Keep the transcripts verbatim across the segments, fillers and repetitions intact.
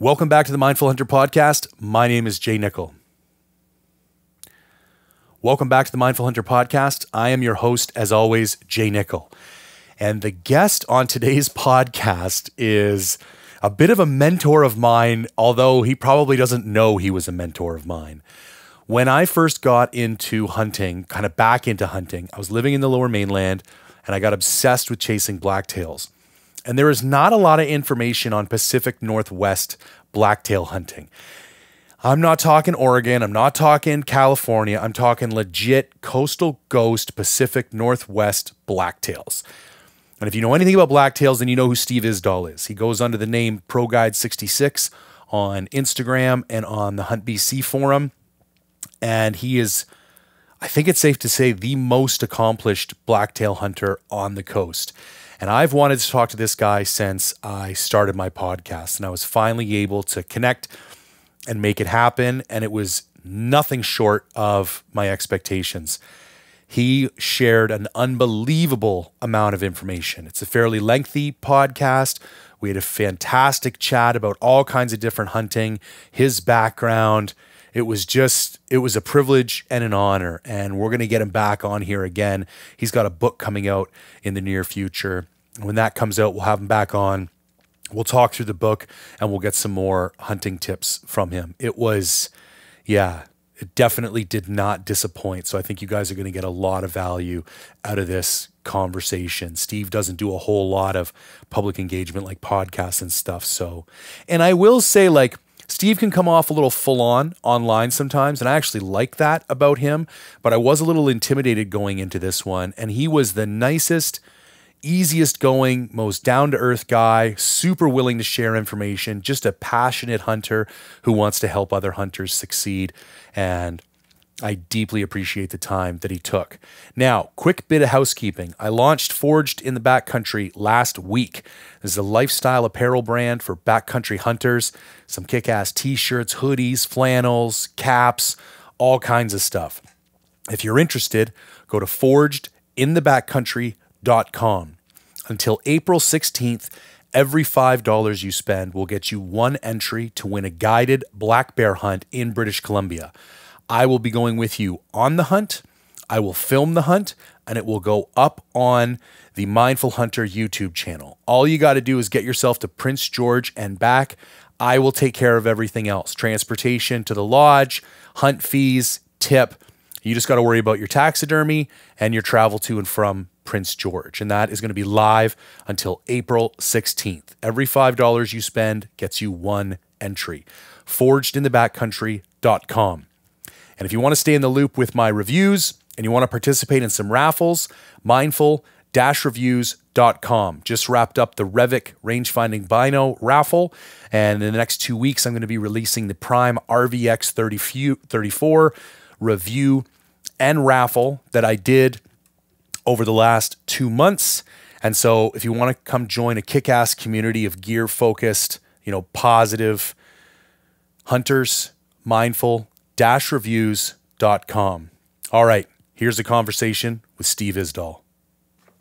Welcome back to the Mindful Hunter Podcast. My name is Jay Nichol. Welcome back to the Mindful Hunter Podcast. I am your host, as always, Jay Nichol. And the guest on today's podcast is a bit of a mentor of mine, although he probably doesn't know he was a mentor of mine. When I first got into hunting, kind of back into hunting, I was living in the Lower Mainland and I got obsessed with chasing blacktails. And there is not a lot of information on Pacific Northwest blacktail hunting. I'm not talking Oregon. I'm not talking California. I'm talking legit coastal ghost Pacific Northwest blacktails. And if you know anything about blacktails, then you know who Steve Isdahl is. He goes under the name Pro Guide sixty-six on Instagram and on the HuntBC forum. And he is, I think it's safe to say, the most accomplished blacktail hunter on the coast. And I've wanted to talk to this guy since I started my podcast, and I was finally able to connect and make it happen. And it was nothing short of my expectations. He shared an unbelievable amount of information. It's a fairly lengthy podcast. We had a fantastic chat about all kinds of different hunting, his background. It was just, it was a privilege and an honor, and we're going to get him back on here again. He's got a book coming out in the near future. When that comes out, we'll have him back on. We'll talk through the book, and we'll get some more hunting tips from him. It was, yeah, it definitely did not disappoint, so I think you guys are going to get a lot of value out of this conversation. Steve doesn't do a whole lot of public engagement like podcasts and stuff, so. And I will say, like, Steve can come off a little full-on online sometimes, and I actually like that about him, but I was a little intimidated going into this one, and he was the nicest, easiest going, most down-to-earth guy, super willing to share information, just a passionate hunter who wants to help other hunters succeed, and I deeply appreciate the time that he took. Now, quick bit of housekeeping. I launched Forged in the Backcountry last week. This is a lifestyle apparel brand for backcountry hunters. Some kick-ass t-shirts, hoodies, flannels, caps, all kinds of stuff. If you're interested, go to forged in the backcountry dot com. Until April sixteenth, every five dollars you spend will get you one entry to win a guided black bear hunt in British Columbia. I will be going with you on the hunt, I will film the hunt, and it will go up on the Mindful Hunter YouTube channel. All you got to do is get yourself to Prince George and back. I will take care of everything else. Transportation to the lodge, hunt fees, tip. You just got to worry about your taxidermy and your travel to and from Prince George. And that is going to be live until April sixteenth. Every five dollars you spend gets you one entry. forged in the backcountry dot com. And if you want to stay in the loop with my reviews and you want to participate in some raffles, mindful dash reviews dot com. Just wrapped up the Revic rangefinding bino raffle. And in the next two weeks, I'm going to be releasing the Prime R V X thirty-four review and raffle that I did over the last two months. And so if you want to come join a kick-ass community of gear-focused, you know, positive hunters, mindful, dash reviews dot com. All right, here's a conversation with Steve Isdahl.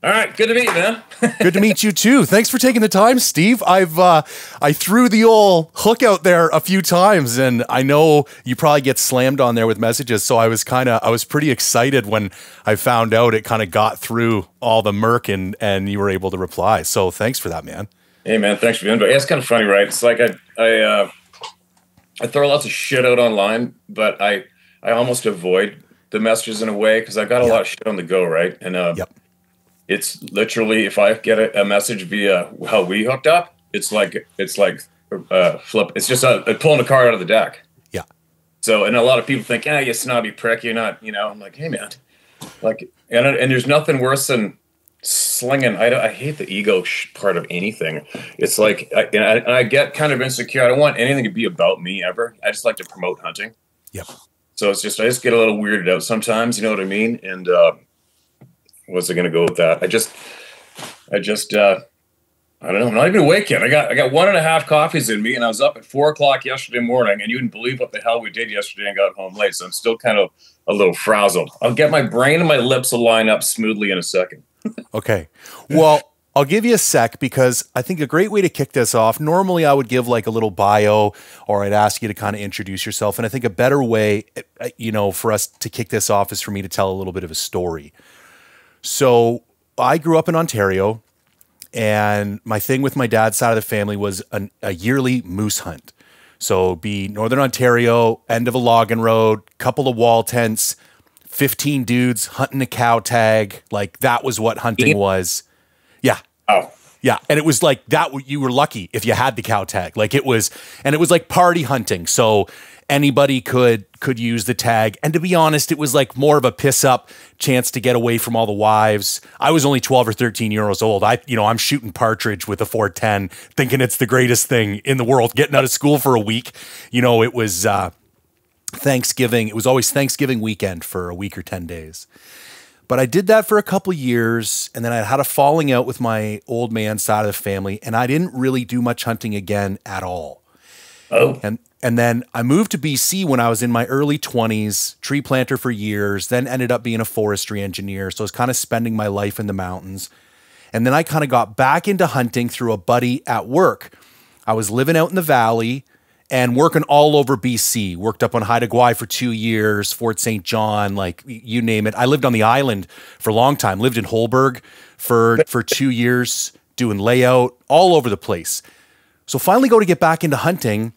All right, good to meet you, man. Good to meet you too. Thanks for taking the time, Steve. I've uh, I threw the old hook out there a few times, and I know you probably get slammed on there with messages. So I was kind of I was pretty excited when I found out it kind of got through all the murk, and and you were able to reply. So thanks for that, man. Hey, man, thanks for being here. Yeah, it's kind of funny, right? It's like I I. Uh... I throw lots of shit out online, but I, I almost avoid the messages in a way because I've got a yep. lot of shit on the go, right? And uh, yep. it's literally, if I get a, a message via how we hooked up, it's like it's like uh, flip. It's just a, a pulling a card out of the deck. Yeah. So, and a lot of people think, ah, you snobby prick, you're not, you know. I'm like, hey, man, like, and and there's nothing worse than slinging. I, don't, I hate the ego sh part of anything. It's like, I, and, I, and I get kind of insecure. I don't want anything to be about me ever. I just like to promote hunting. Yep. So it's just, I just get a little weirded out sometimes, you know what I mean? And uh, what's it going to go with that? I just, I just, uh, I don't know. I'm not even awake yet. I got, I got one and a half coffees in me, and I was up at four o'clock yesterday morning, and you wouldn't believe what the hell we did yesterday and got home late. So I'm still kind of a little frazzled. I'll get my brain and my lips to line up smoothly in a second. Okay. Well, I'll give you a sec because I think a great way to kick this off, normally I would give like a little bio or I'd ask you to kind of introduce yourself. And I think a better way, you know, for us to kick this off is for me to tell a little bit of a story. So I grew up in Ontario and my thing with my dad's side of the family was an, a yearly moose hunt. So be Northern Ontario, end of a logging road, couple of wall tents, fifteen dudes hunting a cow tag. Like that was what hunting was. Yeah. Oh. Yeah. And it was like that, you were lucky if you had the cow tag. Like it was, and it was like party hunting. So anybody could, could use the tag. And to be honest, it was like more of a piss up chance to get away from all the wives. I was only twelve or thirteen years old. I, you know, I'm shooting partridge with a four ten thinking it's the greatest thing in the world, getting out of school for a week. You know, it was, uh, Thanksgiving. It was always Thanksgiving weekend for a week or ten days. But I did that for a couple years, and then I had a falling out with my old man side of the family, and I didn't really do much hunting again at all. Oh. And and then I moved to B C when I was in my early twenties, tree planter for years, then ended up being a forestry engineer. So I was kind of spending my life in the mountains. And then I kind of got back into hunting through a buddy at work. I was living out in the valley and working all over B C, worked up on Haida Gwaii for two years, Fort Saint John, like you name it. I lived on the island for a long time, lived in Holberg for, for two years, doing layout all over the place. So finally go to get back into hunting.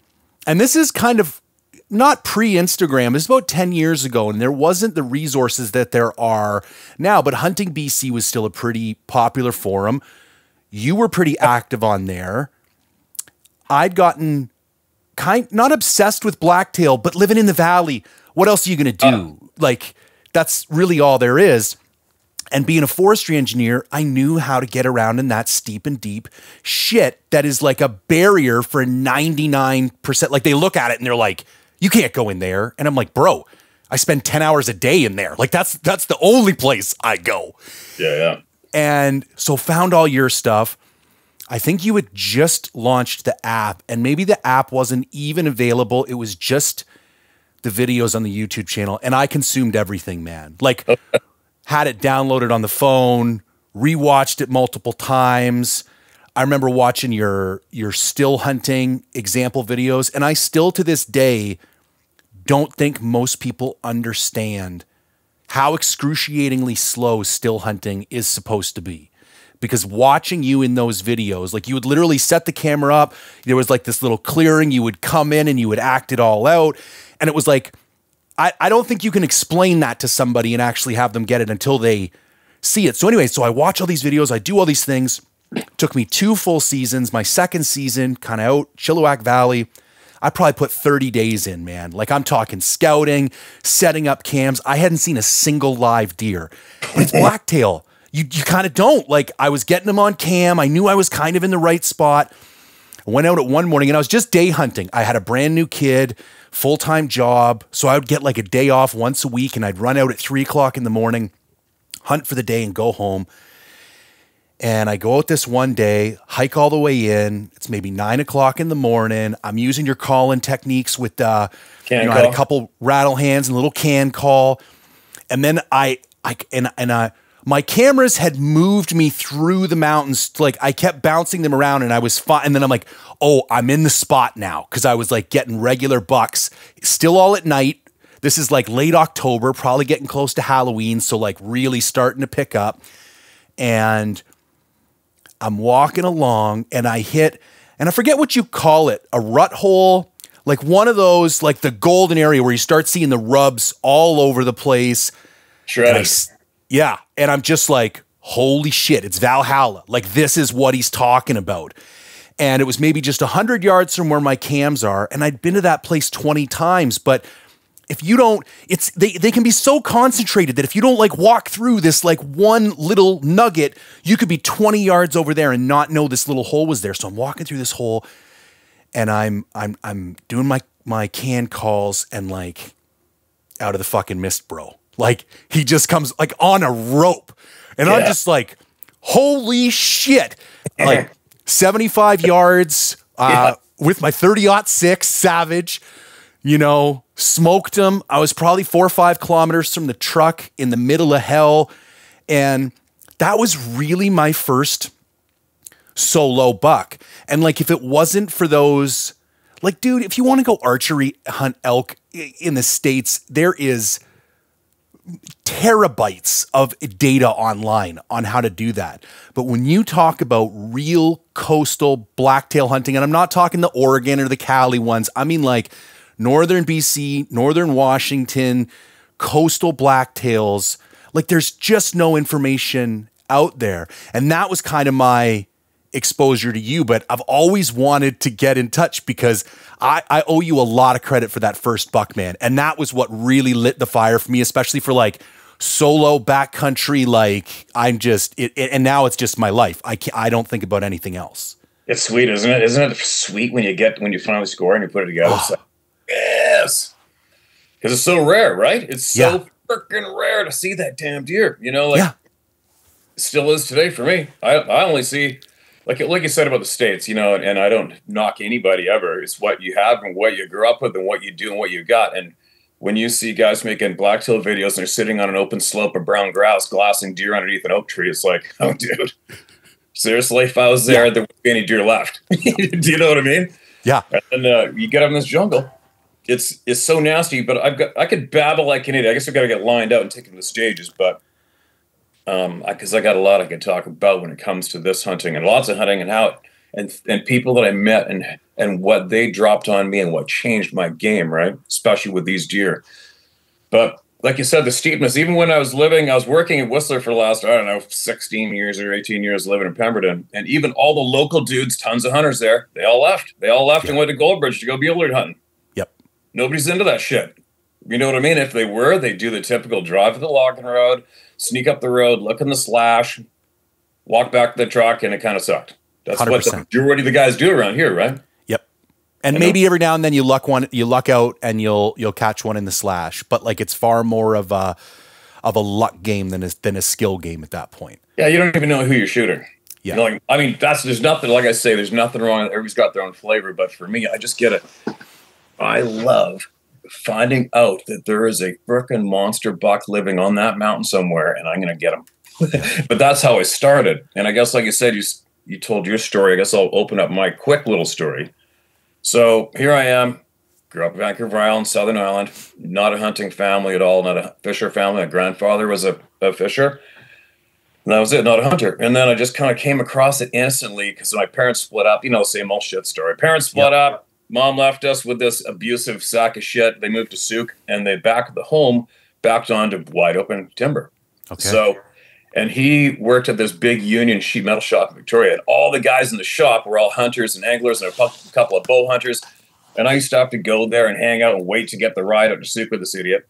And this is kind of not pre-Instagram. It's about ten years ago, and there wasn't the resources that there are now, but Hunting B C was still a pretty popular forum. You were pretty active on there. I'd gotten... kind not obsessed with blacktail, but living in the valley, what else are you going to do? Uh, like, that's really all there is. And being a forestry engineer, I knew how to get around in that steep and deep shit that is like a barrier for ninety-nine percent. Like, they look at it and they're like, you can't go in there. And I'm like, bro, I spend ten hours a day in there. Like, that's, that's the only place I go. Yeah, yeah. And so found all your stuff. I think you had just launched the app, and maybe the app wasn't even available. It was just the videos on the YouTube channel, and I consumed everything, man. Like, had it downloaded on the phone, rewatched it multiple times. I remember watching your your still hunting example videos, and I still to this day don't think most people understand how excruciatingly slow still hunting is supposed to be. Because watching you in those videos, like, you would literally set the camera up. There was like this little clearing. You would come in and you would act it all out. And it was like, I, I don't think you can explain that to somebody and actually have them get it until they see it. So anyway, so I watch all these videos. I do all these things. It took me two full seasons. My second season, kind of out, Chilliwack Valley. I probably put thirty days in, man. Like, I'm talking scouting, setting up cams. I hadn't seen a single live deer. But it's blacktail. You, you kind of don't. Like, I was getting them on cam. I knew I was kind of in the right spot. I went out at one morning, and I was just day hunting. I had a brand new kid, full-time job. So I would get like a day off once a week, and I'd run out at three o'clock in the morning, hunt for the day, and go home. And I go out this one day, hike all the way in. It's maybe nine o'clock in the morning. I'm using your call-in techniques with, uh, you know, I had a couple rattle hands and a little can call. And then I, I, and, and I, my cameras had moved me through the mountains. Like, I kept bouncing them around, and I was fine. And then I'm like, oh, I'm in the spot now. Cause I was like getting regular bucks, still all at night. This is like late October, probably getting close to Halloween. So like really starting to pick up, and I'm walking along, and I hit, and I forget what you call it, a rut hole. Like one of those, like the golden area where you start seeing the rubs all over the place. Shreds. Yeah. And I'm just like, holy shit, it's Valhalla. Like, this is what he's talking about. And it was maybe just a hundred yards from where my cams are. And I'd been to that place twenty times. But if you don't, it's they, they can be so concentrated that if you don't like walk through this like one little nugget, you could be twenty yards over there and not know this little hole was there. So I'm walking through this hole, and I'm I'm I'm doing my my can calls, and like, out of the fucking mist, bro. Like, he just comes like on a rope, and yeah. I'm just like, holy shit. Like seventy-five yards, uh, yeah. With my thirty aught six Savage, you know, smoked him. I was probably four or five kilometers from the truck in the middle of hell. And that was really my first solo buck. And like, if it wasn't for those, like, dude, if you want to go archery hunt elk in the States, there is terabytes of data online on how to do that. But when you talk about real coastal blacktail hunting, and I'm not talking the Oregon or the Cali ones, I mean like northern B C, northern Washington, coastal blacktails, like there's just no information out there. And that was kind of my exposure to you, but I've always wanted to get in touch because I, I owe you a lot of credit for that first buck, man. And that was what really lit the fire for me, especially for like solo backcountry. Like I'm just, it, it, and now it's just my life. I can't, I don't think about anything else. It's sweet, isn't it? Isn't it sweet when you get, when you finally score and you put it together? It's like, yes. Cause it's so rare, right? It's so yeah. freaking rare to see that damn deer, you know, like yeah. it still is today for me. I, I only see, Like, like you said about the States, you know, and I don't knock anybody ever. It's what you have and what you grew up with and what you do and what you got. And when you see guys making blacktail videos and they're sitting on an open slope of brown grouse glassing deer underneath an oak tree, it's like, oh, dude, seriously, if I was there, yeah. there wouldn't be any deer left. Do you know what I mean? Yeah. And uh, you get up in this jungle. It's it's so nasty, but I've got, I could babble like an idiot. I guess I've got to get lined out and taken to the stages, but Um, because I, I got a lot I could talk about when it comes to this hunting and lots of hunting and how and and people that I met and and what they dropped on me and what changed my game, right? Especially with these deer. But like you said, the steepness. Even when I was living, I was working at Whistler for the last I don't know sixteen years or eighteen years living in Pemberton, and even all the local dudes, tons of hunters there, they all left. They all left yep. and went to Goldbridge to go muley hunting. Yep. Nobody's into that shit. You know what I mean? If they were, they do the typical drive to the logging road, sneak up the road, look in the slash, walk back to the truck, and it kind of sucked. That's one hundred percent. What the majority of the guys do around here, right? Yep. And I maybe know. every now and then you luck one, you luck out, and you'll you'll catch one in the slash. But like it's far more of a of a luck game than a, than a skill game at that point. Yeah, you don't even know who you're shooting. Yeah. You know, like, I mean, that's there's nothing. Like I say, there's nothing wrong. Everybody's got their own flavor, but for me, I just get it. I love finding out that there is a frickin' monster buck living on that mountain somewhere, and I'm going to get him. But that's how I started. And I guess, like you said, you you told your story. I guess I'll open up my quick little story. So here I am, grew up in Vancouver Island, Southern Island, not a hunting family at all, not a fisher family. My grandfather was a, a fisher. And that was it, not a hunter. And then I just kind of came across it instantly because my parents split up. You know, same old shit story. Parents split yep. up. Mom left us with this abusive sack of shit. They moved to Sooke, and they back the home backed onto wide open timber. Okay. So, and he worked at this big union sheet metal shop in Victoria, and all the guys in the shop were all hunters and anglers and a couple of bow hunters. And I used to have to go there and hang out and wait to get the ride up to Sooke with this idiot.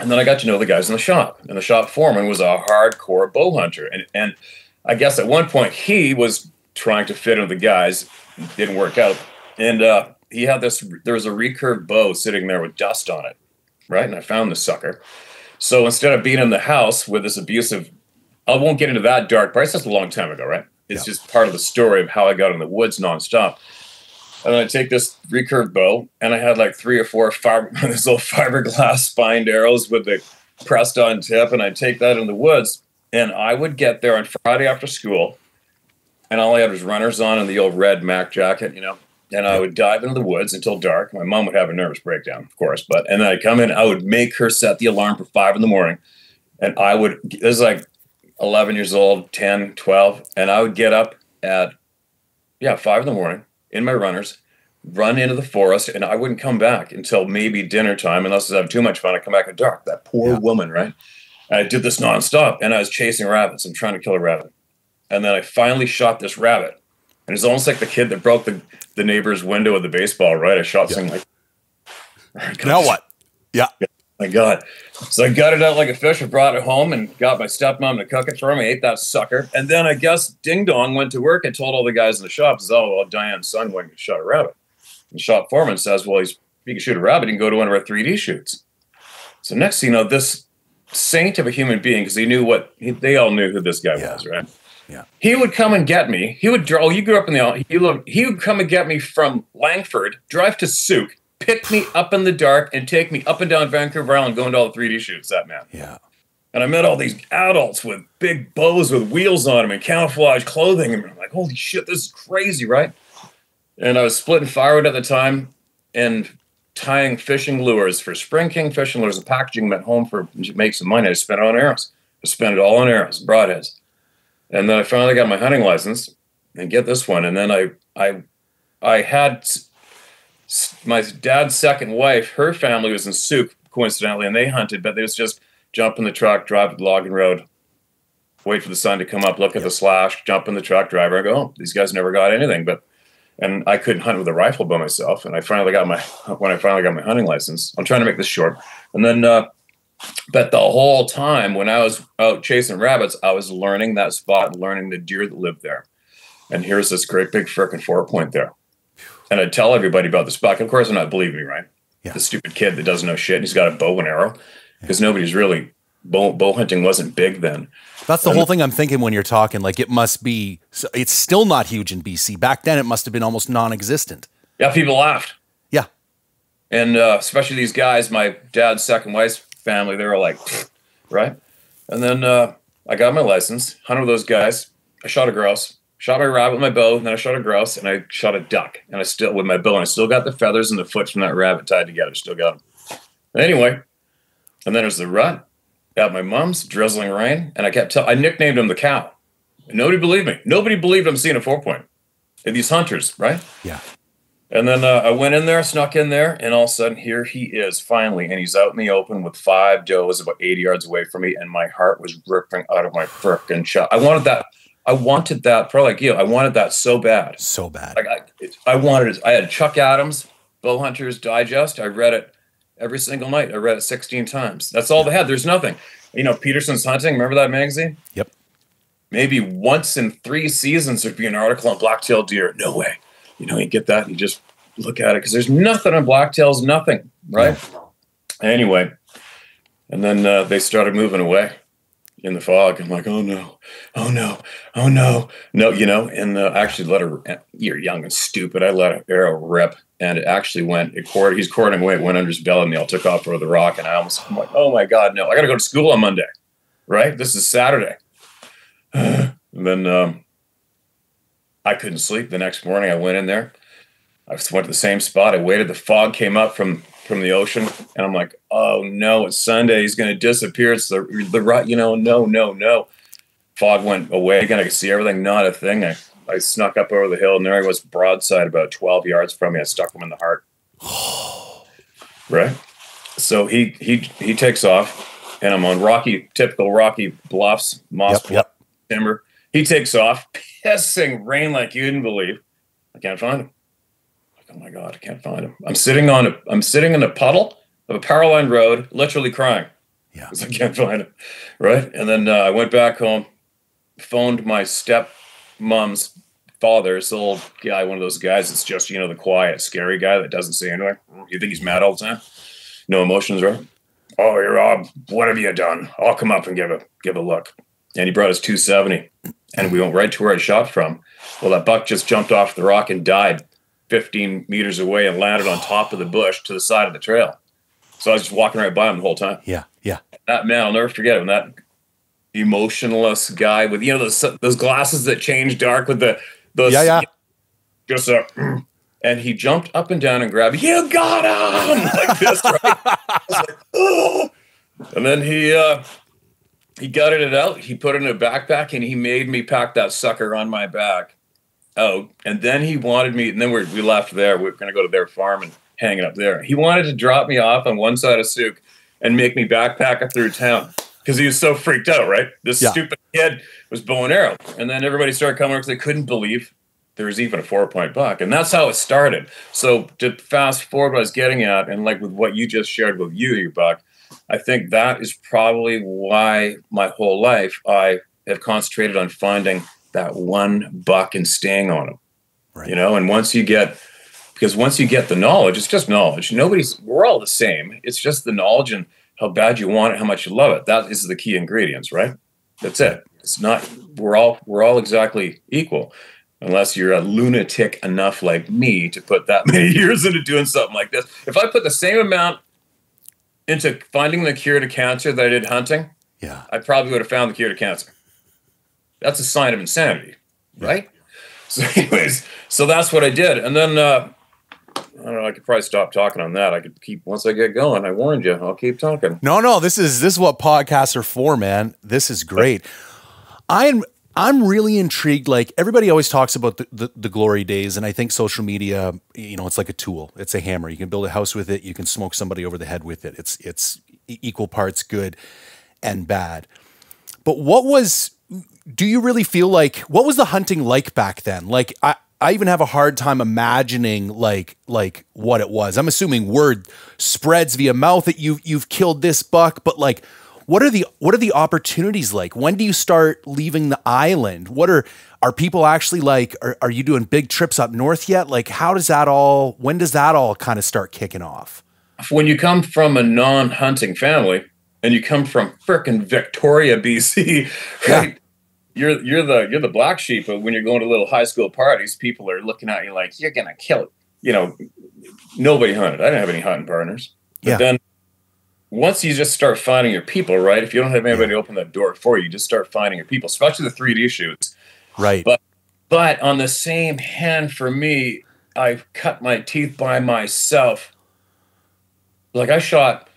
And then I got to know the guys in the shop, and the shop foreman was a hardcore bow hunter. And and I guess at one point he was trying to fit in the guys, it didn't work out. And uh, he had this, there was a recurved bow sitting there with dust on it, right? And I found the sucker. So instead of being in the house with this abusive, I won't get into that dark part. It's just a long time ago, right? It's yeah. just part of the story of how I got in the woods nonstop. And then I take this recurved bow, and I had like three or four fiber, this little fiberglass spined arrows with the pressed on tip, and I take that in the woods, and I would get there on Friday after school, and all I had was runners on and the old red Mac jacket, you know? And I would dive into the woods until dark. My mom would have a nervous breakdown, of course. But and then I'd come in. I would make her set the alarm for five in the morning. And I would, this is like eleven years old, ten, twelve. And I would get up at, yeah, five in the morning in my runners, run into the forest. And I wouldn't come back until maybe dinner time, unless I was having too much fun. I'd come back at dark. That poor yeah. woman, right? And I did this nonstop. And I was chasing rabbits and trying to kill a rabbit. And then I finally shot this rabbit. And it's almost like the kid that broke the, the neighbor's window with the baseball, right? I shot something yeah. like, oh, now what? Yeah. Oh, my God. So I got it out like a fish. I brought it home and got my stepmom to cook it for me. I ate that sucker. And then I guess Ding Dong went to work and told all the guys in the shop, oh, well, Diane's son went and shot a rabbit. And the shop foreman says, well, he's, he can shoot a rabbit. He can go to one of our three D shoots. So next thing you know, this saint of a human being, because he knew what, he, they all knew who this guy yeah. was, right? Yeah. He would come and get me. He would draw. Oh, you grew up in the. He lived, he would come and get me from Lankford, drive to Sooke, pick me up in the dark, and take me up and down Vancouver Island, going to all the three D shoots. That man. Yeah. And I met all these adults with big bows with wheels on them and camouflage clothing. And I'm like, holy shit, this is crazy, right? And I was splitting firewood at the time and tying fishing lures for spring king fishing lures and packaging them at home for to make some money. I spent it on arrows. I spent it all on arrows, broadheads. And then I finally got my hunting license and get this one. And then I, I, I had my dad's second wife, her family was in Sooke, coincidentally, and they hunted, but it was just jump in the truck, drive the logging road, wait for the sun to come up, look at the slash, jump in the truck, drive, and go, oh, these guys never got anything. But and I couldn't hunt with a rifle by myself. And I finally got my when I finally got my hunting license. I'm trying to make this short. And then, uh, but the whole time when I was out chasing rabbits, I was learning that spot, learning the deer that lived there. And here's this great big frickin' four point there. And I'd tell everybody about the spot. Of course, they're not believing me, right? Yeah. The stupid kid that doesn't know shit. He's got a bow and arrow because yeah. nobody's really bow, bow hunting wasn't big then. That's the and whole thing I'm thinking when you're talking. Like it must be. It's still not huge in B C. Back then, it must have been almost non-existent. Yeah, people laughed. Yeah, and uh, especially these guys. My dad's second wife's family. They were like, right. And then uh, I got my license. Hunted with those guys. I shot a grouse. Shot my rabbit with my bow, and then I shot a grouse, and I shot a duck, and I still with my bow, and I still got the feathers and the foot from that rabbit tied together. Still got them. But anyway, and then there's the rut at my mom's, drizzling rain, and I kept telling. I nicknamed him the cow. And nobody believed me. Nobody believed I'm seeing a four point. And these hunters, right? Yeah. And then uh, I went in there, snuck in there, and all of a sudden here he is finally, and he's out in the open with five does about eighty yards away from me, and my heart was ripping out of my frickin' chest. I wanted that. I wanted that, probably like you, I wanted that so bad. So bad. Like I, I wanted it. I had Chuck Adams, Bow Hunter's Digest. I read it every single night. I read it sixteen times. That's all they had. There's nothing. You know, Peterson's Hunting, remember that magazine? Yep. Maybe once in three seasons there'd be an article on black-tail deer. No way. You know, you get that and you just look at it because there's nothing on black-tails, nothing, right? No. Anyway, and then uh, they started moving away. In the fog, I'm like, oh no, oh no, oh no, no, you know. And uh, actually, let her. You're young and stupid. I let an arrow rip, and it actually went. It cord. He's cording away. It went under his belly nail. Took off over the rock, and I almost. I'm like, oh my god, no! I got to go to school on Monday, right? This is Saturday. And then um, I couldn't sleep. The next morning, I went in there. I just went to the same spot. I waited. The fog came up from. from the ocean, and I'm like, oh no, it's Sunday, he's going to disappear, it's the the rut, you know, no, no, no. Fog went away again, I could see everything, not a thing. I, I snuck up over the hill, and there I was broadside about twelve yards from me. I stuck him in the heart. Right? So he he he takes off, and I'm on rocky, typical rocky bluffs, moss, yep, yep. timber. He takes off, pissing rain like you didn't believe. I can't find him. Oh my God, I can't find him. I'm sitting on a, I'm sitting in a puddle of a power line road, literally crying. Yeah. Because I can't find him. Right. And then uh, I went back home, phoned my step mom's father, this little guy, one of those guys that's just, you know, the quiet, scary guy that doesn't say anything. You think he's mad all the time? No emotions, right? Oh, you're Rob, what have you done? I'll come up and give a give a look. And he brought us two seventy, and we went right to where I shot from. Well, that buck just jumped off the rock and died fifteen meters away and landed on top of the bush to the side of the trail. So I was just walking right by him the whole time. Yeah, yeah. That man, I'll never forget him. That emotionless guy with, you know, those those glasses that change dark with the those, yeah, yeah. Just a, and he jumped up and down and grabbed. You got him like this, right? I was like, oh. And then he uh, he gutted it out. He put it in a backpack and he made me pack that sucker on my back. Oh, and then he wanted me, and then we we left there. We were going to go to their farm and hang it up there. He wanted to drop me off on one side of Sooke and make me backpack it through town because he was so freaked out, right? This yeah. stupid kid was bow and arrow. And then everybody started coming over because they couldn't believe there was even a four-point buck. And that's how it started. So to fast forward what I was getting at, and like with what you just shared with you, your buck, I think that is probably why my whole life I have concentrated on finding that one buck and staying on him, right. You know, and once you get, because once you get the knowledge, it's just knowledge. Nobody's, we're all the same. It's just the knowledge and how bad you want it, how much you love it. That is the key ingredients, right? That's it. It's not, we're all, we're all exactly equal unless you're a lunatic enough like me to put that many years into doing something like this. If I put the same amount into finding the cure to cancer that I did hunting, yeah, I probably would have found the cure to cancer. That's a sign of insanity, right? Yeah. So anyways, so that's what I did. And then, uh, I don't know, I could probably stop talking on that. I could keep, once I get going, I warned you, I'll keep talking. No, no, this is, this is what podcasts are for, man. This is great. I'm, I'm really intrigued. Like, everybody always talks about the, the, the glory days. And I think social media, you know, it's like a tool. It's a hammer. You can build a house with it. You can smoke somebody over the head with it. It's, it's equal parts good and bad. But what was, do you really feel like, what was the hunting like back then? Like, I, I even have a hard time imagining like like what it was. I'm assuming word spreads via mouth that you you've killed this buck, but like what are the what are the opportunities like? When do you start leaving the island? What are are people actually like are, are you doing big trips up north yet? Like how does that all when does that all kind of start kicking off? When you come from a non-hunting family and you come from frickin' Victoria, B C, right? Yeah. You're you're the you're the black sheep, but when you're going to little high school parties, people are looking at you like you're gonna kill it. You know, nobody hunted. I didn't have any hunting partners. But yeah. Then once you just start finding your people, right? If you don't have anybody yeah. open that door for you, you just start finding your people, especially the three D shoots. Right. But but on the same hand, for me, I cut my teeth by myself. Like I shot.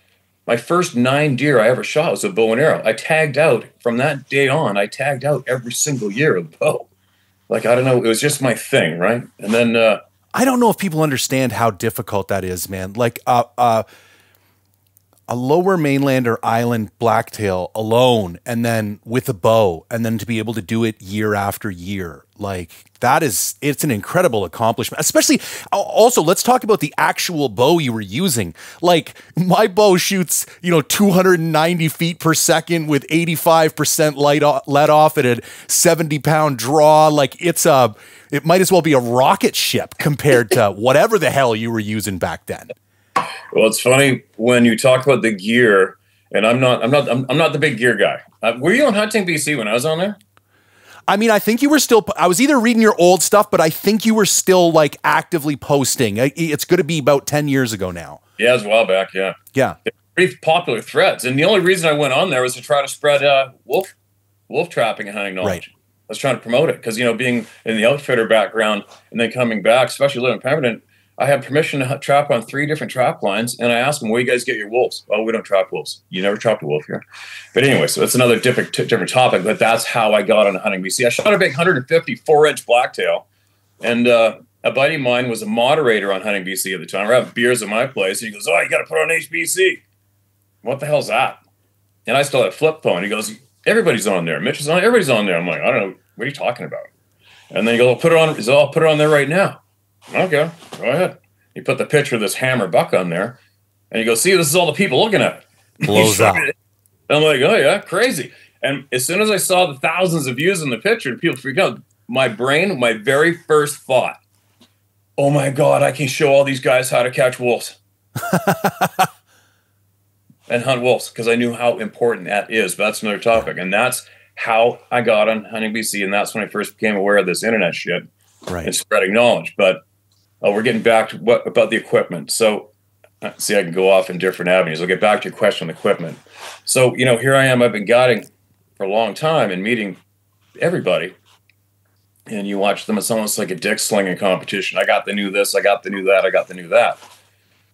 My first nine deer I ever shot was a bow and arrow. I tagged out from that day on. I tagged out every single year with a bow. Like, I don't know. It was just my thing, right? And then... Uh, I don't know if people understand how difficult that is, man. Like, uh, uh, a lower mainland or island blacktail alone, and then with a bow, and then to be able to do it year after year. Like, that is... It's an incredible accomplishment. Especially... Also, let's talk about the actual bow you were using. Like, my bow shoots, you know, two hundred ninety feet per second with eighty-five percent light off, let off at a seventy pound draw. Like, it's a... It might as well be a rocket ship compared to whatever the hell you were using back then. Well, it's funny when you talk about the gear, and I'm not, I'm not, I'm, I'm not the big gear guy. Uh, were you on Hunting B C when I was on there? I mean, I think you were still, I was either reading your old stuff, but I think you were still like actively posting. It's going to be about ten years ago now. Yeah, it was a while back. Yeah. Yeah. They're pretty popular threads. And the only reason I went on there was to try to spread uh, wolf, wolf trapping and hunting knowledge. Right. I was trying to promote it because, you know, being in the outfitter background and then coming back, especially living in Pemberton, I had permission to trap on three different trap lines, and I asked them, where do you guys get your wolves? Oh, we don't trap wolves. You never trapped a wolf here. But anyway, so that's another different different topic, but that's how I got on Hunting B C. I shot a big one hundred fifty four inch blacktail, and uh, a buddy of mine was a moderator on Hunting B C at the time. We're having beers at my place, and he goes, oh, you got to put on H B C. What the hell's that? And I still had a flip phone. He goes, everybody's on there. Mitch is on. Everybody's on there. I'm like, I don't know. What are you talking about? And then he goes, I'll put it on. He goes, I'll put it on there right now. Okay, go ahead. He put the picture of this hammer buck on there, and you go, see, this is all the people looking at it. Blows up. And I'm like, oh, yeah, crazy. And as soon as I saw the thousands of views in the picture, people freaked out. My brain, my very first thought, oh, my God, I can show all these guys how to catch wolves and hunt wolves, because I knew how important that is. But that's another topic, and that's how I got on Hunting B C, and that's when I first became aware of this internet shit right. and spreading knowledge. But oh, we're getting back to what about the equipment. So see, I can go off in different avenues. I'll get back to your question on equipment. So, you know, here I am, I've been guiding for a long time and meeting everybody. And you watch them, it's almost like a dick slinging competition. I got the new this, I got the new that, I got the new that.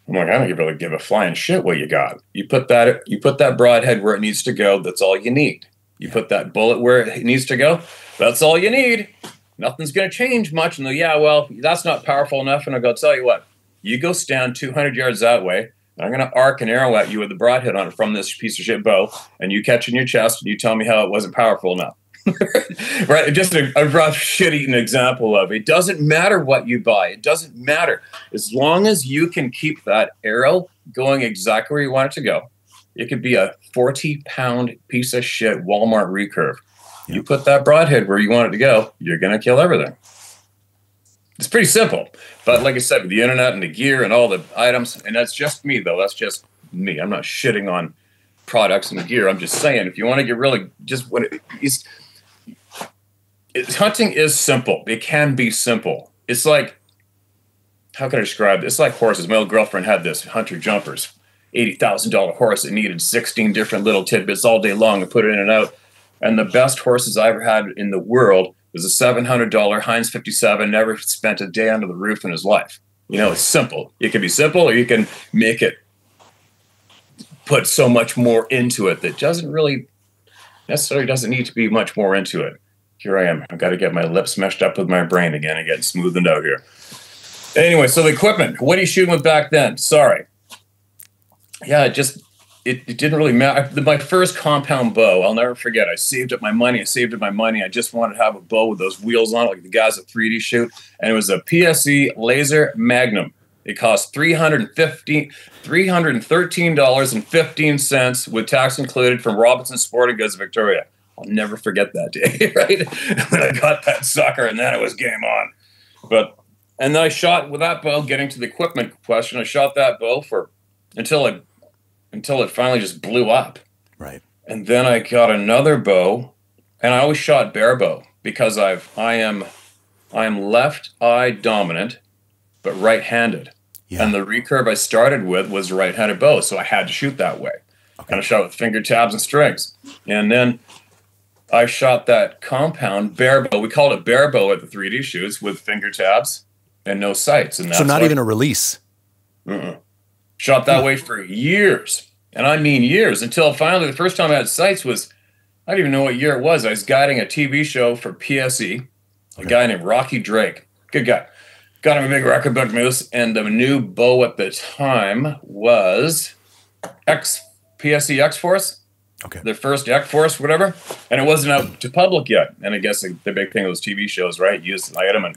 I'm like, I don't really give a flying shit what you got. You put that, you put that broadhead where it needs to go, that's all you need. You put that bullet where it needs to go, that's all you need. Nothing's going to change much. And they'll, yeah, well, that's not powerful enough. And I'll go, tell you what, you go stand two hundred yards that way, and I'm going to arc an arrow at you with the broadhead on it from this piece of shit bow, and you catch in your chest, and you tell me how it wasn't powerful enough. Right? Just a, a rough, shit-eating example of it. It doesn't matter what you buy. It doesn't matter. As long as you can keep that arrow going exactly where you want it to go, it could be a forty pound piece of shit Walmart recurve. You put that broadhead where you want it to go, you're going to kill everything. It's pretty simple. But like I said, with the internet and the gear and all the items, and that's just me, though. That's just me. I'm not shitting on products and gear. I'm just saying, if you want to get really just what it is, it, hunting is simple. It can be simple. It's like, how can I describe it? It's like horses. My old girlfriend had this, hunter jumpers. eighty thousand dollar horse that needed sixteen different little tidbits all day long and put it in and out. And the best horses I ever had in the world was a seven hundred dollar Heinz fifty-seven, never spent a day under the roof in his life. You know, it's simple. It can be simple, or you can make it, put so much more into it that doesn't really, necessarily doesn't need to be much more into it. Here I am. I've got to get my lips meshed up with my brain again and get smoothened out here. Anyway, so the equipment, what are you shooting with back then? Sorry. Yeah, it just, it, it didn't really matter. My first compound bow, I'll never forget. I saved up my money. I saved up my money. I just wanted to have a bow with those wheels on it, like the guys at three D Shoot. And it was a P S E Laser Magnum. It cost three hundred thirteen dollars and fifteen cents with tax included from Robinson Sporting Goods, Victoria. I'll never forget that day, right? When I got that sucker, and then it was game on. But and then I shot with that bow. Getting to the equipment question, I shot that bow for until it until it finally just blew up. Right. And then I got another bow, and I always shot bare bow because I've I am I am left eye dominant, but right handed. Yeah. And the recurve I started with was right handed bow, so I had to shoot that way. Okay. And I shot with finger tabs and strings, and then I shot that compound bare bow. We called it bare bow at the three D Shoots with finger tabs and no sights. And that's so not even a release. Mm-mm. Shot that way for years. And I mean years, until finally the first time I had sights was, I don't even know what year it was. I was guiding a T V show for P S E, a okay. guy named Rocky Drake. Good guy. Got him a big record book moose. And the new bow at the time was X P S E X-Force. Okay. The first X Force, whatever, and it wasn't out to public yet. And I guess the, the big thing was T V shows, right? Used the item, and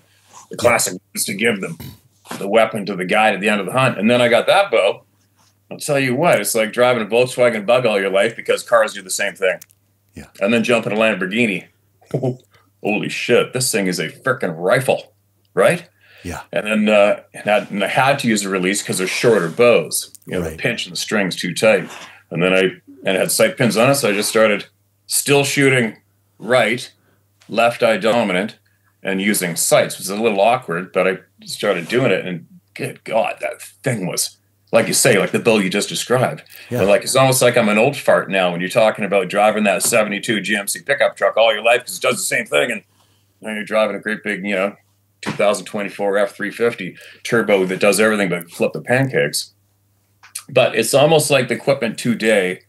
the classic was to give them the weapon to the guide at the end of the hunt. And then I got that bow. I'll tell you what, it's like driving a Volkswagen Bug all your life because cars do the same thing. Yeah. And then jumping a Lamborghini. Holy shit! This thing is a freaking rifle, right? Yeah. And then uh, and I, and I had to use a release because they're shorter bows. You know, right. The pinch and the string's too tight. And then I. And it had sight pins on it, so I just started still shooting right, left eye dominant, and using sights. It was a little awkward, but I started doing it, and good God, that thing was, like you say, like the bow you just described. Yeah. Like it's almost like I'm an old fart now when you're talking about driving that seventy-two G M C pickup truck all your life because it does the same thing, and now you're driving a great big, you know, two thousand twenty-four F three fifty turbo that does everything but flip the pancakes. But it's almost like the equipment today.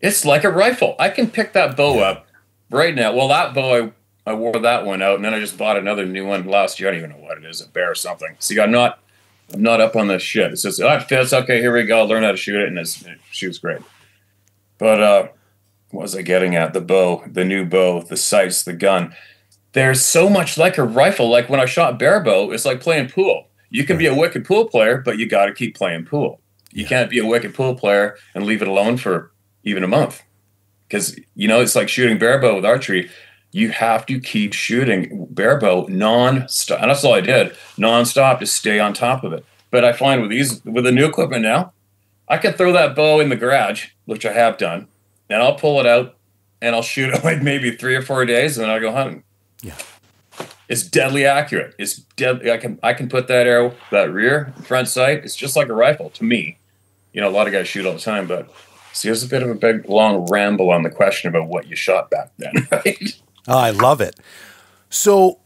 It's like a rifle. I can pick that bow up right now. Well, that bow, I, I wore that one out, and then I just bought another new one last year. I don't even know what it is, a bear or something. See, I'm not I'm not up on this shit. It's just, oh, it fits. Okay, here we go. I'll learn how to shoot it, and it's, it shoots great. But uh, what was I getting at? The bow, the new bow, the sights, the gun. They're so much like a rifle. Like when I shot bear bow, it's like playing pool. You can be a wicked pool player, but you got to keep playing pool. You yeah. can't be a wicked pool player and leave it alone for even a month, because you know it's like shooting bare bow with archery. You have to keep shooting bare bow non-stop, and that's all I did non-stop to stay on top of it. But I find with these, with the new equipment now, I can throw that bow in the garage, which I have done, and I'll pull it out and I'll shoot it like maybe three or four days, and then I'll go hunting. Yeah, it's deadly accurate. It's deadly. I can I can put that arrow, that rear front sight. It's just like a rifle to me. You know, a lot of guys shoot all the time, but. So here's a bit of a big, long ramble on the question about what you shot back then, right? Oh, I love it. So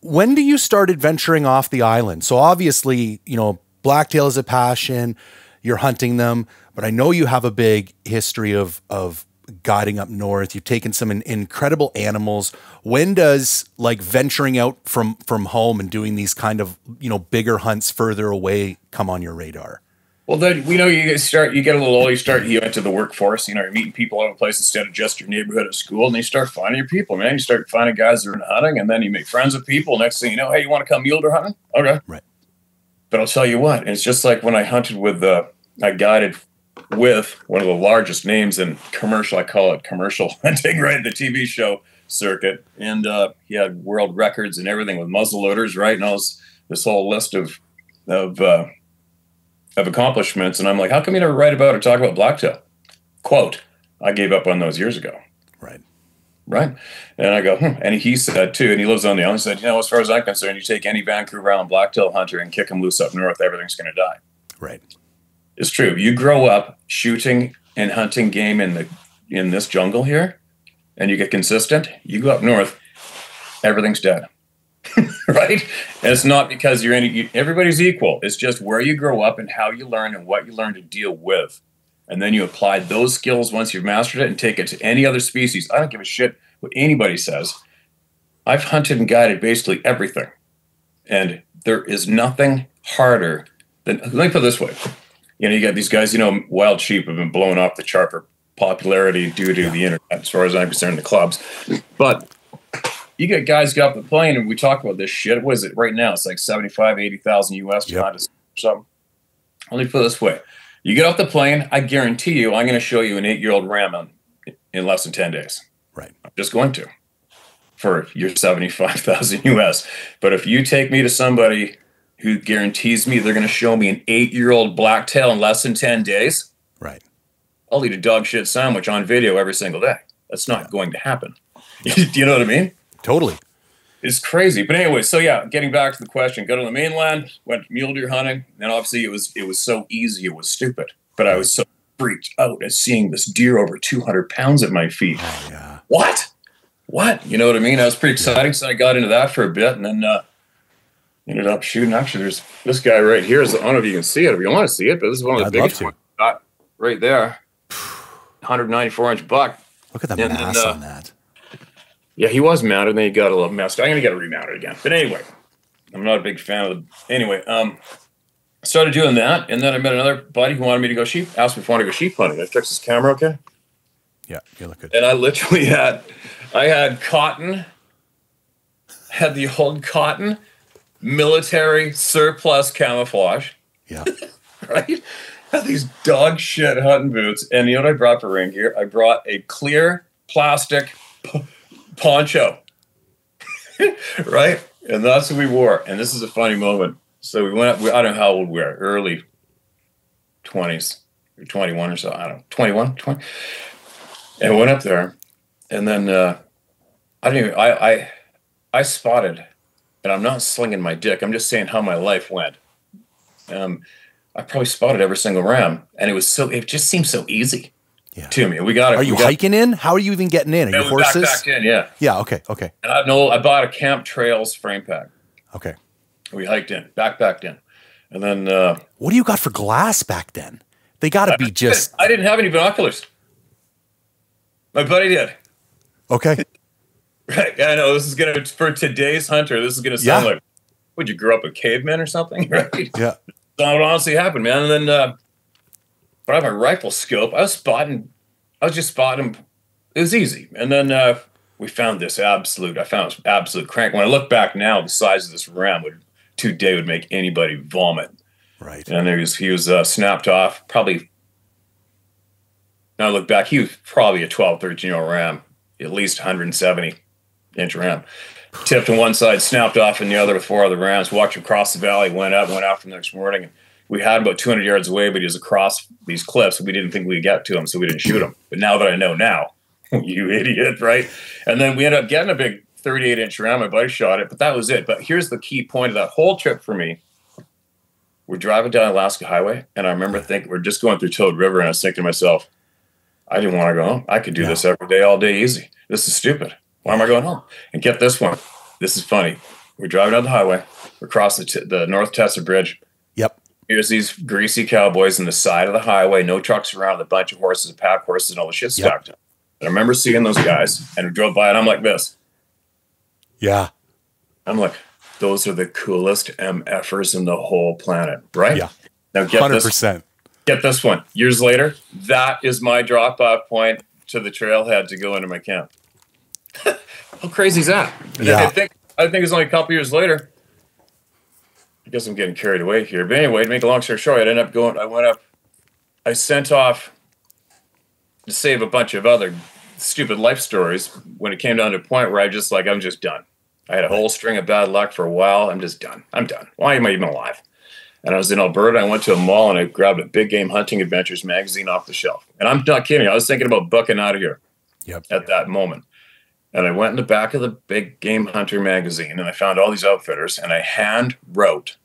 when do you start adventuring off the island? So obviously, you know, blacktail is a passion, you're hunting them, but I know you have a big history of, of guiding up north. You've taken some incredible animals. When does like venturing out from, from home and doing these kind of, you know, bigger hunts further away come on your radar? Well, then, we know you start, you get a little older, you start, you enter the workforce, you know, you're meeting people out of place instead of just your neighborhood at school, and you start finding your people, man. You start finding guys that are hunting, and then you make friends with people. Next thing you know, hey, you want to come mule deer hunting? Okay. Right. But I'll tell you what, it's just like when I hunted with, uh, I guided with one of the largest names in commercial, I call it commercial hunting, right? The T V show circuit. And uh, he had world records and everything with muzzle loaders, right? And all this, this whole list of, of, uh, of accomplishments, and I'm like, how come you never write about or talk about blacktail? Quote, I gave up on those years ago. Right. Right. And I go, hmm. And he said too, and he lives on the island, he said, you know, as far as I'm concerned, you take any Vancouver Island blacktail hunter and kick him loose up north, everything's going to die. Right. is true. You grow up shooting and hunting game in the in this jungle here, and you get consistent. You go up north, everything's dead, right? And it's not because you're any, you, everybody's equal. It's just where you grow up and how you learn and what you learn to deal with. And then you apply those skills once you've mastered it and take it to any other species. I don't give a shit what anybody says. I've hunted and guided basically everything. And there is nothing harder than, let me put it this way. You know, you got these guys, you know, wild sheep have been blown off the chart for popularity due to yeah. the internet, as far as I'm concerned, the clubs. But you get guys get off the plane and we talk about this shit. What is it right now? It's like seventy-five, eighty thousand U S yep. or something. Let me put it this way. You get off the plane, I guarantee you I'm going to show you an eight-year-old ram in less than ten days. Right. I'm just going to for your seventy-five thousand U S. But if you take me to somebody who guarantees me they're going to show me an eight-year-old blacktail in less than ten days, right, I'll eat a dog shit sandwich on video every single day. That's not yeah. going to happen. No. You know what I mean? Totally. It's crazy. But anyway, so yeah, getting back to the question, go to the mainland, went mule deer hunting, and obviously it was it was so easy, it was stupid. But I was so freaked out at seeing this deer over two hundred pounds at my feet. Oh, yeah. What? What? You know what I mean? I was pretty excited, so I got into that for a bit, and then uh, ended up shooting. Actually, there's this guy right here. I don't know if you can see it, if you want to see it, but this is one of the I'd biggest ones I got right there. one ninety-four inch buck. Look at the and mass then, uh, on that. Yeah, he was mounted, and then he got a little messed. I'm going to get it remounted again. But anyway, I'm not a big fan of the... Anyway, um, I started doing that, and then I met another buddy who wanted me to go sheep, asked me if I wanted to go sheep hunting. I fixed his camera, okay? Yeah, you look good. And I literally had... I had cotton, had the old cotton, military surplus camouflage. Yeah. Right? Had these dog shit hunting boots. And you know what I brought for rain gear? I brought a clear plastic... poncho. Right? And that's what we wore. And this is a funny moment. So we went up, we, I don't know how old we are, early twenties or twenty-one or so. I don't know, twenty-one, twenty. And went up there. And then uh, I didn't even, I, I, I spotted, and I'm not slinging my dick, I'm just saying how my life went. Um, I probably spotted every single ram. And it was so, it just seemed so easy. Yeah. To me, we got. Are you got, hiking in? How are you even getting in? Are you horses? Back, back in, yeah. Yeah. Okay. Okay. And I know I bought a Camp Trails frame pack. Okay. We hiked in, backpacked in, and then. Uh, what do you got for glass back then? They got to be just. I didn't have any binoculars. My buddy did. Okay. Right. I know this is gonna for today's hunter. This is gonna sound yeah. like, would you grow up a caveman or something? Right. Yeah. That would honestly happen, man. And then. Uh, I have my rifle scope. I was spotting. I was just spotting. It was easy. And then uh, we found this absolute. I found this absolute crank. When I look back now, the size of this ram would today would make anybody vomit. Right. And there he was. He was uh, snapped off. Probably. Now I look back. He was probably a twelve, thirteen year old ram. At least one seventy inch ram. Tipped on one side, snapped off in the other with four other rams. Walked across the valley. Went up. Went out from the next morning. And we had about two hundred yards away, but he was across these cliffs. We didn't think we'd get to him, so we didn't shoot him. But now that I know now, you idiot, right? And then we ended up getting a big thirty-eight inch round. My buddy shot it, but that was it. But here's the key point of that whole trip for me. We're driving down Alaska Highway, and I remember thinking, we're just going through Toad River, and I was thinking to myself, I didn't want to go home. I could do yeah. this every day, all day, easy. This is stupid. Why am I going home? And get this one. This is funny. We're driving down the highway. We're crossing the, the North Tessa Bridge. Yep. Here's these greasy cowboys on the side of the highway, no trucks around, a bunch of horses, a pack horses, and all the shit yep. stacked up. And I remember seeing those guys, and I drove by, and I'm like this. Yeah. I'm like, those are the coolest MFers in the whole planet, right? Yeah. Now get one hundred percent. This. Get this one. Years later, that is my drop-off point to the trailhead to go into my camp. How crazy is that? And yeah. I think I think it's only a couple years later. I guess I'm getting carried away here. But anyway, to make a long story short, I ended up going, I went up, I sent off to save a bunch of other stupid life stories when it came down to a point where I just like, I'm just done. I had a whole string of bad luck for a while. I'm just done. I'm done. Why am I even alive? And I was in Alberta. I went to a mall and I grabbed a Big Game Hunting Adventures magazine off the shelf. And I'm not kidding. I was thinking about bucking out of here yep. at that moment. And I went in the back of the Big Game Hunter magazine, and I found all these outfitters, and I hand wrote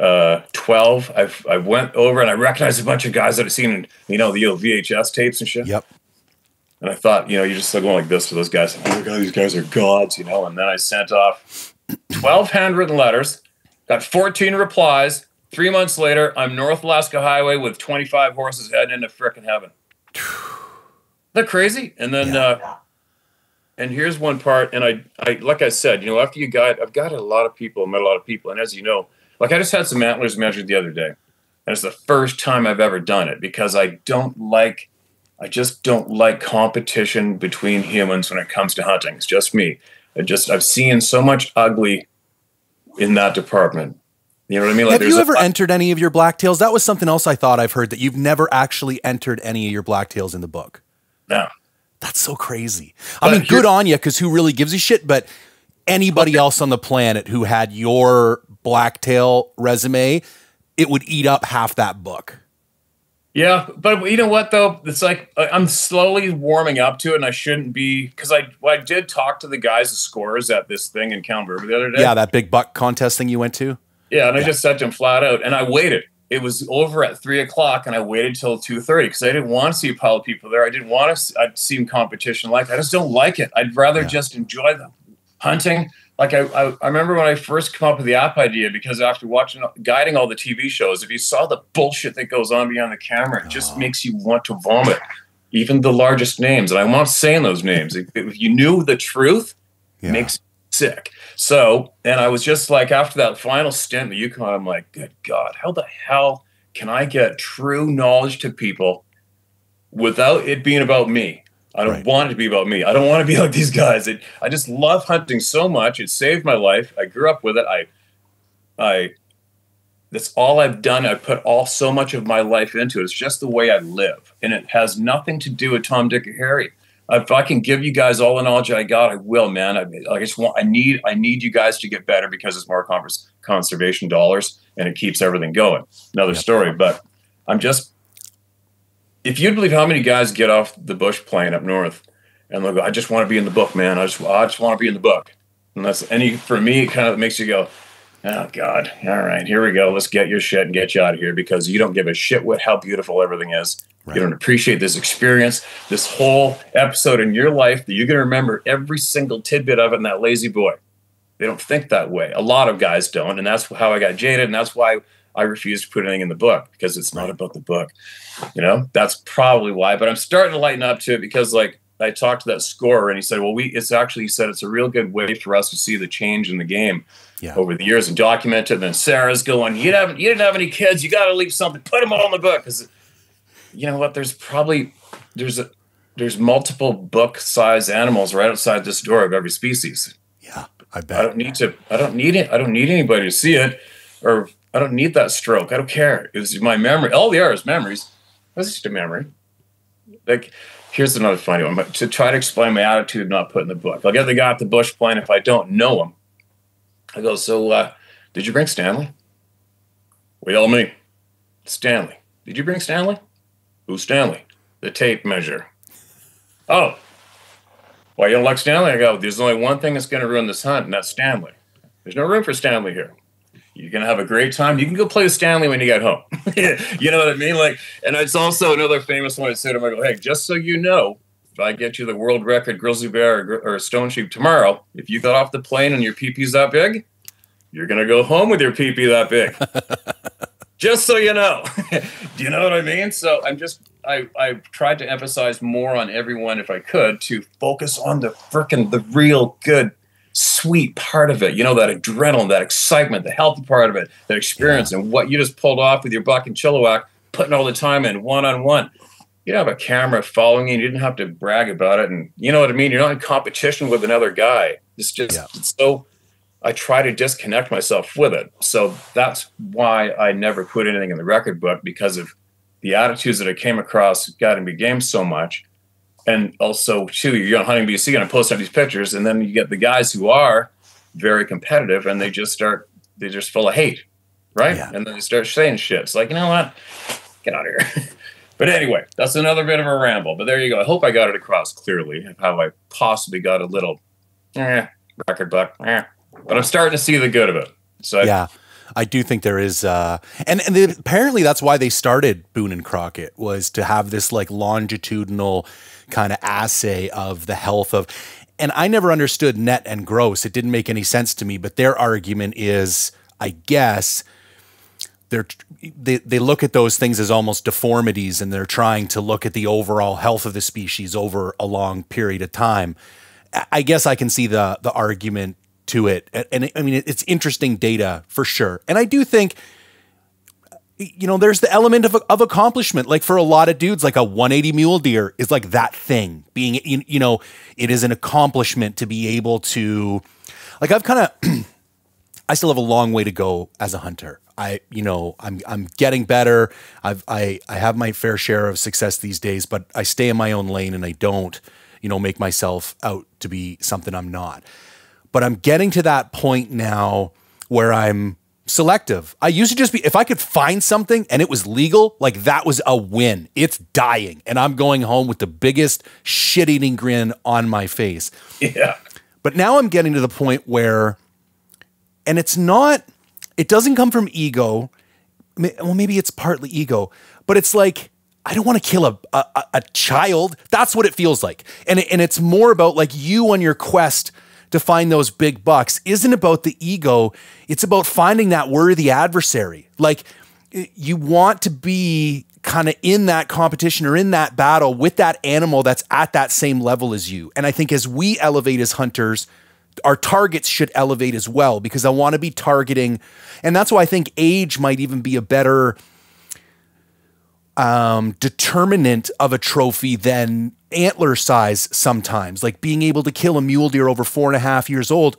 uh, twelve, I've, I went over and I recognized a bunch of guys that I've seen, you know, the old V H S tapes and shit. Yep. And I thought, you know, you're just still going like this to those guys. Oh my God, these guys are gods, you know. And then I sent off twelve handwritten letters, got fourteen replies. Three months later, I'm North Alaska Highway with twenty-five horses heading into frickin' heaven. Isn't that crazy? And then, yeah. uh, and here's one part. And I, I, like I said, you know, after you guide, I've guided a lot of people, met a lot of people. And as you know, like I just had some antlers measured the other day. And it's the first time I've ever done it because I don't like, I just don't like competition between humans when it comes to hunting. It's just me. I just, I've seen so much ugly in that department. You know what I mean? Like, have you ever entered any of your blacktails? That was something else I thought I've heard, that you've never actually entered any of your blacktails in the book. No. That's so crazy. But I mean, good on you, because who really gives a shit? But anybody else on the planet who had your blacktail resume, it would eat up half that book. Yeah, but you know what, though? It's like I'm slowly warming up to it, and I shouldn't be, because I, well, I did talk to the guys, the scorers at this thing in Calvert the other day. Yeah, that big buck contest thing you went to? Yeah, and yeah. I just sent him flat out, and I waited. It was over at three o'clock, and I waited till two thirty because I didn't want to see a pile of people there. I didn't want to. I'd seen competition like that. I just don't like it. I'd rather yeah. just enjoy the hunting. Like I, I, I remember when I first came up with the app idea, because after watching guiding all the T V shows, if you saw the bullshit that goes on behind the camera, it just oh. makes you want to vomit. Even the largest names, and I'm not saying those names. If, if you knew the truth, yeah. it makes sick. So, and I was just like, after that final stint in the Yukon, I'm like, good God, how the hell can I get true knowledge to people without it being about me? I don't right. want it to be about me. I don't want to be like these guys. It, I just love hunting so much. It saved my life. I grew up with it. I, I, that's all I've done. I put all so much of my life into it. It's just the way I live. And it has nothing to do with Tom, Dick, or Harry. If I can give you guys all the knowledge I got, I will, man. I, I just want, I need, I need you guys to get better because it's more converse, conservation dollars and it keeps everything going. Another story, but I'm just, if you'd believe how many guys get off the bush plane up north and they'll go, I just want to be in the book, man. I just, I just want to be in the book. And that's any, for me, it kind of makes you go, oh God, all right, here we go. Let's get your shit and get you out of here because you don't give a shit what, how beautiful everything is. Right. You don't appreciate this experience, this whole episode in your life that you're going to remember every single tidbit of it in that lazy boy. They don't think that way. A lot of guys don't, and that's how I got jaded, and that's why I refuse to put anything in the book because it's not about the book. You know, that's probably why, but I'm starting to lighten up to it because, like, I talked to that scorer, and he said, well, we, it's actually, he said, it's a real good way for us to see the change in the game yeah. over the years and document it. And then Sarah's going, you didn't have, you didn't have any kids. You got to leave something. Put them all in the book because you know what? There's probably there's a, there's multiple book-sized animals right outside this door of every species. Yeah, I bet. I don't need to. I don't need it. I don't need anybody to see it, or I don't need that stroke. I don't care. It was my memory. All they are is memories. That's just a memory. Like, here's another funny one. But to try to explain my attitude, not put in the book. I'll get the guy at the bush plane if I don't know him. I go, so uh, did you bring Stanley? Well, me, Stanley. Did you bring Stanley? Who's Stanley? The tape measure. Oh, well, you don't like Stanley? I go, there's only one thing that's going to ruin this hunt, and that's Stanley. There's no room for Stanley here. You're going to have a great time. You can go play with Stanley when you get home. You know what I mean? Like, and it's also another famous one. I said to him, I go, hey, just so you know, if I get you the world record grizzly bear or, or stone sheep tomorrow, if you got off the plane and your pee-pee's that big, you're going to go home with your pee-pee that big. Just so you know. Do you know what I mean? So I'm just, I, I tried to emphasize more on everyone if I could to focus on the frickin' the real good, sweet part of it. You know, that adrenaline, that excitement, the healthy part of it, that experience, yeah. and what you just pulled off with your buck in Chilliwack, putting all the time in one-on-one. You don't have a camera following you. You didn't have to brag about it. And you know what I mean? You're not in competition with another guy. It's just yeah. it's so... I try to disconnect myself with it. So that's why I never put anything in the record book, because of the attitudes that I came across guiding me game so much. And also, too, you're on Hunting B C and I post up these pictures, and then you get the guys who are very competitive and they just start, they're just full of hate, right? Yeah. And then they start saying shit. It's like, you know what? Get out of here. But anyway, that's another bit of a ramble. But there you go. I hope I got it across clearly how I possibly got a little eh, record book. Eh. But I'm starting to see the good of it. So yeah, I do think there is, uh, and, and they, apparently that's why they started Boone and Crockett, was to have this like longitudinal kind of assay of the health of, and I never understood net and gross. It didn't make any sense to me, but their argument is, I guess, they're, they, they look at those things as almost deformities, and they're trying to look at the overall health of the species over a long period of time. I guess I can see the, the argument to it. And I mean, it's interesting data for sure. And I do think, you know, there's the element of, of accomplishment. Like for a lot of dudes, like a one eighty mule deer is like that thing being, you know, it is an accomplishment to be able to, like, I've kind of, I still have a long way to go as a hunter. I, you know, I'm, I'm getting better. I've, I, I have my fair share of success these days, but I stay in my own lane and I don't, you know, make myself out to be something I'm not. But I'm getting to that point now where I'm selective. I used to just be, if I could find something and it was legal, like that was a win. It's dying. And I'm going home with the biggest shit-eating grin on my face. Yeah. But now I'm getting to the point where, and it's not, it doesn't come from ego. Well, maybe it's partly ego, but it's like, I don't want to kill a, a, a child. That's what it feels like. And, it, and it's more about like you on your quest to find those big bucks isn't about the ego. It's about finding that worthy adversary. Like you want to be kind of in that competition or in that battle with that animal that's at that same level as you. And I think as we elevate as hunters, our targets should elevate as well, because I want to be targeting. And that's why I think age might even be a better um, determinant of a trophy than antler size sometimes. Like being able to kill a mule deer over four and a half years old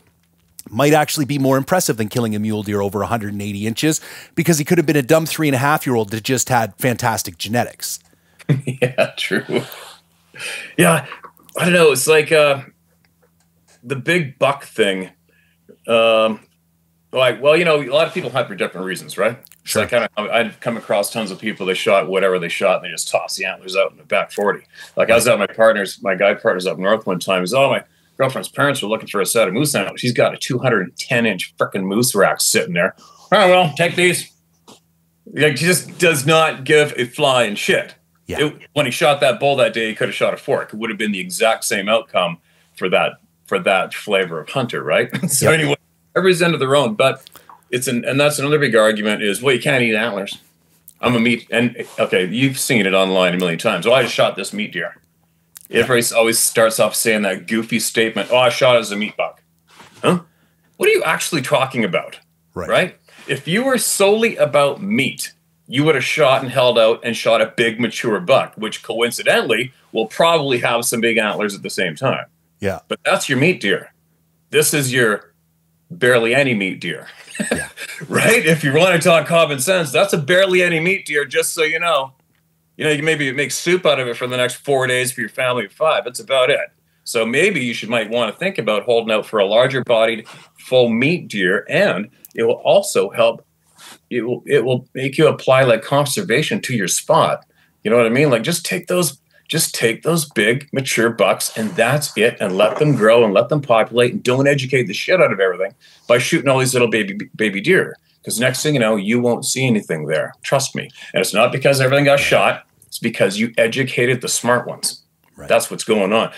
might actually be more impressive than killing a mule deer over one hundred eighty inches, because he could have been a dumb three and a half year old that just had fantastic genetics. Yeah, true. Yeah. I don't know. It's like, uh, the big buck thing. Um, like, well, you know, a lot of people hunt for different reasons, right? Sure. So I kind of, I've come across tons of people. They shot whatever they shot, and they just tossed the antlers out in the back forty. Like I was out with my partners, my guide partners up north one time. He was, oh, my girlfriend's parents were looking for a set of moose antlers. She's got a two hundred ten inch freaking moose rack sitting there. All right, well, take these. Like, she just does not give a flying shit. Yeah. It, when he shot that bull that day, he could have shot a fork. It would have been the exact same outcome for that for that flavor of hunter, right? So yep. Anyway, everybody's into their own, but. It's an, and that's another big argument is, well, you can't eat antlers. I'm a meat, and okay, you've seen it online a million times. Oh, I just shot this meat deer. Everybody always starts off saying that goofy statement, oh, I shot as a meat buck. Huh? What are you actually talking about? Right. Right? If you were solely about meat, you would have shot and held out and shot a big mature buck, which coincidentally will probably have some big antlers at the same time. Yeah. But that's your meat deer. This is your barely any meat deer. Yeah. Right? If you want to talk common sense, that's a barely any meat deer, just so you know. You know, you maybe make soup out of it for the next four days for your family of five. That's about it. So maybe you should might want to think about holding out for a larger bodied full meat deer, and it will also help, it will it will make you apply like conservation to your spot. You know what I mean? Like just take those Just take those big, mature bucks, and that's it, and let them grow and let them populate, and don't educate the shit out of everything by shooting all these little baby baby deer, because next thing you know, you won't see anything there. Trust me. And it's not because everything got shot. It's because you educated the smart ones. Right. That's what's going on.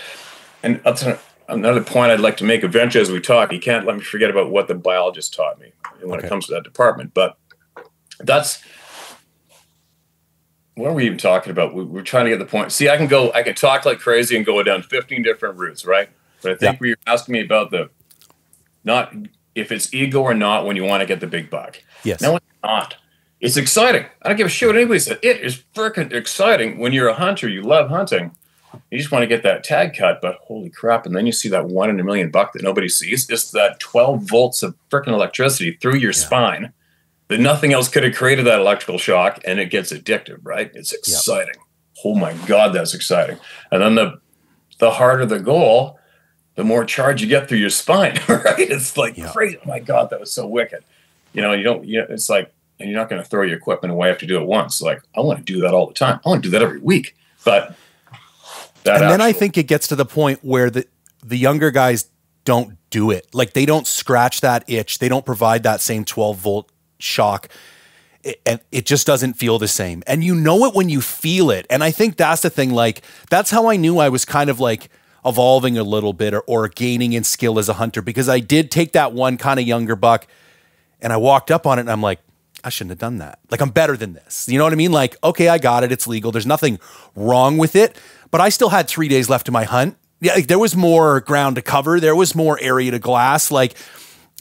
And that's another point I'd like to make. Eventually, as we talk, you can't let me forget about what the biologist taught me when okay. it comes to that department. But that's... What are we even talking about? We, we're trying to get the point. See, I can go, I can talk like crazy and go down fifteen different routes, right? But I think yeah. we were asking me about the not if it's ego or not when you want to get the big buck. Yes. No, it's not. It's exciting. I don't give a shit what anybody said. It is freaking exciting when you're a hunter. You love hunting. You just want to get that tag cut, but holy crap. And then you see that one in a million buck that nobody sees. It's that twelve volts of freaking electricity through your yeah. spine. That nothing else could have created that electrical shock, and it gets addictive, right? It's exciting. Yep. Oh my God, that's exciting. And then the the harder the goal, the more charge you get through your spine, right? It's like yep. crazy. Oh my God, that was so wicked. You know, you don't. You know, it's like, and you're not going to throw your equipment away after you do it once. Like I want to do that all the time. I want to do that every week. But that and actual, then I think it gets to the point where the the younger guys don't do it. Like they don't scratch that itch. They don't provide that same twelve volt shock. It, and it just doesn't feel the same. And you know it when you feel it. And I think that's the thing. Like, that's how I knew I was kind of like evolving a little bit, or, or gaining in skill as a hunter, because I did take that one kind of younger buck and I walked up on it and I'm like, I shouldn't have done that. Like, I'm better than this. You know what I mean? Like, okay, I got it. It's legal. There's nothing wrong with it, but I still had three days left to my hunt. Yeah, like, there was more ground to cover. There was more area to glass. Like,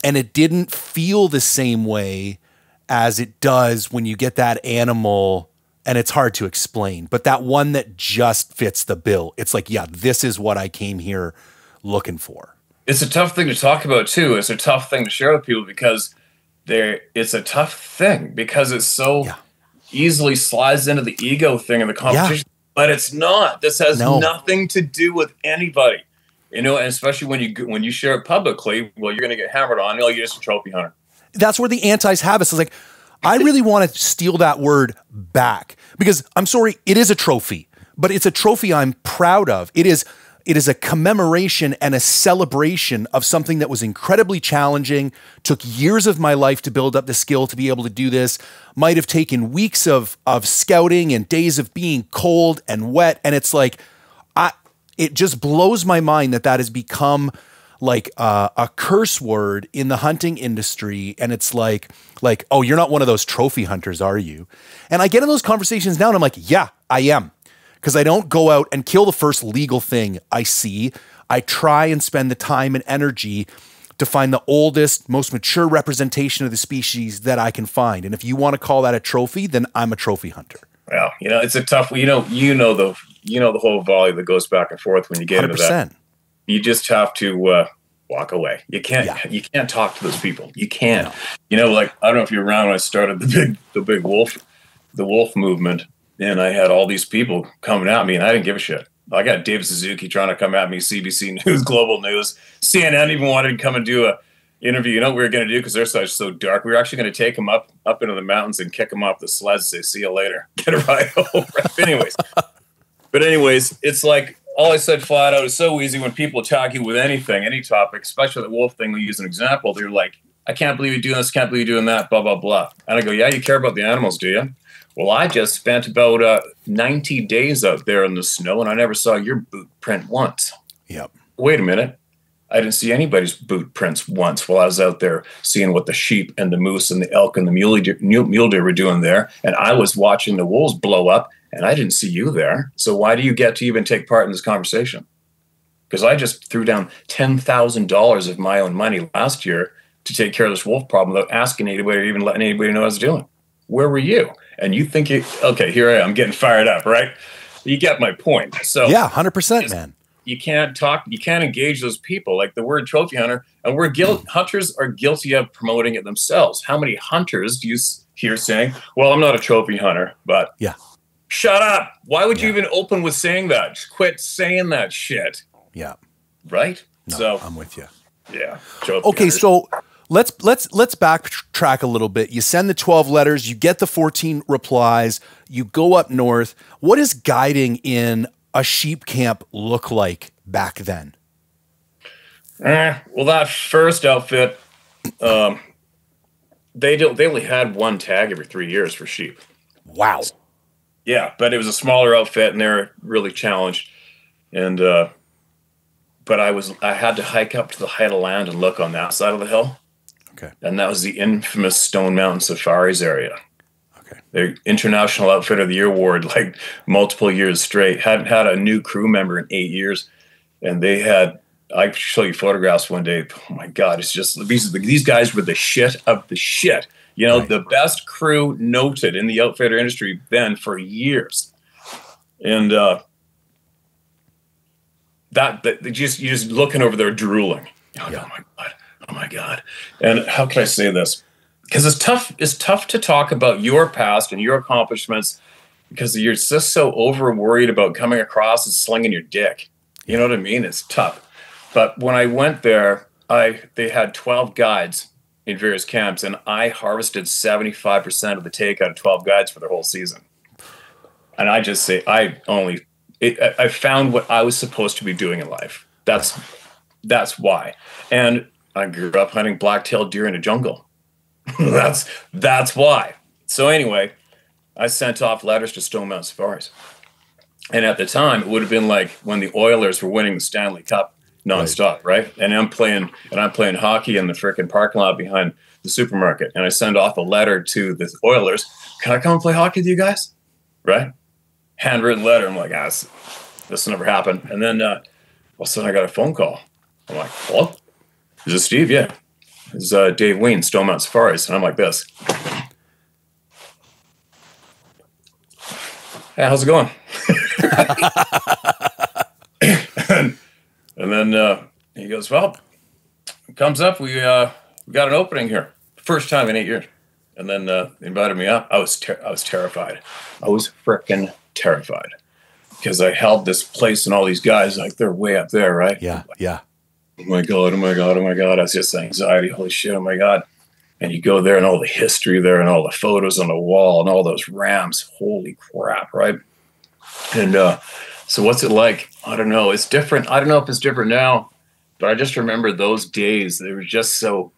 and it didn't feel the same way as it does when you get that animal, and it's hard to explain, but that one that just fits the bill. It's like, yeah, this is what I came here looking for. It's a tough thing to talk about too. It's a tough thing to share with people, because there, it's a tough thing because it's so yeah. easily slides into the ego thing of the competition, yeah. but it's not. This has no. nothing to do with anybody, you know, and especially when you, when you share it publicly, well, you're going to get hammered on. Oh, you're just a trophy hunter. That's where the antis have us. It's like, I really want to steal that word back, because I'm sorry, it is a trophy, but it's a trophy I'm proud of. It is, it is a commemoration and a celebration of something that was incredibly challenging, took years of my life to build up the skill to be able to do this, might have taken weeks of, of scouting and days of being cold and wet. And it's like, I, it just blows my mind that that has become like uh, a curse word in the hunting industry. And it's like, like, oh, you're not one of those trophy hunters, are you? And I get in those conversations now and I'm like, yeah, I am. Because I don't go out and kill the first legal thing I see. I try and spend the time and energy to find the oldest, most mature representation of the species that I can find. And if you want to call that a trophy, then I'm a trophy hunter. Well, you know, it's a tough, you know, you know, the, you know, the whole volley that goes back and forth when you get into that. one hundred percent. You just have to uh, walk away. You can't. Yeah. You can't talk to those people. You can't. You know, like, I don't know if you're around when I started the big, the big wolf, the wolf movement, and I had all these people coming at me, and I didn't give a shit. I got Dave Suzuki trying to come at me, C B C News, Global News, C N N even wanted to come and do a interview. You know what we were going to do, because they're so, so dark. We were actually going to take them up up into the mountains and kick them off the sleds. Say, see you later. Get a ride over. anyways, but anyways, it's like. All I said flat out is so easy when people attack you with anything, any topic, especially the wolf thing, we use an example. They're like, I can't believe you're doing this, can't believe you're doing that, blah, blah, blah. And I go, yeah, you care about the animals, do you? Well, I just spent about uh, ninety days out there in the snow and I never saw your boot print once. Yep. Wait a minute. I didn't see anybody's boot prints once while I was out there seeing what the sheep and the moose and the elk and the mule deer, mule deer were doing there. And I was watching the wolves blow up. And I didn't see you there. So why do you get to even take part in this conversation? Because I just threw down ten thousand dollars of my own money last year to take care of this wolf problem without asking anybody or even letting anybody know what I was doing. Where were you? And you think, you, okay, here I am, I'm getting fired up, right? You get my point. So yeah, one hundred percent, man. You can't talk, you can't engage those people. Like the word trophy hunter, and we're guilt, hunters are guilty of promoting it themselves. How many hunters do you hear saying, well, I'm not a trophy hunter, but yeah. Shut up. Why would yeah. you even open with saying that? Just quit saying that shit. Yeah. Right? No, so I'm with you. Yeah. Okay, so let's let's let's backtrack a little bit. You send the twelve letters, you get the fourteen replies, you go up north. What does guiding in a sheep camp look like back then? Eh, well, that first outfit, um, they don't they only had one tag every three years for sheep. Wow. Yeah, but it was a smaller outfit, and they're really challenged. And uh, but I was I had to hike up to the Haida land and look on that side of the hill. Okay, and that was the infamous Stone Mountain Safaris area. Okay, their International Outfit of the Year award, like multiple years straight. Hadn't had a new crew member in eight years, and they had. I show you photographs one day. Oh my God, it's just these these guys were the shit of the shit. You know, right. The best crew noted in the outfitter industry then for years. And uh, that, that they just, you're just looking over there drooling. Oh, yeah. Oh, my God. Oh, my God. And how can I say this? Because it's tough, it's tough to talk about your past and your accomplishments because you're just so over worried about coming across and slinging your dick. You know what I mean? It's tough. But when I went there, I they had twelve guides in various camps, and I harvested seventy-five percent of the take out of twelve guides for their whole season. And I just say, I only, it, I found what I was supposed to be doing in life. That's, that's why. And I grew up hunting blacktail deer in a jungle. that's that's why. So anyway, I sent off letters to Stone Mountain Safaris. And at the time, it would have been like when the Oilers were winning the Stanley Cup nonstop, right? right? And I'm playing and I'm playing hockey in the freaking parking lot behind the supermarket. And I send off a letter to the Oilers. Can I come and play hockey with you guys? Right? Handwritten letter. I'm like, ah, this, this will never happen. And then uh, all of a sudden I got a phone call. I'm like, hello? Is this Steve? Yeah. It's uh, Dave Wien, Stone Mountain Safaris. And I'm like this. Hey, how's it going? and, and then uh, he goes, well, it comes up, we uh, we got an opening here. First time in eight years. And then uh, they invited me up. I was ter I was terrified. I was frickin' terrified because I held this place and all these guys, like, they're way up there, right? Yeah, yeah. Oh my God, oh my God, oh my God. I was just anxiety, holy shit, oh my God. And you go there and all the history there and all the photos on the wall and all those rams, holy crap, right? And uh, so what's it like? I don't know. It's different. I don't know if it's different now, but I just remember those days. They were just so,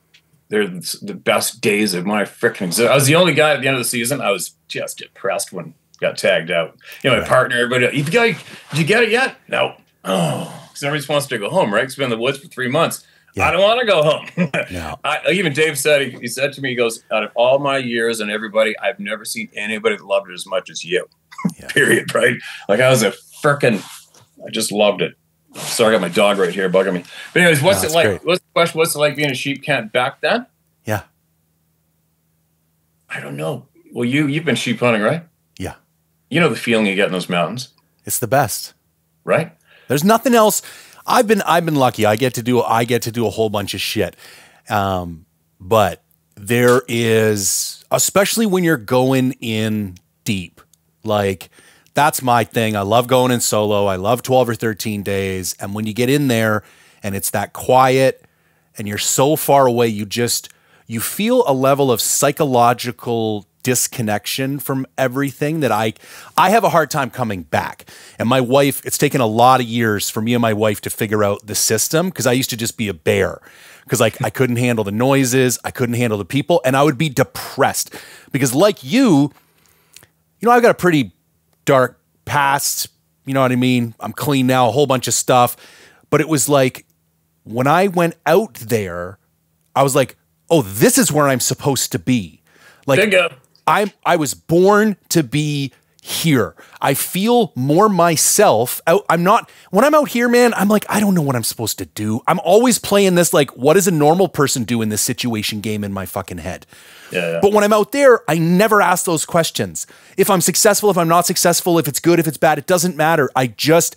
they're the best days of my freaking, I was the only guy at the end of the season. I was just depressed when I got tagged out. You know, my partner, everybody, you got, did you get it yet? No. Oh, because everybody wants to go home, right? It's been in the woods for three months. Yeah. I don't want to go home. No. I, even Dave said, he, he said to me, he goes, out of all my years and everybody, I've never seen anybody that loved it as much as you. Yeah. Period, right? Like, I was a frickin', I just loved it. Sorry, I got my dog right here bugging me. But anyways, what's no, it like? Great. What's the question? What's it like being a sheep camp back then? Yeah. I don't know. Well, you, you've been sheep hunting, right? Yeah. You know the feeling you get in those mountains. It's the best. Right? There's nothing else. I've been, I've been lucky. I get to do, I get to do a whole bunch of shit. Um, but there is, especially when you're going in deep, like that's my thing. I love going in solo. I love twelve or thirteen days. And when you get in there and it's that quiet and you're so far away, you just, you feel a level of psychological disconnection from everything that I, I have a hard time coming back. And my wife, it's taken a lot of years for me and my wife to figure out the system. Cause I used to just be a bear. Cause like I couldn't handle the noises. I couldn't handle the people. And I would be depressed because like you, you know, I've got a pretty dark past, you know what I mean? I'm clean now, a whole bunch of stuff. But it was like, when I went out there, I was like, oh, this is where I'm supposed to be. Like, bingo. I, I was born to be here. I feel more myself. I, I'm not, when I'm out here, man, I'm like, I don't know what I'm supposed to do. I'm always playing this, like, what does a normal person do in this situation game in my fucking head? Yeah, yeah. But when I'm out there, I never ask those questions. If I'm successful, if I'm not successful, if it's good, if it's bad, it doesn't matter. I just,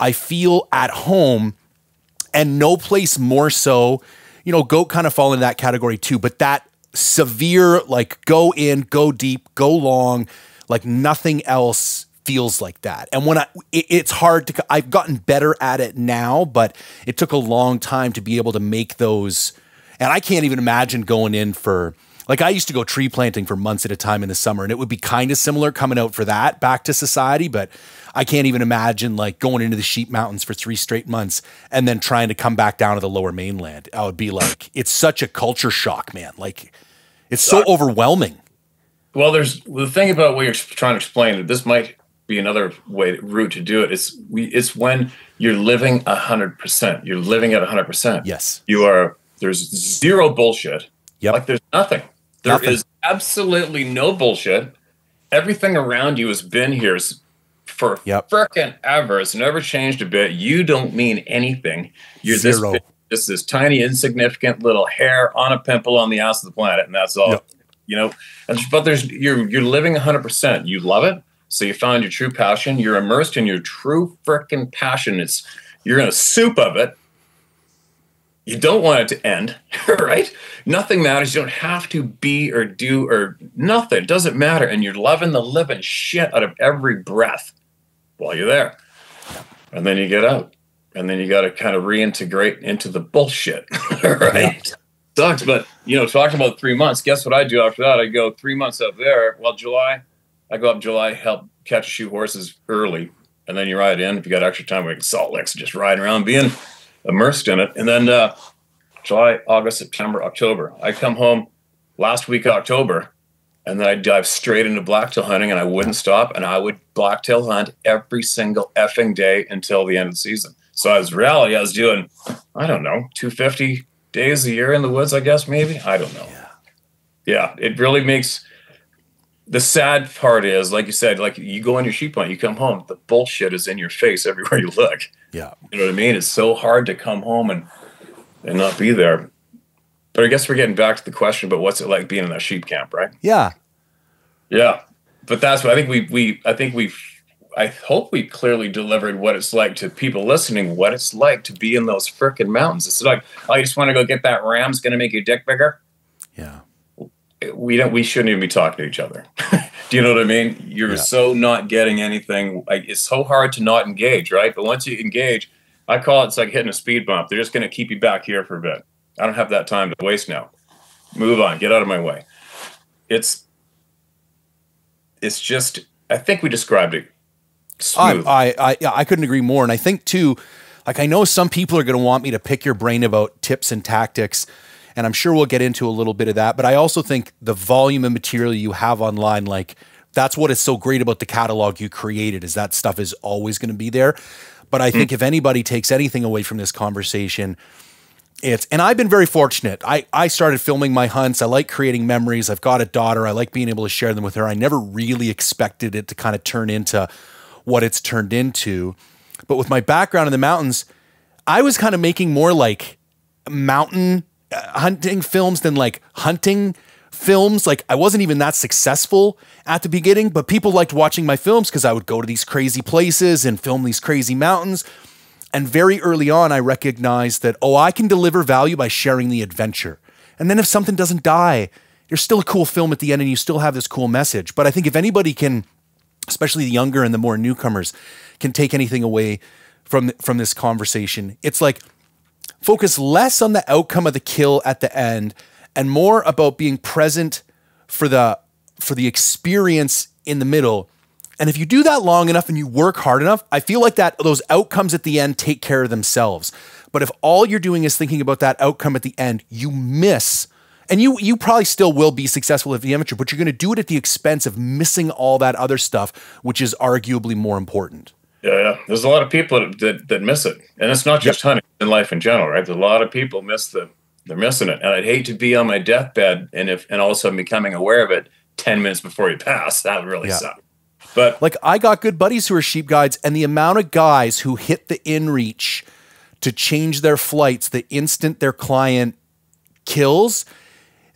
I feel at home, and no place more so, you know, goat kind of fall into that category too, but that severe, like, go in, go deep, go long, like nothing else feels like that. And when I, it, it's hard to, I've gotten better at it now, but it took a long time to be able to make those. And I can't even imagine going in for, like, I used to go tree planting for months at a time in the summer, and it would be kind of similar coming out for that back to society. But I can't even imagine, like, going into the sheep mountains for three straight months and then trying to come back down to the lower mainland. I would be like, it's such a culture shock, man. Like, it's so uh, overwhelming. Well, there's the thing about what you're trying to explain, that this might be another way route to do it. It's we, it's when you're living a hundred percent, you're living at a hundred percent. Yes. You are. There's zero bullshit. Yep. Like, there's nothing. There nothing. is absolutely no bullshit. Everything around you has been here for yep. frickin' ever. It's never changed a bit. You don't mean anything. You're Zero. this this this tiny, insignificant little hair on a pimple on the ass of the planet, and that's all. Yep. You know. And, but there's you're you're living one hundred percent. You love it, so you found your true passion. You're immersed in your true frickin' passion. It's you're in a soup of it. You don't want it to end, right? Nothing matters. You don't have to be or do or nothing. It doesn't matter. And you're loving the living shit out of every breath while you're there. And then you get out. And then you got to kind of reintegrate into the bullshit, right? Yeah. Sucks. But, you know, talking about three months, guess what I do after that? I go three months up there. Well, July, I go up July, help catch shoe horses early. And then you ride in. If you got extra time, like Salt Licks, just riding around, being immersed in it. And then uh July, August, September, October, I come home last week of October, and then I dived straight into blacktail hunting, and I wouldn't stop, and I would blacktail hunt every single effing day until the end of the season. So I was reality, I was doing, I don't know, two hundred fifty days a year in the woods, I guess, maybe. I don't know. Yeah, yeah it really makes... The sad part is, like you said, like you go on your sheep hunt, you come home, the bullshit is in your face everywhere you look. Yeah. You know what I mean? It's so hard to come home and, and not be there. But I guess we're getting back to the question about what's it like being in a sheep camp, right? Yeah. Yeah. But that's what I think we, we, I think we've, I hope we clearly delivered what it's like to people listening, what it's like to be in those frickin' mountains. It's like, oh, you just want to go get that ram, it's going to make your dick bigger. Yeah. We don't. We shouldn't even be talking to each other. Do you know what I mean? You're yeah. so not getting anything. Like, it's so hard to not engage, right? But once you engage, I call it, it's like hitting a speed bump. They're just going to keep you back here for a bit. I don't have that time to waste now. Move on. Get out of my way. It's. It's just. I think we described it. Smooth. I I I, I couldn't agree more. And I think too, like I know some people are going to want me to pick your brain about tips and tactics. And I'm sure we'll get into a little bit of that. But I also think the volume of material you have online, like that's what is so great about the catalog you created, is that stuff is always going to be there. But I think mm. if anybody takes anything away from this conversation, it's, and I've been very fortunate. I, I started filming my hunts. I like creating memories. I've got a daughter. I like being able to share them with her. I never really expected it to kind of turn into what it's turned into. But with my background in the mountains, I was kind of making more like mountain hunting films than like hunting films. Like I wasn't even that successful at the beginning, but people liked watching my films because I would go to these crazy places and film these crazy mountains. And very early on, I recognized that, oh, I can deliver value by sharing the adventure. And then if something doesn't die, you're still a cool film at the end and you still have this cool message. But I think if anybody can, especially the younger and the more newcomers, can take anything away from, from this conversation, it's like, focus less on the outcome of the kill at the end and more about being present for the for the experience in the middle. And if you do that long enough and you work hard enough, I feel like that those outcomes at the end take care of themselves. But if all you're doing is thinking about that outcome at the end, you miss. And you you probably still will be successful at the amateur, but you're going to do it at the expense of missing all that other stuff, which is arguably more important. Yeah, yeah, there's a lot of people that, that, that miss it. And it's not just yep. hunting, in life in general, right? There's a lot of people miss the, they're missing it. And I'd hate to be on my deathbed and if and all of a sudden becoming aware of it ten minutes before you pass. That would really yeah. suck. But like I got good buddies who are sheep guides, and the amount of guys who hit the in reach to change their flights the instant their client kills,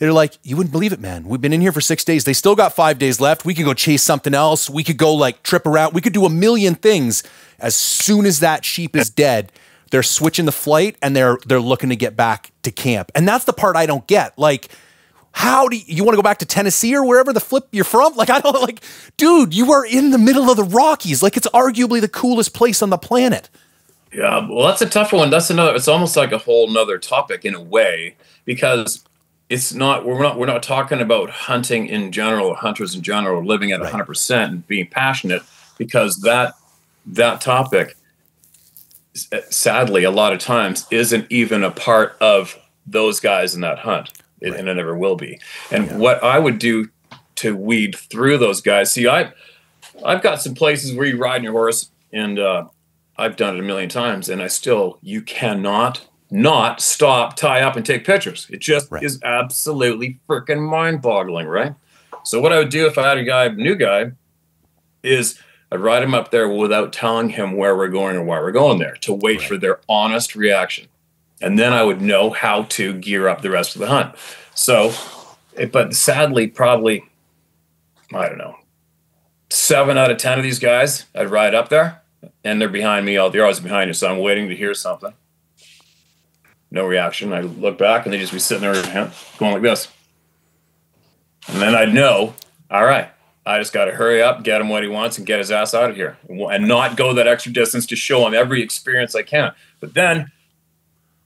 they're like, you wouldn't believe it, man. We've been in here for six days. They still got five days left. We could go chase something else. We could go like trip around. We could do a million things. As soon as that sheep is dead, they're switching the flight and they're, they're looking to get back to camp. And that's the part I don't get. Like, how do you, you want to go back to Tennessee or wherever the flip you're from? Like, I don't like, dude, you are in the middle of the Rockies. Like it's arguably the coolest place on the planet. Yeah. Well, that's a tough one. That's another, it's almost like a whole nother topic in a way, because It's not we're not we're not talking about hunting in general, or hunters in general, living at one hundred percent and being passionate, because that that topic, sadly, a lot of times isn't even a part of those guys in that hunt, it, right. and it never will be. And yeah. what I would do to weed through those guys, see, I I've got some places where you ride your horse, and uh, I've done it a million times, and I still you cannot. Not stop, tie up, and take pictures. It just right. is absolutely freaking mind-boggling, right? So what I would do if I had a guy, new guy, is I'd ride him up there without telling him where we're going or why we're going there, to wait right. for their honest reaction. And then I would know how to gear up the rest of the hunt. So, but sadly, probably, I don't know, seven out of ten of these guys, I'd ride up there, and they're behind me. They're always behind you, so I'm waiting to hear something. No reaction. I look back and they just be sitting there going like this. And then I'd know, all right, I just got to hurry up, get him what he wants and get his ass out of here, and not go that extra distance to show him every experience I can. But then,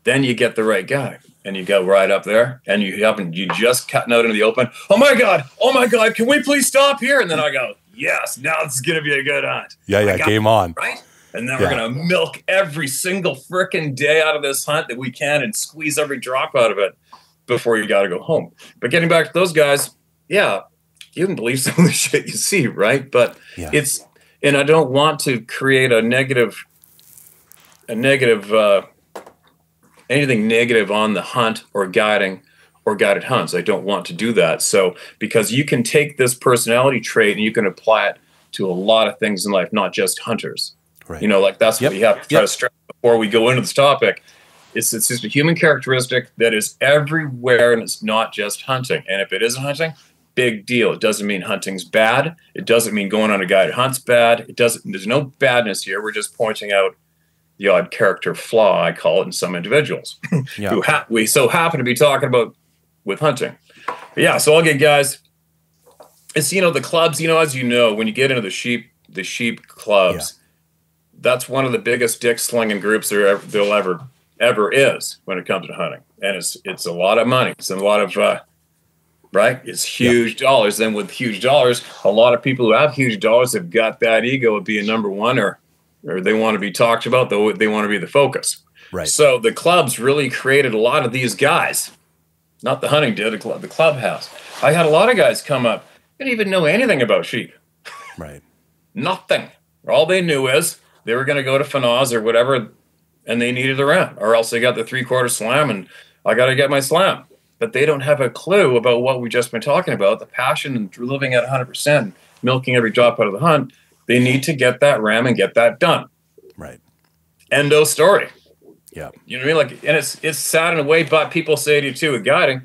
then you get the right guy and you go right up there and you haven't, you just cutting out into the open. Oh my God. Oh my God. Can we please stop here? And then I go, yes, now this is going to be a good hunt. Yeah. Yeah. Game on. Right. And then yeah. we're going to milk every single frickin' day out of this hunt that we can and squeeze every drop out of it. before you got to go home. But getting back to those guys, yeah, you can believe some of the shit you see, right? But yeah. it's, and I don't want to create a negative, a negative, uh, anything negative on the hunt or guiding or guided hunts. I don't want to do that. So, because you can take this personality trait and you can apply it to a lot of things in life, not just hunters. Right. You know, like that's yep. what we have to try yep. to stress before we go into this topic. It's, it's just a human characteristic that is everywhere, and it's not just hunting. And if it isn't hunting, big deal. It doesn't mean hunting's bad. It doesn't mean going on a guided hunt's bad. It doesn't. There's no badness here. We're just pointing out the odd character flaw, I call it, in some individuals yeah. who ha we so happen to be talking about with hunting. But yeah. So I'll get guys. It's, you know, the clubs, you know, as you know, when you get into the sheep, the sheep clubs, yeah. that's one of the biggest dick slinging groups there ever, there'll ever, ever is when it comes to hunting. And it's, it's a lot of money. It's a lot of, uh, right? It's huge yeah. dollars. And with huge dollars, a lot of people who have huge dollars have got that ego of being number one, or, or they want to be talked about, though they want to be the focus. Right. So the clubs really created a lot of these guys, not the hunting did, the club, the clubhouse. I had a lot of guys come up. Didn't even know anything about sheep, right? Nothing. All they knew is they were going to go to Fanaz or whatever, and they needed a ram, or else they got the three-quarter slam, and I got to get my slam. But they don't have a clue about what we've just been talking about—the passion and living at one hundred percent, milking every drop out of the hunt. They need to get that ram and get that done. Right. Endo story. Yeah. You know what I mean? Like, and it's it's sad in a way, but people say to you too with guiding,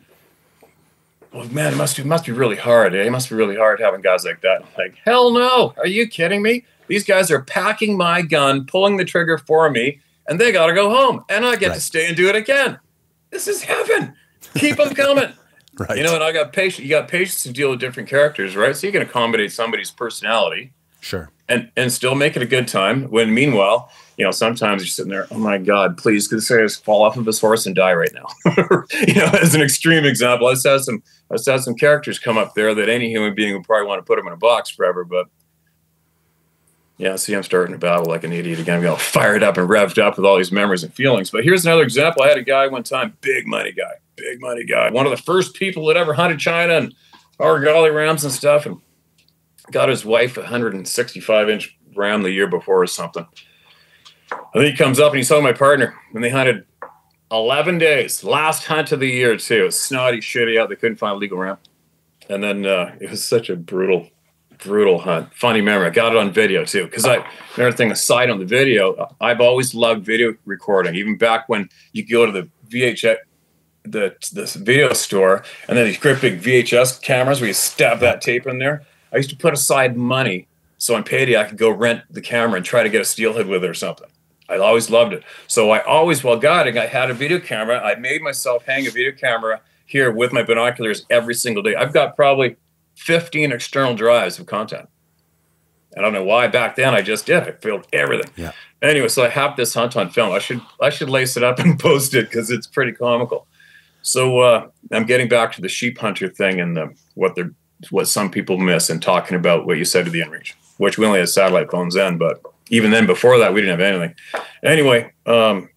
well, man, it must be, must be really hard. Eh? It must be really hard having guys like that. Like, hell no. Are you kidding me? These guys are packing my gun, pulling the trigger for me, and they got to go home. And I get right. to stay and do it again. This is heaven. Keep them coming. Right. You know, and I got patience. You got patience to deal with different characters, right? So you can accommodate somebody's personality. Sure. And, and still make it a good time. When meanwhile, you know, sometimes you're sitting there, oh my God, please, could this guy just fall off of his horse and die right now? You know, as an extreme example, I just had some, I just had some characters come up there that any human being would probably want to put them in a box forever. But yeah, see, I'm starting to battle like an idiot again. I'm all fired up and revved up with all these memories and feelings. But here's another example. I had a guy one time, big money guy, big money guy, one of the first people that ever hunted China and Argali rams and stuff, and got his wife a one hundred sixty-five inch ram the year before or something. And then he comes up and he's telling my partner, and they hunted eleven days, last hunt of the year too. It was snotty, shitty out. They couldn't find a legal ram. And then uh, it was such a brutal, brutal hunt. Funny memory. I got it on video too, because I, another thing aside on the video, I've always loved video recording, even back when you go to the V H S, the, the video store, and then these great big V H S cameras where you stab that tape in there. I used to put aside money so on payday I could go rent the camera and try to get a steelhead with it or something. I always loved it. So I always, while guiding, I had a video camera. I made myself hang a video camera here with my binoculars every single day. I've got probably fifteen external drives of content. I don't know why back then I just did. I filmed everything. Yeah. Anyway, so I have this hunt on film. I should I should lace it up and post it because it's pretty comical. So uh, I'm getting back to the sheep hunter thing and the, what they're what some people miss and talking about what you said to the inReach, which we only had satellite phones then, but even then before that, we didn't have anything. Anyway, um,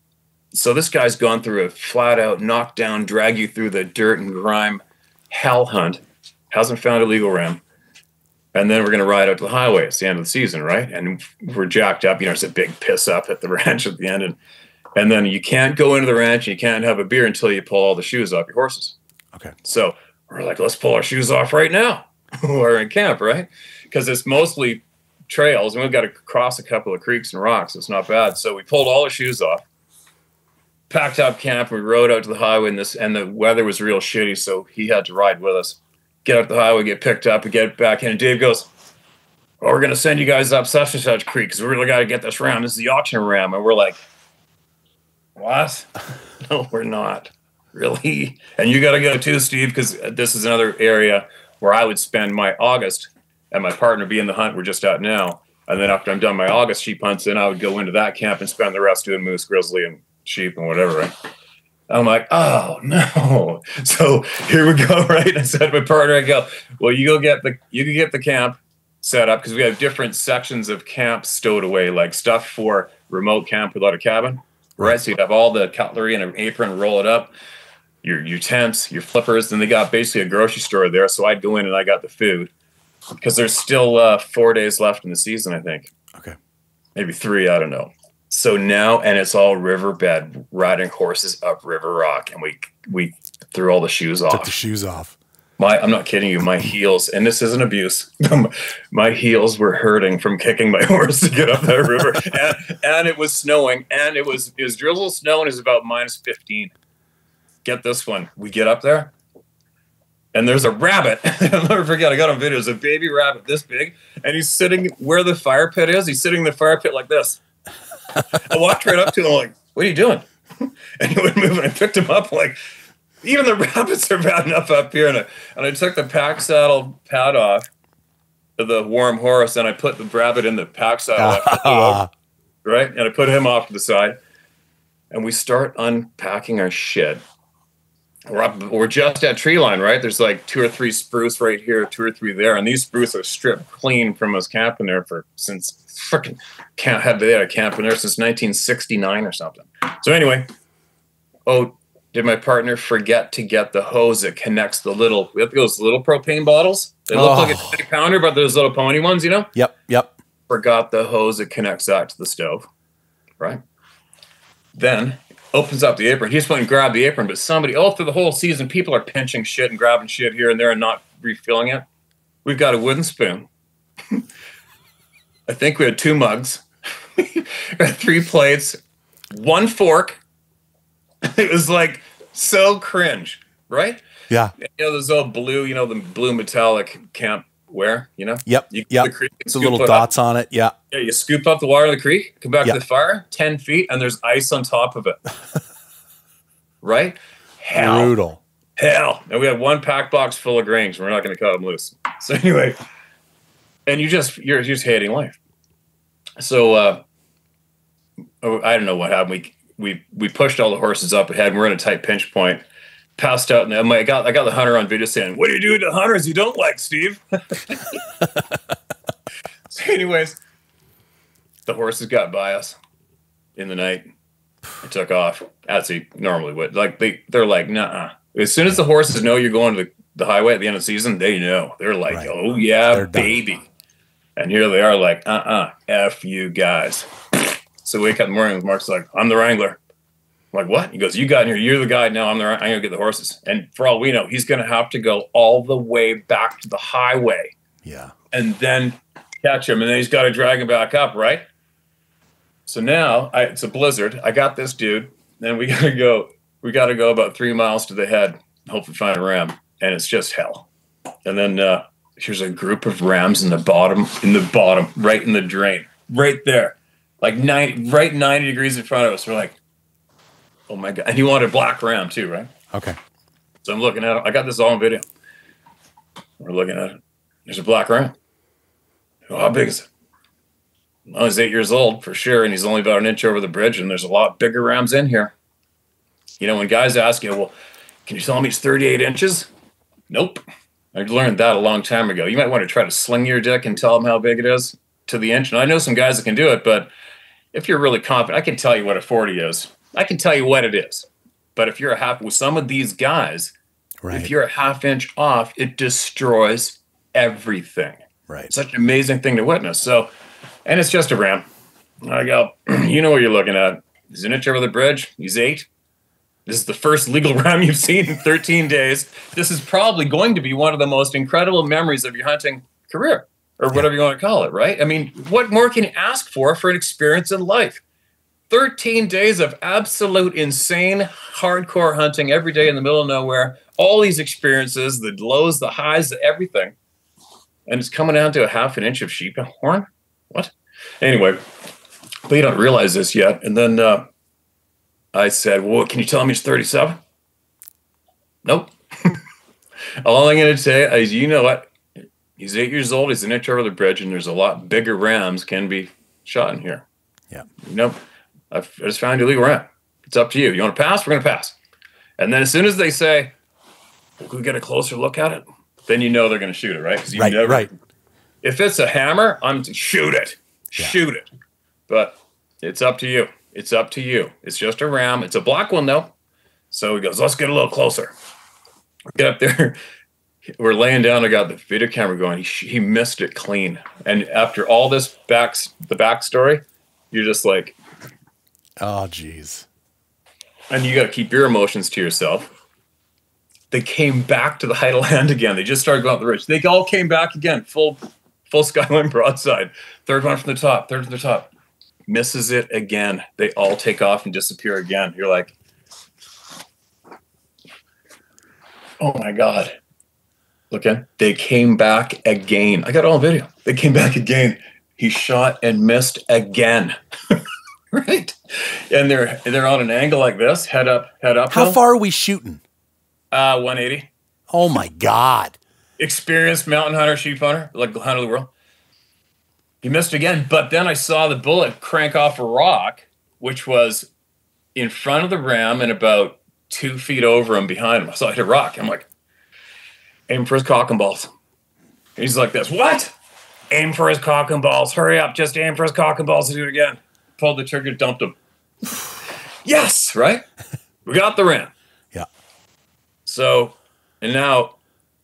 so this guy's gone through a flat out knock down, drag you through the dirt and grime hell hunt, hasn't found a legal ram. And then we're going to ride out to the highway. It's the end of the season, right? And we're jacked up. You know, it's a big piss up at the ranch at the end. And, and then you can't go into the ranch and you can't have a beer until you pull all the shoes off your horses. Okay. So we're like, let's pull our shoes off right now. We're in camp, right? Because it's mostly trails, and we've got to cross a couple of creeks and rocks. It's not bad. So we pulled all our shoes off, packed up camp, and we rode out to the highway, and, this, and the weather was real shitty, so he had to ride with us. Get out to the highway, get picked up, and get back in. And Dave goes, well, we're going to send you guys up such and such creek because we really got to get this ram. This is the auction ram. And we're like, what? No, we're not. Really? And you got to go too, Steve, because this is another area where I would spend my August and my partner be in the hunt. We're just out now. And then after I'm done my August sheep hunts, then I would go into that camp and spend the rest doing moose, grizzly, and sheep and whatever. Right? I'm like, oh, no. So here we go, right? I said to my partner, I go, well, you go get the, you can get the camp set up because we have different sections of camp stowed away, like stuff for remote camp without a cabin, right? So you'd have all the cutlery and an apron, roll it up. your your tents, your flippers, and they got basically a grocery store there. So I'd go in and I got the food because there's still uh, four days left in the season, I think. Okay. Maybe three, I don't know. So now, and it's all riverbed, riding horses up River Rock, and we we threw all the shoes off. Took the shoes off. My, I'm not kidding you. My heels, and this isn't abuse. My heels were hurting from kicking my horse to get up that river, and, and it was snowing, and it was it was drizzle snow, and it was about minus fifteen. Get this one. We get up there, and there's a rabbit. I'll never forget. I got on video. It's a baby rabbit this big, and he's sitting where the fire pit is. He's sitting in the fire pit like this. I walked right up to him. I'm like, "What are you doing?" And he wouldn't move, and I picked him up like. Even the rabbits are bad enough up here. And I, and I took the pack saddle pad off of the warm horse, and I put the rabbit in the pack saddle. Off, right? And I put him off to the side. And we start unpacking our shit. We're, up, we're just at tree line, right? There's like two or three spruce right here, two or three there. And these spruce are stripped clean from us camping there for since freaking can't have they had a camping there since nineteen sixty-nine or something. So anyway, oh. Did my partner forget to get the hose that connects the little, we have those little propane bottles? They look oh. like a twenty pounder, but those little pony ones, you know? Yep, yep. Forgot the hose that connects that to the stove, right? Then opens up the apron. He just went and grabbed the apron, but somebody, all through the whole season, people are pinching shit and grabbing shit here and there and not refilling it. We've got a wooden spoon. I think we had two mugs, three plates, one fork. It was like so cringe, right? Yeah. You know, those old blue, you know, the blue metallic camp wear, you know? Yep. You yep. The creek, it's the little dots up. on it. Yeah. Yeah. You scoop up the water of the creek, come back yep. to the fire, ten feet, and there's ice on top of it. Right? Hell. Brutal. Hell. And we had one pack box full of grains. We're not going to cut them loose. So, anyway, and you just, you're just hating life. So, uh, I don't know what happened. We, We we pushed all the horses up ahead. And we're in a tight pinch point. Passed out, and I got I got the hunter on video saying, "What are you doing to hunters you don't like, Steve?" So, anyways, the horses got by us in the night. They took off as they normally would. Like they they're like, "Nah." As soon as the horses know you're going to the, the highway at the end of the season, they know. They're like, right. "Oh yeah, they're baby." Done. And here they are, like, "Uh uh, F you guys." So wake up in the morning, Mark's like, "I'm the wrangler." I'm like, "What?" He goes, "You got in here. You're the guy now. I'm the I'm gonna get the horses." And for all we know, he's gonna have to go all the way back to the highway. Yeah. And then catch him, and then he's got to drag him back up, right? So now I, it's a blizzard. I got this dude. Then we gotta go. We gotta go about three miles to the head, hopefully find a ram, and it's just hell. And then uh, here's a group of rams in the bottom, in the bottom, right in the drain, right there. Like ninety, right ninety degrees in front of us. We're like, "Oh my God." And he wanted a black ram too, right? Okay. So I'm looking at it. I got this all on video. We're looking at it. There's a black ram. Oh, how big is it? Well, he's eight years old for sure. And he's only about an inch over the bridge. And there's a lot bigger rams in here. You know, when guys ask you, "Well, can you tell me it's thirty-eight inches? Nope. I learned that a long time ago. You might want to try to sling your dick and tell them how big it is to the inch. And I know some guys that can do it, but if you're really confident, I can tell you what a forty is. I can tell you what it is. But if you're a half, with some of these guys, right. if you're a half inch off, it destroys everything. Right. Such an amazing thing to witness. So, and it's just a ram. I go, "You know what you're looking at. He's an inch over the bridge. He's eight. This is the first legal ram you've seen in thirteen days. This is probably going to be one of the most incredible memories of your hunting career." Or whatever you want to call it, right? I mean, what more can you ask for for an experience in life? thirteen days of absolute insane, hardcore hunting every day in the middle of nowhere. All these experiences, the lows, the highs, the everything. And it's coming down to a half an inch of sheep horn? What? Anyway, they don't realize this yet. And then uh, I said, "Well, can you tell me it's thirty-seven? Nope. All I'm going to say is, "You know what? He's eight years old. He's an inch over the bridge, and there's a lot bigger rams can be shot in here." Yeah. "Nope. I've, I just found your legal ram. It's up to you. You want to pass? We're going to pass." And then as soon as they say, "Well, can we get a closer look at it?" Then you know they're going to shoot it, right? Because you right, never, right. If it's a hammer, I'm to shoot it. Yeah. Shoot it. But it's up to you. It's up to you. It's just a ram. It's a black one, though. So he goes, let's get a little closer. Get up there. We're laying down. I got the video camera going. He, he missed it clean. And after all this backs the backstory, you're just like, oh, geez. And you got to keep your emotions to yourself. They came back to the Haida land again. They just started going up the ridge. They all came back again, full full skyline broadside. Third one from the top, third from the top. Misses it again. They all take off and disappear again. You're like, oh, my God. Look at, they came back again. I got all video. They came back again. He shot and missed again. Right? And they're they're on an angle like this, head up, head up. How far are we shooting? Uh, one eighty. Oh, my God. Experienced mountain hunter, sheep hunter, like the hunter of the world. He missed again, but then I saw the bullet crank off a rock, which was in front of the ram and about two feet over him behind him. So I hit a rock. I'm like, aim for his cock and balls. He's like this. What? Aim for his cock and balls. Hurry up. Just aim for his cock and balls to do it again. Pulled the trigger, dumped him. Yes, right? We got the ram. Yeah. So, and now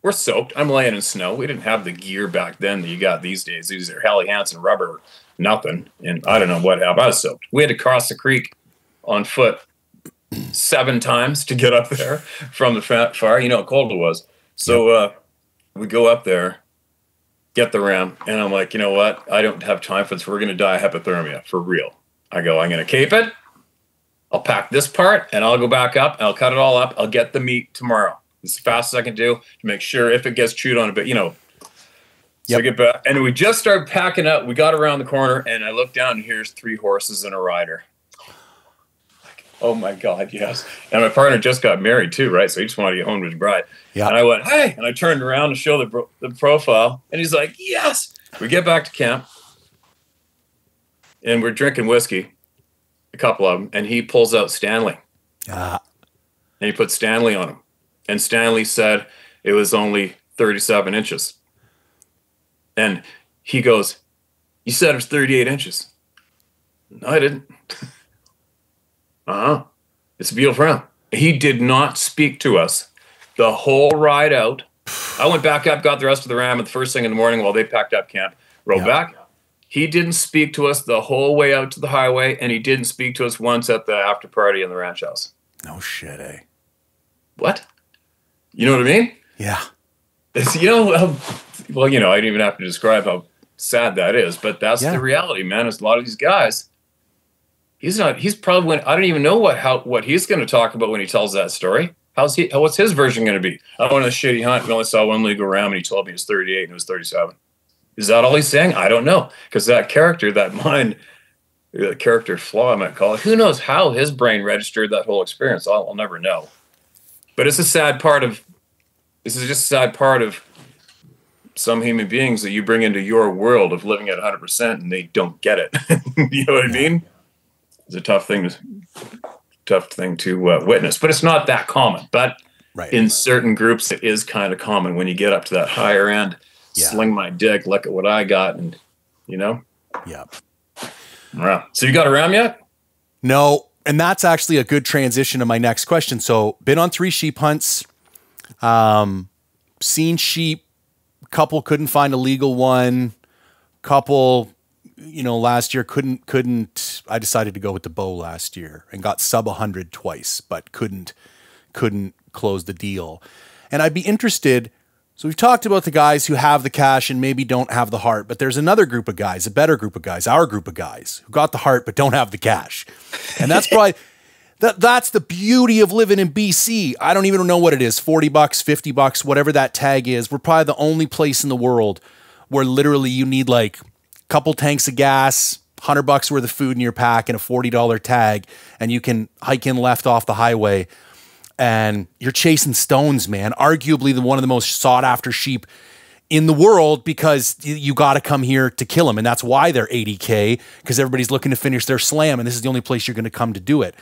we're soaked. I'm laying in snow. We didn't have the gear back then that you got these days. These are Helly Hansen rubber, nothing. And I don't know what happened. I was soaked. We had to cross the creek on foot seven times to get up there from the fire. You know how cold it was. So uh, we go up there, get the ram, and I'm like, you know what? I don't have time for this. We're going to die of hypothermia, for real. I go, I'm going to keep it. I'll pack this part, and I'll go back up, and I'll cut it all up. I'll get the meat tomorrow. It's the fastest I can do to make sure if it gets chewed on a bit, you know. So yep. I get back, and we just started packing up. We got around the corner, and I look down, and here's three horses and a rider. Oh, my God, yes. And my partner just got married, too, right? So he just wanted to get home to his bride. Yeah. And I went, hey. And I turned around to show the, pro the profile. And he's like, yes. We get back to camp. And we're drinking whiskey, a couple of them. And he pulls out Stanley. Ah. And he put Stanley on him. And Stanley said it was only thirty-seven inches. And he goes, you said it was thirty-eight inches. No, I didn't. Uh-huh. It's a beautiful round. He did not speak to us the whole ride out. I went back up, got the rest of the ram, and the first thing in the morning while they packed up camp, rode yeah. back. He didn't speak to us the whole way out to the highway, and he didn't speak to us once at the after party in the ranch house. No shit, eh? What? You know what I mean? Yeah. It's, you know, how, well, you know, I didn't even have to describe how sad that is, but that's yeah. the reality, man. It's a lot of these guys. He's not. He's probably. I don't even know what how what he's going to talk about when he tells that story. How's he? What's his version going to be? I went on a shitty hunt. We only saw one legal ram, and he told me it was thirty-eight, and it was thirty-seven. Is that all he's saying? I don't know, because that character, that mind, that character flaw, I might call it. Who knows how his brain registered that whole experience? I'll, I'll never know. But it's a sad part of. This is just a sad part of some human beings that you bring into your world of living at one hundred percent, and they don't get it. You know what I mean? It's a tough thing to, tough thing to uh, witness, but it's not that common. But right. in certain groups, it is kind of common when you get up to that higher end, yeah. sling my dick, look at what I got, and, you know? Yeah. Wow. So you got around yet? No, and that's actually a good transition to my next question. So been on three sheep hunts, um, seen sheep, couple couldn't find a legal one, couple... you know, last year couldn't, couldn't, I decided to go with the bow last year and got sub a hundred twice, but couldn't, couldn't close the deal. And I'd be interested. So we've talked about the guys who have the cash and maybe don't have the heart, but there's another group of guys, a better group of guys, our group of guys who got the heart, but don't have the cash. And that's probably, that that's the beauty of living in B C. I don't even know what it is. forty bucks, fifty bucks, whatever that tag is. We're probably the only place in the world where literally you need like couple tanks of gas, one hundred bucks worth of food in your pack, and a forty dollar tag, and you can hike in left off the highway, and you're chasing stones, man. Arguably the one of the most sought-after sheep in the world, because you got to come here to kill them, and that's why they're eighty K, because everybody's looking to finish their slam, and this is the only place you're going to come to do it.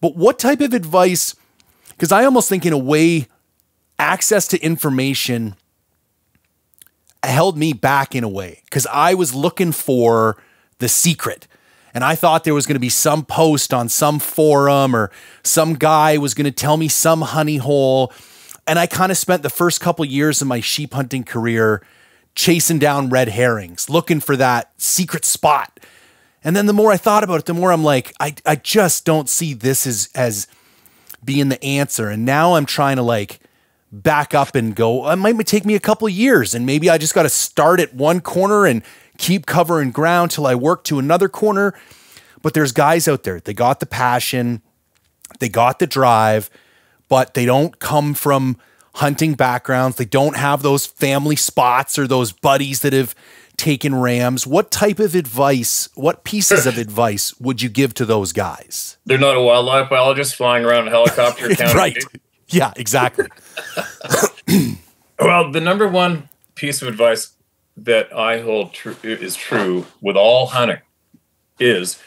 But what type of advice, because I almost think in a way access to information held me back in a way, because I was looking for the secret And I thought there was going to be some post on some forum or some guy was going to tell me some honey hole. And I kind of spent the first couple years of my sheep hunting career chasing down red herrings, looking for that secret spot. And then the more I thought about it, the more I'm like, I, I just don't see this as, as being the answer. And now I'm trying to like back up and go, it might take me a couple of years. And maybe I just got to start at one corner and keep covering ground till I work to another corner. But there's guys out there. They got the passion. They got the drive, but they don't come from hunting backgrounds. They don't have those family spots or those buddies that have taken rams. What type of advice, what pieces of advice would you give to those guys? They're not a wildlife biologist flying around a helicopter. Right. Dude. Yeah, exactly. Well, the number one piece of advice that I hold true is true with all hunting is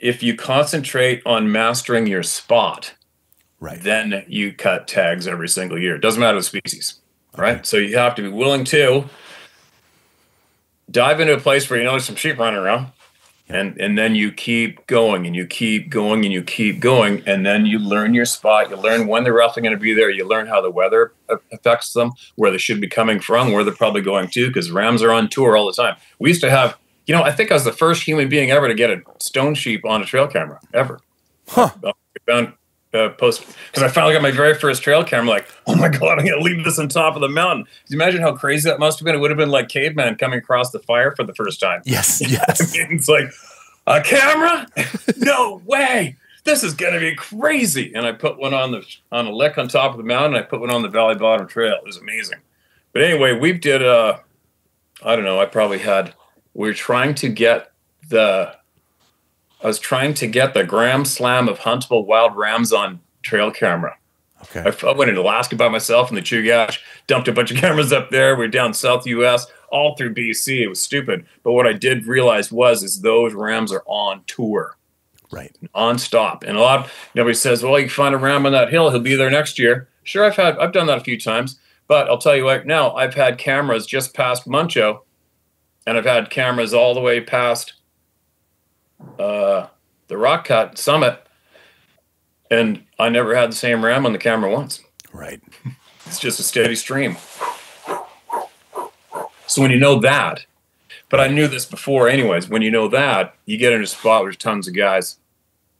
if you concentrate on mastering your spot, right, then you cut tags every single year. It doesn't matter the species, right? Okay. So you have to be willing to dive into a place where you know there's some sheep running around, and, and then you keep going, and you keep going, and you keep going, and then you learn your spot. You learn when they're roughly going to be there. You learn how the weather affects them, where they should be coming from, where they're probably going to, because rams are on tour all the time. We used to have, you know, I think I was the first human being ever to get a stone sheep on a trail camera, ever. Huh. I found... Uh, post because I finally got my very first trail camera. I'm like, oh my god, I'm gonna leave this on top of the mountain. Can you imagine how crazy that must have been? It would have been like caveman coming across the fire for the first time. Yes, yes. I mean, it's like a camera? No way. This is gonna be crazy. And I put one on the on a lick on top of the mountain. I put one on the valley bottom trail. It was amazing. But anyway, we did. Uh, I don't know. I probably had. We we're trying to get the. I was trying to get the Grand Slam of huntable wild rams on trail camera. Okay. I, I went into Alaska by myself in the Chugach, dumped a bunch of cameras up there. We were down south U S, all through B C. It was stupid. But what I did realize was is those rams are on tour. Right. Nonstop. And a lot of, nobody says, well, you can find a ram on that hill, he'll be there next year. Sure, I've had I've done that a few times, but I'll tell you right now, I've had cameras just past Muncho, and I've had cameras all the way past Uh, the Rock Cut Summit, and I never had the same ram on the camera once. Right. It's just a steady stream. So when you know that, but I knew this before anyways, when you know that, you get in a spot where there's tons of guys.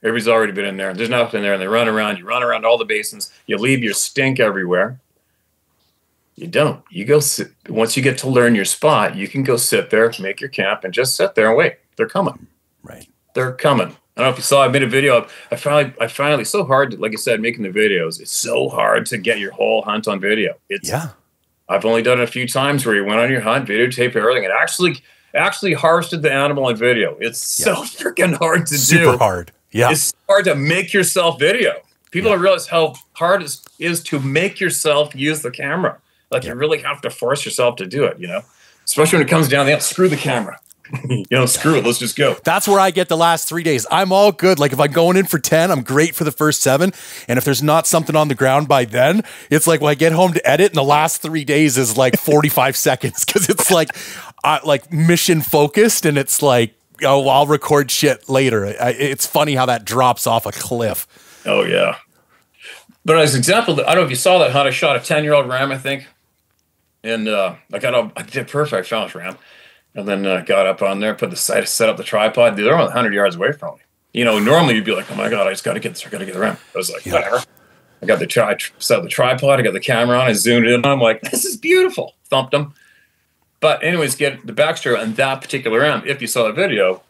Everybody's already been in there. There's nothing there, and they run around. You run around all the basins. You leave your stink everywhere. You don't. You go sit. Once you get to learn your spot, you can go sit there, make your camp, and just sit there and wait. They're coming. Right. They're coming. I don't know if you saw, I made a video of, I finally, I finally, so hard, to, like I said, making the videos, it's so hard to get your whole hunt on video. It's, yeah. I've only done it a few times where you went on your hunt, videotaped everything, and actually, actually harvested the animal on video. It's yeah. so freaking hard to Super do. Super hard. Yeah. It's hard to make yourself video. People yeah. don't realize how hard it is to make yourself use the camera. Like yeah. you really have to force yourself to do it, you know, especially when it comes down, they have to screw the camera. You know, screw it. Let's just go. That's where I get the last three days. I'm all good. Like if I'm going in for ten, I'm great for the first seven. And if there's not something on the ground by then, it's like, when I get home to edit and the last three days is like forty-five seconds. Cause it's like, I like mission focused and it's like, oh, I'll record shit later. I, it's funny how that drops off a cliff. Oh yeah. But as an example, I don't know if you saw that hunt, I shot a ten year old ram, I think. And, uh, I got a, I did perfect. I found this ram. And then uh, got up on there, put the site, set up the tripod. They're only a hundred yards away from me. You know, normally you'd be like, oh my God, I just got to get this, I got to get around. I was like, yeah. whatever. I got the tri set up the tripod, I got the camera on, I zoomed in. I'm like, this is beautiful. Thumped them. But, anyways, get the backstory on that particular round. If you saw the video,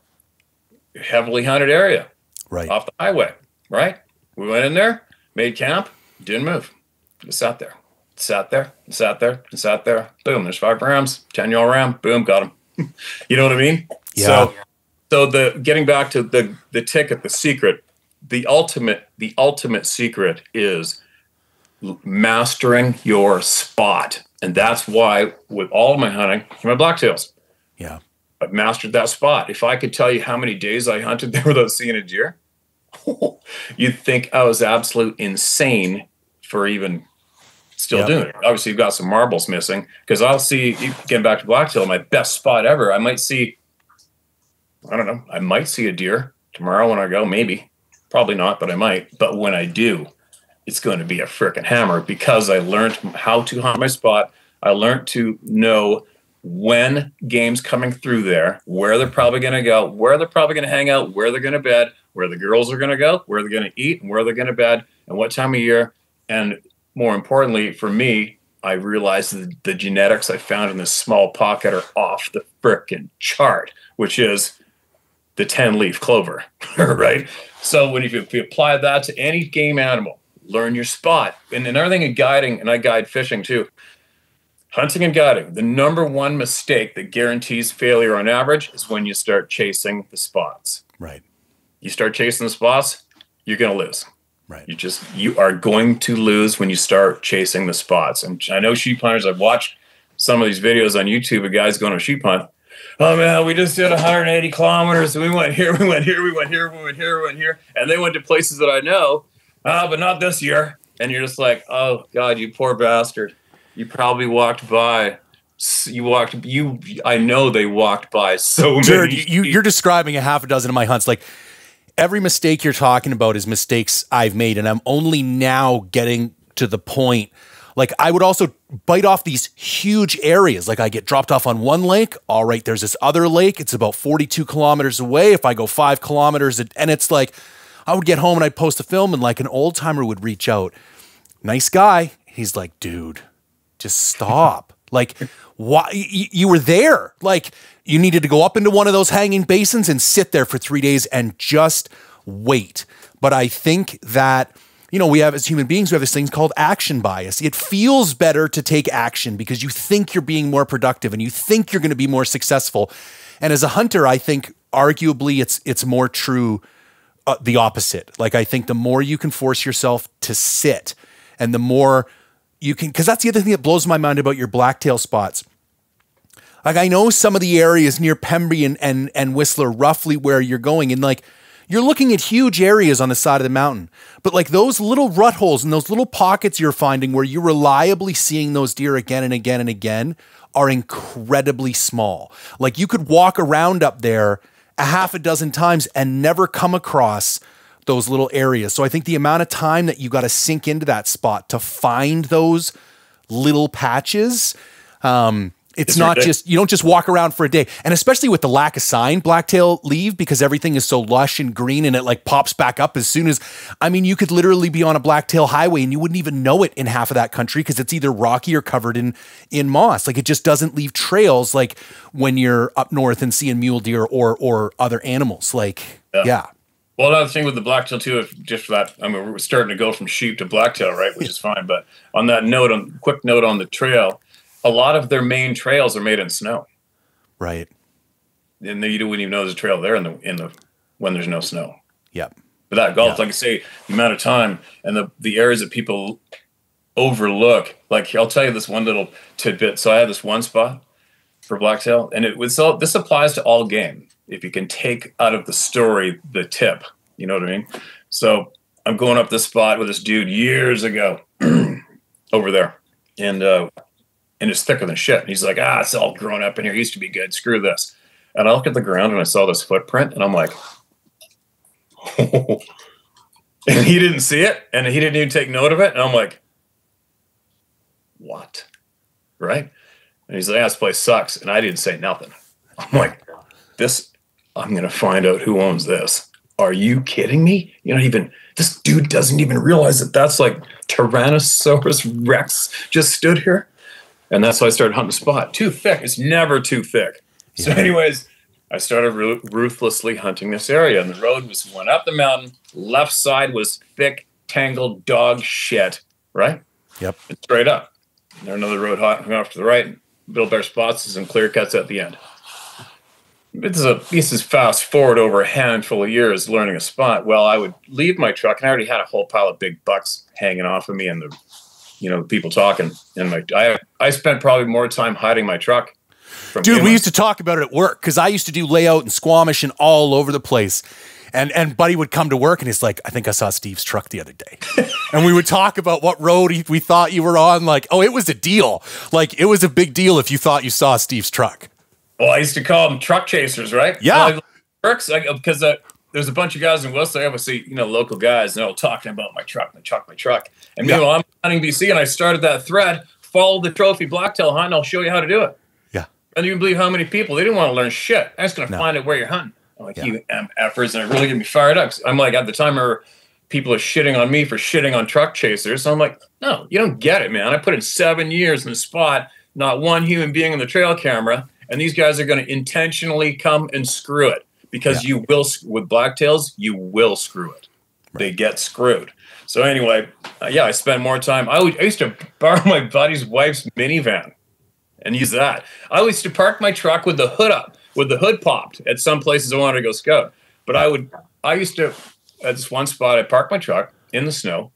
heavily hunted area, right off the highway, right? We went in there, made camp, didn't move. Just sat there, sat there, sat there, sat there. Boom, there's five rams, ten year old ram, boom, got him. You know what I mean? Yeah. So, so the getting back to the the ticket, the secret, the ultimate, the ultimate secret is mastering your spot, and that's why with all my hunting, my blacktails, yeah, I've mastered that spot. If I could tell you how many days I hunted there without seeing a deer, you'd think I was absolute insane for even. Still yep. doing it. Obviously, you've got some marbles missing because I'll see, getting back to blacktail, my best spot ever. I might see I don't know, I might see a deer tomorrow when I go, maybe, probably not, but I might. But when I do, it's going to be a freaking hammer, because I learned how to hunt my spot. I learned to know when game's coming through there, where they're probably going to go, where they're probably going to hang out, where they're going to bed, where the girls are going to go, where they're going to eat, and where they're going to bed, and what time of year. And more importantly, for me, I realized that the genetics I found in this small pocket are off the frickin' chart, which is the ten-leaf clover, right? So when you, if you apply that to any game animal, learn your spot. And another thing in guiding, and I guide fishing too, hunting and guiding, the number one mistake that guarantees failure on average is when you start chasing the spots. Right. You start chasing the spots, you're going to lose. Right. You just, you are going to lose when you start chasing the spots. And I know sheep hunters, I've watched some of these videos on YouTube of guys going to sheep hunt. Oh man, we just did one hundred eighty kilometers. And we went here, we went here, we went here, we went here, we went here. And they went to places that I know, uh, but not this year. And you're just like, oh God, you poor bastard. You probably walked by. You walked, you, I know they walked by so Jared, many. You, you're describing a half a dozen of my hunts. Like, every mistake you're talking about is mistakes I've made, and I'm only now getting to the point. Like, I would also bite off these huge areas. Like, I get dropped off on one lake. All right, there's this other lake. It's about forty-two kilometers away. If I go five kilometers, and it's like, I would get home and I'd post a film, and like an old timer would reach out. Nice guy. He's like, dude, just stop. Like, why? You were there. Like, you needed to go up into one of those hanging basins and sit there for three days and just wait. But I think that, you know, we have, as human beings, we have this thing called action bias. It feels better to take action because you think you're being more productive and you think you're going to be more successful. And as a hunter, I think arguably it's, it's more true, uh, the opposite. Like, I think the more you can force yourself to sit, and the more you can, because that's the other thing that blows my mind about your blacktail spots. Like, I know some of the areas near Pemberton and, and, and Whistler, roughly where you're going, and like, you're looking at huge areas on the side of the mountain, but like those little rut holes and those little pockets you're finding where you're reliably seeing those deer again and again and again are incredibly small. Like, you could walk around up there a half a dozen times and never come across those little areas. So I think the amount of time that you got to sink into that spot to find those little patches, um, it's, it's not ridiculous. Just, you don't just walk around for a day. And especially with the lack of sign blacktail leave, because everything is so lush and green and it like pops back up as soon as, I mean, you could literally be on a blacktail highway and you wouldn't even know it in half of that country, because it's either rocky or covered in, in moss. Like, it just doesn't leave trails like when you're up north and seeing mule deer or, or other animals. Like, yeah. yeah. Well, another thing with the blacktail too, if just for that, I mean, we're starting to go from sheep to blacktail, right? Which is fine. But on that note, on quick note on the trail, a lot of their main trails are made in snow, right? And you wouldn't even know there's a trail there in the in the when there's no snow. Yep. But that golf, yep. like I say, the amount of time and the the areas that people overlook. Like, I'll tell you this one little tidbit. So I had this one spot for blacktail, and it was all, this applies to all game. If you can take out of the story the tip, you know what I mean? So I'm going up this spot with this dude years ago over there. And, uh, and it's thicker than shit. And he's like, ah, it's all grown up in here. It used to be good. Screw this. And I look at the ground and I saw this footprint and I'm like, oh. And he didn't see it. And he didn't even take note of it. And I'm like, what? Right? And he's like, yeah, this place sucks. And I didn't say nothing. I'm like, this, I'm going to find out who owns this. Are you kidding me? You know, even this dude doesn't even realize that that's like Tyrannosaurus Rex just stood here. And that's why I started hunting the spot. Too thick. It's never too thick. Yeah. So anyways, I started ruthlessly hunting this area. And the road was went up the mountain. Left side was thick, tangled dog shit, right? Yep. And straight up. And there another road hot off to the right. Bill Bear spots and clear cuts at the end. This is, a, this is fast forward over a handful of years learning a spot. Well, I would leave my truck, and I already had a whole pile of big bucks hanging off of me and the, you know, people talking. And my, I, I spent probably more time hiding my truck. From Dude, we used to talk about it at work, because I used to do layout and Squamish and all over the place. And, and Buddy would come to work, and he's like, I think I saw Steve's truck the other day. And we would talk about what road he, we thought you were on. Like, oh, it was a deal. Like, it was a big deal if you thought you saw Steve's truck. Well, I used to call them truck chasers, right? Yeah. Well, works, like, because uh, there's a bunch of guys in Whistler, obviously, you know, local guys, and they're all talking about my truck, my truck, my truck. And yeah. meanwhile, I'm hunting B C, and I started that thread, follow the trophy blacktail hunt, and I'll show you how to do it. Yeah. And you can believe how many people, they didn't want to learn shit. I'm just going to no. find out where you're hunting. I'm like, yeah. you MFers, and it really get me fired up. I'm like, at the time, or people are shitting on me for shitting on truck chasers. So I'm like, no, you don't get it, man. I put in seven years in the spot, not one human being on the trail camera, and these guys are going to intentionally come and screw it. Because yeah. you will, with blacktails, you will screw it. Right. They get screwed. So anyway, uh, yeah, I spend more time. I, would, I used to borrow my buddy's wife's minivan and use that. I used to park my truck with the hood up, with the hood popped at some places I wanted to go scout. But I would, I used to, at this one spot, I'd park my truck in the snow,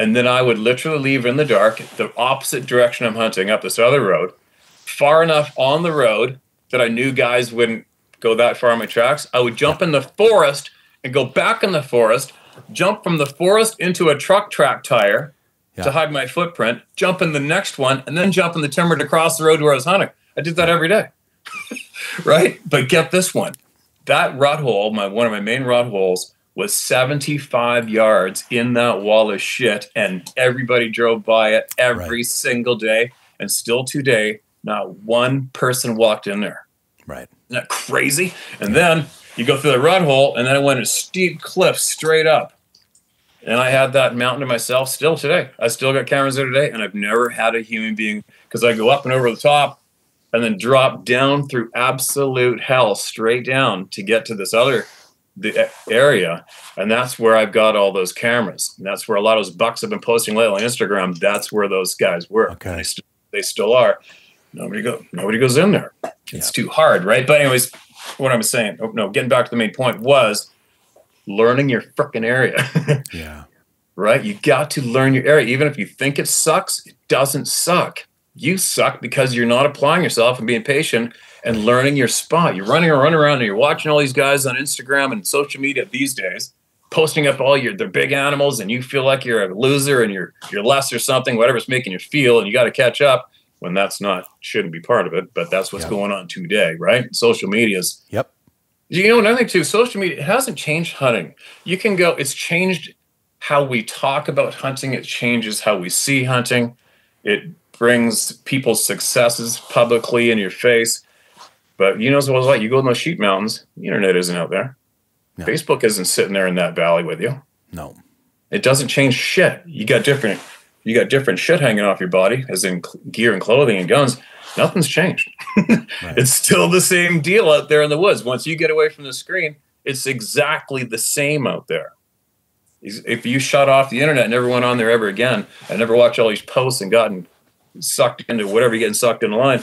and then I would literally leave in the dark, the opposite direction I'm hunting, up this other road, far enough on the road that I knew guys wouldn't go that far on my tracks. I would jump in the forest and go back in the forest, jump from the forest into a truck track tire yeah. to hide my footprint, jump in the next one, and then jump in the timber to cross the road where I was hunting. I did that every day, right? But get this one. That rut hole, my, one of my main rut holes, was seventy-five yards in that wall of shit, and everybody drove by it every right. single day, and still today, not one person walked in there. Right. Isn't that crazy? And then you go through the rut hole, and then I went a steep cliff straight up. And I had that mountain to myself still today. I still got cameras there today, and I've never had a human being, because I go up and over the top and then drop down through absolute hell straight down to get to this other the area. And that's where I've got all those cameras. And that's where a lot of those bucks have been posting lately on Instagram. That's where those guys were. Okay. They, st they still are. Nobody go. Nobody goes in there. It's yeah. too hard, right? But anyways, what I was saying, oh, no, getting back to the main point was learning your frickin' area. yeah. Right? You got to learn your area. Even if you think it sucks, it doesn't suck. You suck because you're not applying yourself and being patient and learning your spot. You're running around around and you're watching all these guys on Instagram and social media these days, posting up all your their big animals, and you feel like you're a loser and you're you're less or something, whatever's making you feel, and you got to catch up. When that's not, shouldn't be part of it, but that's what's yep. going on today, right? Social media's. Yep. You know, another thing too, social media, it hasn't changed hunting. You can go, it's changed how we talk about hunting. It changes how we see hunting. It brings people's successes publicly in your face. But you know, as well as like, you go in those sheep mountains, the internet isn't out there. No. Facebook isn't sitting there in that valley with you. No. It doesn't change shit. You got different... You got different shit hanging off your body, as in gear and clothing and guns. Nothing's changed. right. It's still the same deal out there in the woods. Once you get away from the screen, it's exactly the same out there. If you shut off the internet and never went on there ever again, and never watched all these posts and gotten sucked into whatever you're getting sucked into line,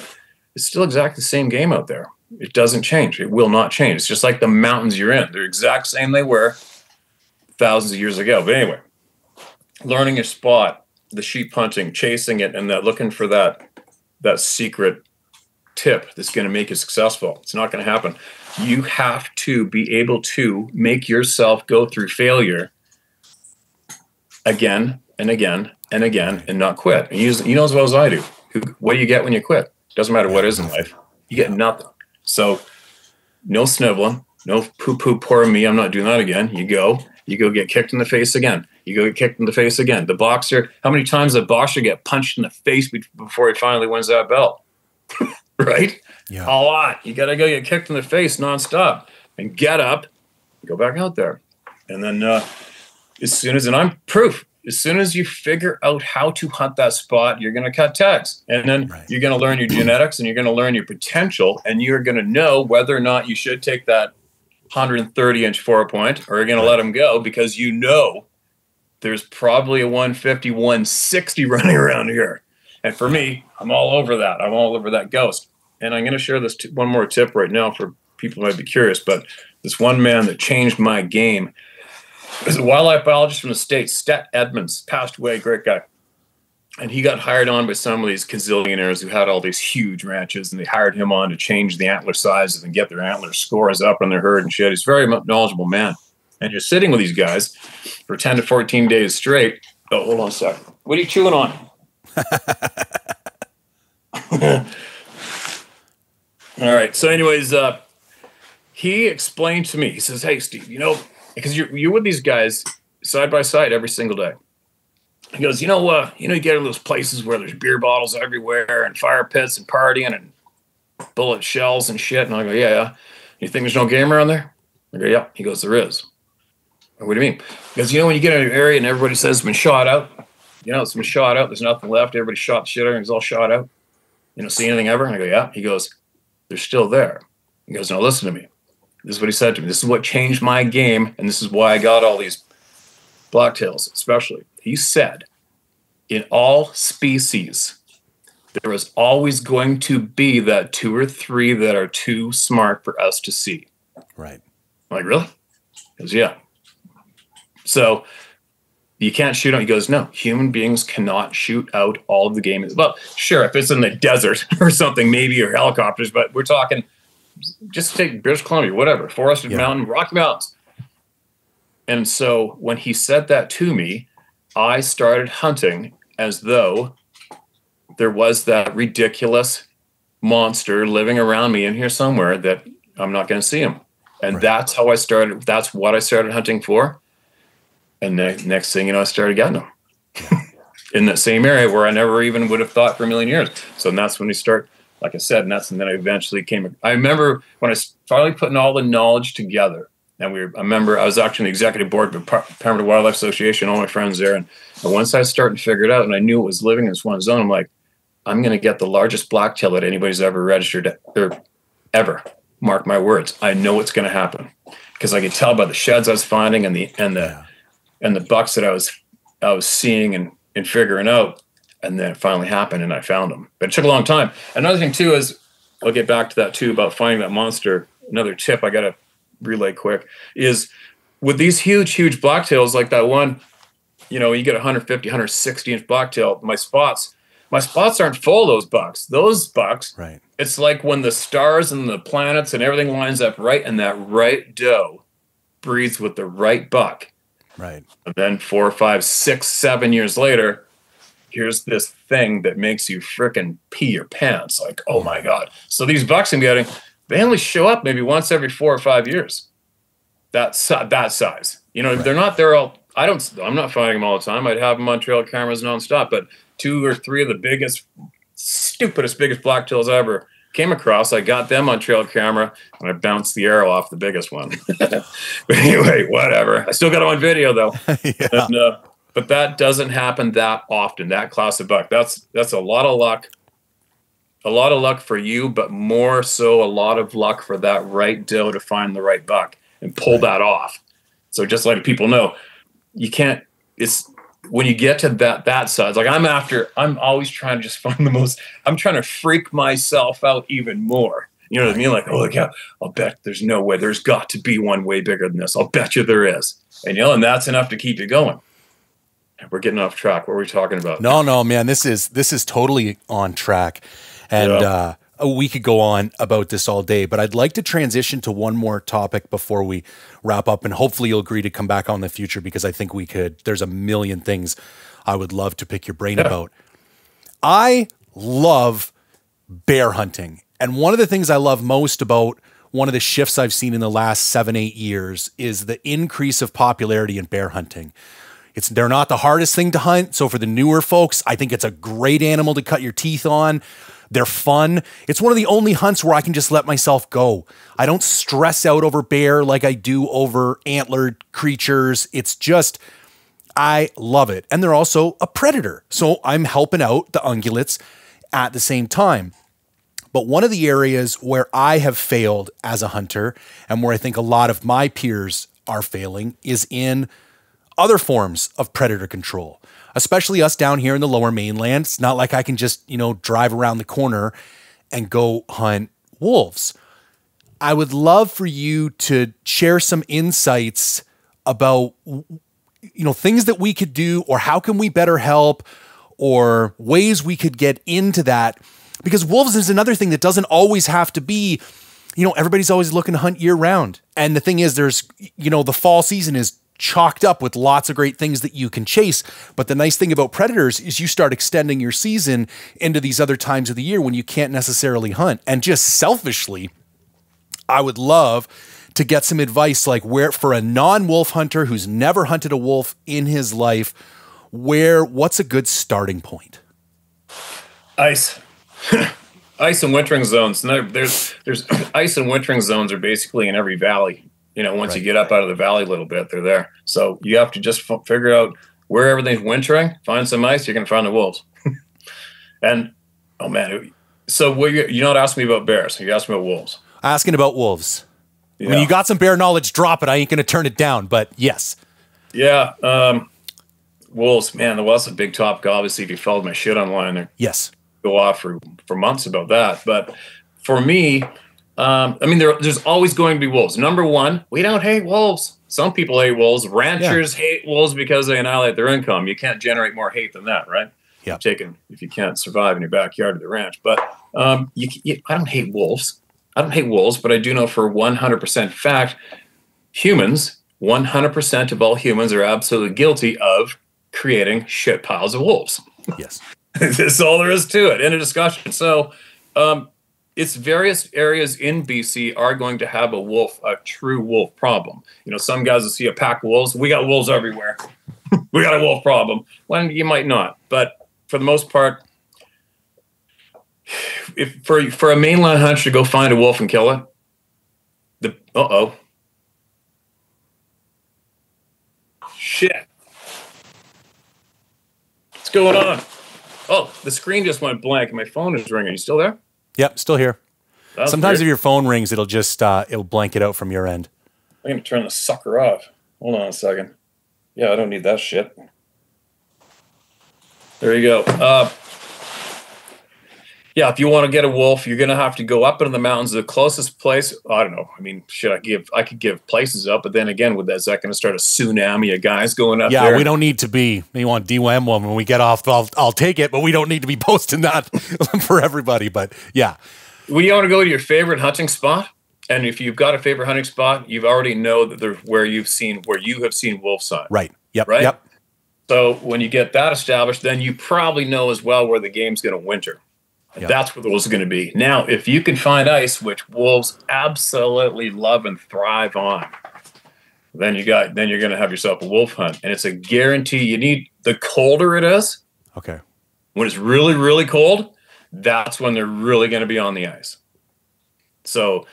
it's still exactly the same game out there. It doesn't change. It will not change. It's just like the mountains you're in. They're exact same they were thousands of years ago. But anyway, learning your spot. The sheep hunting, chasing it, and that looking for that that secret tip that's going to make you successful. It's not going to happen. You have to be able to make yourself go through failure again and again and again and not quit. And you, you know as well as I do, what do you get when you quit? It doesn't matter what is in life. You get nothing. So no sniveling, no poo-poo, poor me, I'm not doing that again. You go. You go get kicked in the face again. You go get kicked in the face again. The boxer, how many times does a boxer get punched in the face before he finally wins that belt? right? Yeah. A lot. You got to go get kicked in the face nonstop and get up and go back out there. And then uh, as soon as, and I'm proof, as soon as you figure out how to hunt that spot, you're going to cut tags. And then right. you're going to learn your genetics and you're going to learn your potential, and you're going to know whether or not you should take that one thirty inch four point, or you're going right. to let them go, because you know there's probably a one fifty, one sixty running around here. And for me, I'm all over that. I'm all over that ghost. And I'm going to share this t one more tip right now for people who might be curious, but this one man that changed my game is a wildlife biologist from the States, Stet Edmonds, passed away, great guy. And he got hired on by some of these gazillionaires who had all these huge ranches, and they hired him on to change the antler sizes and get their antler scores up on their herd and shit. He's a very knowledgeable man. And you're sitting with these guys for ten to fourteen days straight. Oh, hold on a sec. What are you chewing on? All right. So anyways, uh, he explained to me, he says, hey, Steve, you know, because you're, you're with these guys side by side every single day. He goes, you know, uh, you know, you get in those places where there's beer bottles everywhere and fire pits and partying and bullet shells and shit. And I go, yeah, yeah. You think there's no game around there? I go, yeah. He goes, there is. I go, what do you mean? He goes, you know, when you get in an area and everybody says it's been shot out, you know, it's been shot out, there's nothing left, everybody shot shit, everything's all shot out. You know, see anything ever? And I go, yeah. He goes, they're still there. He goes, now listen to me. This is what he said to me. This is what changed my game, and this is why I got all these blacktails, especially. He said, in all species, there is always going to be that two or three that are too smart for us to see. Right. I'm like, really? He goes, yeah. So you can't shoot out. He goes, no, human beings cannot shoot out all of the game. Well, sure, if it's in the desert or something, maybe, or helicopters, but we're talking, just take British Columbia, whatever, forested yeah. mountain, Rocky Mountains. And so when he said that to me, I started hunting as though there was that ridiculous monster living around me in here somewhere that I'm not going to see him. And right. that's how I started. That's what I started hunting for. And the next thing you know, I started getting them in that same area where I never even would have thought for a million years. So and that's when we start, like I said, and that's and then I eventually came. I remember when I finally putting all the knowledge together. And we were, I remember I was actually on the executive board of the Pemberton Wildlife Association, all my friends there. And, and once I started to figure it out and I knew it was living in this one zone, I'm like, I'm going to get the largest blacktail that anybody's ever registered or ever. Mark my words. I know it's going to happen because I could tell by the sheds I was finding and the and the yeah. and the bucks that I was I was seeing and and figuring out. And then it finally happened, and I found them. But it took a long time. Another thing too is I'll get back to that too about finding that monster. Another tip I got to relay quick is with these huge, huge blacktails like that one. You know, you get one fifty, one sixty inch blacktail. My spots. My spots aren't full of those bucks. Those bucks, right. It's like when the stars and the planets and everything lines up right, and that right doe breeds with the right buck. Right. And then four, five, six, seven years later, here's this thing that makes you frickin' pee your pants. Like, oh my God. So these bucks I'm getting, they only show up maybe once every four or five years. That, that size. You know, right. they're not there all, I don't, I'm not finding them all the time. I'd have them on trail cameras nonstop, but two or three of the biggest, stupidest, biggest blacktails I ever came across. I got them on trail camera, and I bounced the arrow off the biggest one. But anyway, whatever. I still got it on video, though. yeah. and, uh, but that doesn't happen that often, that class of buck. That's, that's a lot of luck. A lot of luck for you, but more so a lot of luck for that right doe to find the right buck and pull right. that off. So just letting people know, you can't – it's – when you get to that that size, like I'm after, I'm always trying to just find the most, I'm trying to freak myself out even more. You know what I mean? Like, oh, look out, I'll bet there's no way. There's got to be one way bigger than this. I'll bet you there is. And, you know, and that's enough to keep you going. We're getting off track. What are we talking about? No, no, man, this is, this is totally on track. And yeah. uh, we could go on about this all day, but I'd like to transition to one more topic before we wrap up, and hopefully you'll agree to come back on in the future, because I think we could, there's a million things I would love to pick your brain yeah. about. I love bear hunting. And one of the things I love most about one of the shifts I've seen in the last seven, eight years is the increase of popularity in bear hunting. It's, they're not the hardest thing to hunt. So for the newer folks, I think it's a great animal to cut your teeth on. They're fun. It's one of the only hunts where I can just let myself go. I don't stress out over bear like I do over antlered creatures. It's just, I love it. And they're also a predator. So I'm helping out the ungulates at the same time. But one of the areas where I have failed as a hunter, and where I think a lot of my peers are failing, is in other forms of predator control. Especially us down here in the lower mainland. It's not like I can just, you know, drive around the corner and go hunt wolves. I would love for you to share some insights about, you know, things that we could do, or how can we better help, or ways we could get into that. Because wolves is another thing that doesn't always have to be, you know, everybody's always looking to hunt year round. And the thing is, there's, you know, the fall season is chocked up with lots of great things that you can chase. But the nice thing about predators is you start extending your season into these other times of the year when you can't necessarily hunt. And just selfishly, I would love to get some advice, like where, for a non-wolf hunter who's never hunted a wolf in his life, where, what's a good starting point? Ice. Ice and wintering zones. There's, there's ice and wintering zones are basically in every valley. You know, once right. you get up out of the valley a little bit, they're there. So you have to just f figure out where everything's wintering, find some ice, you're going to find the wolves. And, oh man, it, so what you, you're not asking me about bears, you're asking me about wolves. Asking about wolves. Yeah. When you got some bear knowledge, drop it. I ain't going to turn it down, but yes. Yeah. Um, wolves, man, the wolves are a big topic. Obviously, if you followed my shit online, there. Yes. Go off for, for months about that. But for me, um, I mean, there, there's always going to be wolves. Number one, we don't hate wolves. Some people hate wolves. Ranchers yeah. hate wolves because they annihilate their income. You can't generate more hate than that, right? Yeah. Taking, if you can't survive in your backyard of the ranch. But um, you, you, I don't hate wolves. I don't hate wolves, but I do know for one hundred percent fact, humans, one hundred percent of all humans are absolutely guilty of creating shit piles of wolves. Yes. That's all there is to it. End of discussion. So um, it's various areas in B C are going to have a wolf, a true wolf problem. You know, some guys will see a pack of wolves. We got wolves everywhere. We got a wolf problem. Well, you might not. But for the most part, if for, for a mainland hunter to go find a wolf and kill it, the, uh-oh. Shit. What's going on? Oh, the screen just went blank and my phone is ringing. You still there? Yep, still here. That's Sometimes weird. If your phone rings, it'll just, uh, it'll blank it out from your end. I'm going to turn the sucker off. Hold on a second. Yeah, I don't need that shit. There you go. Uh, yeah, if you want to get a wolf, you're going to have to go up into the mountains. The closest place, I don't know. I mean, should I give, I could give places up, but then again, with that, is that going to start a tsunami of guys going up yeah, there? Yeah, we don't need to be, you want D W M one when we get off, I'll, I'll take it, but we don't need to be posting that for everybody, but yeah. Well, you want to go to your favorite hunting spot, and if you've got a favorite hunting spot, you've already know that there's where you've seen, where you have seen wolf sign. Right, yep, right? Yep. So when you get that established, then you probably know as well where the game's going to winter. Yep. That's where the wolves are going to be. Now, if you can find ice, which wolves absolutely love and thrive on, then you got then you're going to have yourself a wolf hunt, and it's a guarantee. You need the colder it is. Okay. When it's really really cold, that's when they're really going to be on the ice. So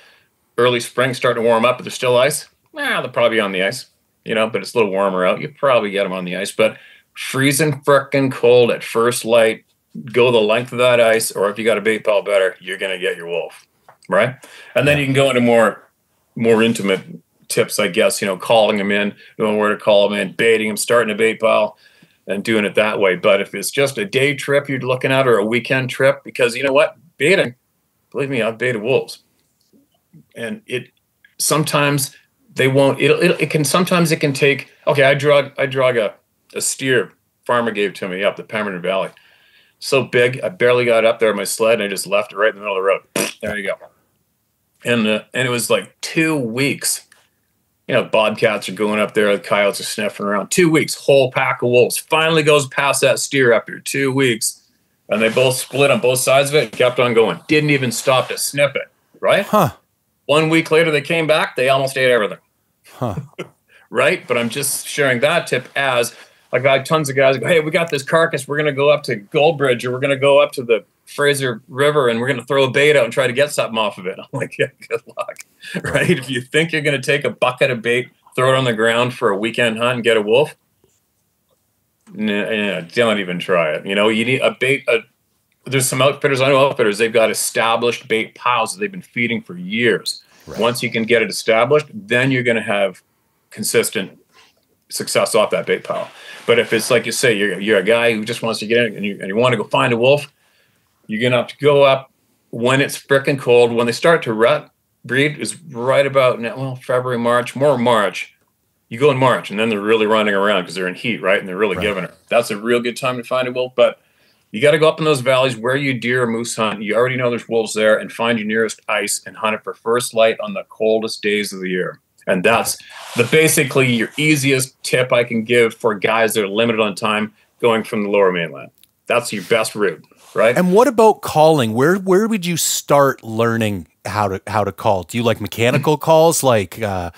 early spring, starting to warm up, but there's still ice. Nah, they'll probably be on the ice. You know, but it's a little warmer out. You probably get them on the ice, but freezing frickin' cold at first light. Go the length of that ice, or if you got a bait pile better, you're going to get your wolf, right? And then you can go into more more intimate tips, I guess, you know, calling them in, knowing where to call them in, baiting them, starting a bait pile, and doing it that way. But if it's just a day trip you're looking at or a weekend trip, because you know what? Baiting, believe me, I've baited wolves. And it sometimes they won't, it, it, it can, sometimes it can take, okay, I drug, I drug a, a steer farmer gave to me up the Pemberton Valley. So big, I barely got up there on my sled, and I just left it right in the middle of the road. There you go. And uh, and it was like two weeks. You know, bobcats are going up there, the coyotes are sniffing around. Two weeks, whole pack of wolves. Finally goes past that steer up here, two weeks. And they both split on both sides of it and kept on going. Didn't even stop to sniff it, right? Huh. One week later, they came back. They almost ate everything. Huh. Right? But I'm just sharing that tip as... I got tons of guys that go, hey, we got this carcass. We're going to go up to Goldbridge, or we're going to go up to the Fraser River, and we're going to throw a bait out and try to get something off of it. I'm like, yeah, good luck, right? If you think you're going to take a bucket of bait, throw it on the ground for a weekend hunt and get a wolf, nah, nah, don't even try it. You know, you need a bait. A, there's some outfitters, I know outfitters, they've got established bait piles that they've been feeding for years. Right. Once you can get it established, then you're going to have consistent success off that bait pile. But if it's like you say, you're, you're a guy who just wants to get in and you, and you want to go find a wolf, you're going to have to go up when it's frickin' cold. When they start to rut, breed is right about now, well, February, March, more March. You go in March, and then they're really running around because they're in heat, right? And they're really right. giving it. That's a real good time to find a wolf. But you got to go up in those valleys where you deer or moose hunt. You already know there's wolves there, and find your nearest ice and hunt it for first light on the coldest days of the year. And that's the basically your easiest tip I can give for guys that are limited on time going from the lower mainland. That's your best route. right? And what about calling? Where where would you start learning how to how to call? Do you like mechanical calls, like uh,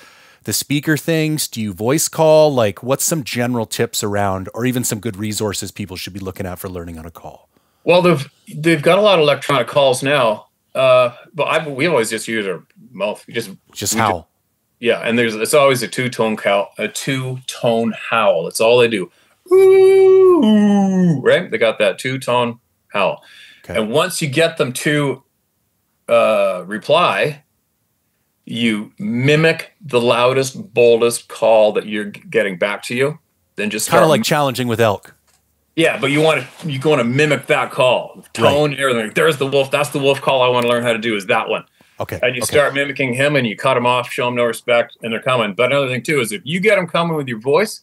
the speaker things? Do you voice call? Like, what's some general tips around, or even some good resources people should be looking at for learning how to call? Well, they've they've got a lot of electronic calls now, uh, but I we always just use our mouth, just just howl. Just, yeah, and there's it's always a two tone cow, a two tone howl. That's all they do. Ooh, right? They got that two-tone howl. Okay. And once you get them to uh, reply, you mimic the loudest, boldest call that you're getting back to you. Then just kind of like challenging with elk. Yeah, but you want to you want to mimic that call, tone, right. Everything. There's the wolf. That's the wolf call I want to learn how to do is that one. Okay. And you okay. start mimicking him, and you cut him off, show him no respect, and they're coming. But another thing too is if you get them coming with your voice.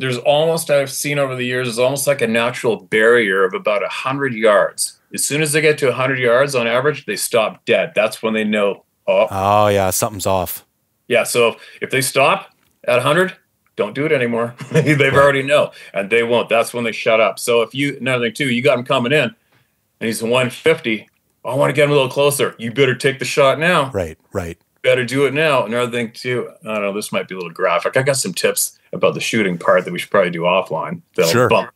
There's almost, I've seen over the years, there's almost like a natural barrier of about one hundred yards. As soon as they get to one hundred yards on average, they stop dead. That's when they know, oh. Oh, yeah, something's off. Yeah, so if they stop at one hundred, don't do it anymore. They've right. already know, and they won't. That's when they shut up. So if you, another thing too, you got him coming in, and he's one fifty, oh, I want to get him a little closer. You better take the shot now. Right, right. Better do it now. Another thing too, I don't know, this might be a little graphic. I got some tips about the shooting part that we should probably do offline. That'll sure. Bump.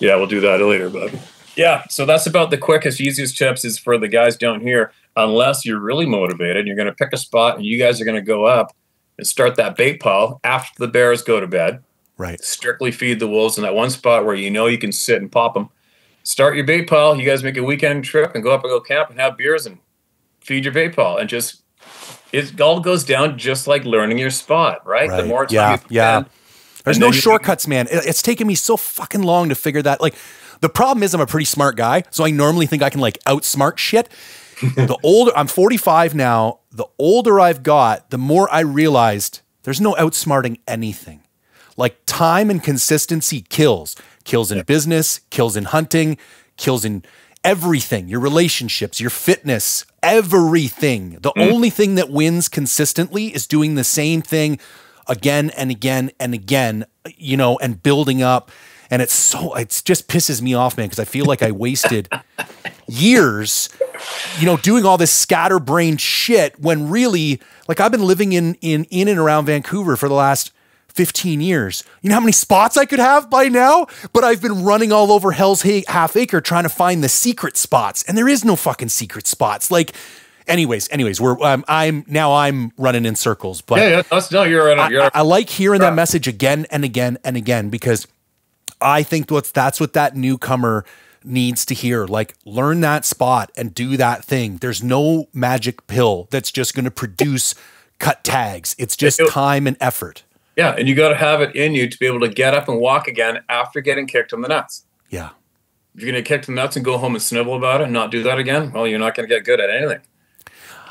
Yeah, we'll do that later. But yeah, so that's about the quickest, easiest tips is for the guys down here. Unless you're really motivated, you're going to pick a spot and you guys are going to go up and start that bait pile after the bears go to bed. Right. Strictly feed the wolves in that one spot where you know you can sit and pop them. Start your bait pile. You guys make a weekend trip and go up and go camp and have beers and feed your bait pile and just it all goes down just like learning your spot, right? right. The more time yeah, you spend, yeah. There's no shortcuts, man. It's taken me so fucking long to figure that. Like, the problem is I'm a pretty smart guy, so I normally think I can, like, outsmart shit. The older, I'm forty-five now, the older I've got, the more I realized there's no outsmarting anything. Like, time and consistency kills. Kills in yeah. business, kills in hunting, kills in everything. Your relationships, your fitness, everything. The mm. only thing that wins consistently is doing the same thing again and again and again, you know, and building up. And it's so, it just pisses me off, man, because I feel like I wasted years, you know, doing all this scatterbrained shit when really, like, I've been living in, in, in and around Vancouver for the last fifteen years. You know how many spots I could have by now? But I've been running all over Hell's Half Acre trying to find the secret spots. And there is no fucking secret spots. Like, Anyways, anyways, we're um, I'm now I'm running in circles, but yeah, yeah, that's, no, you're right, you're right. I, I like hearing that message again and again and again because I think what's that's what that newcomer needs to hear. Like, learn that spot and do that thing. There's no magic pill that's just going to produce cut tags. It's just time and effort. Yeah, and you got to have it in you to be able to get up and walk again after getting kicked in the nuts. Yeah, if you're going to kick the nuts and go home and snivel about it and not do that again, well, you're not going to get good at anything.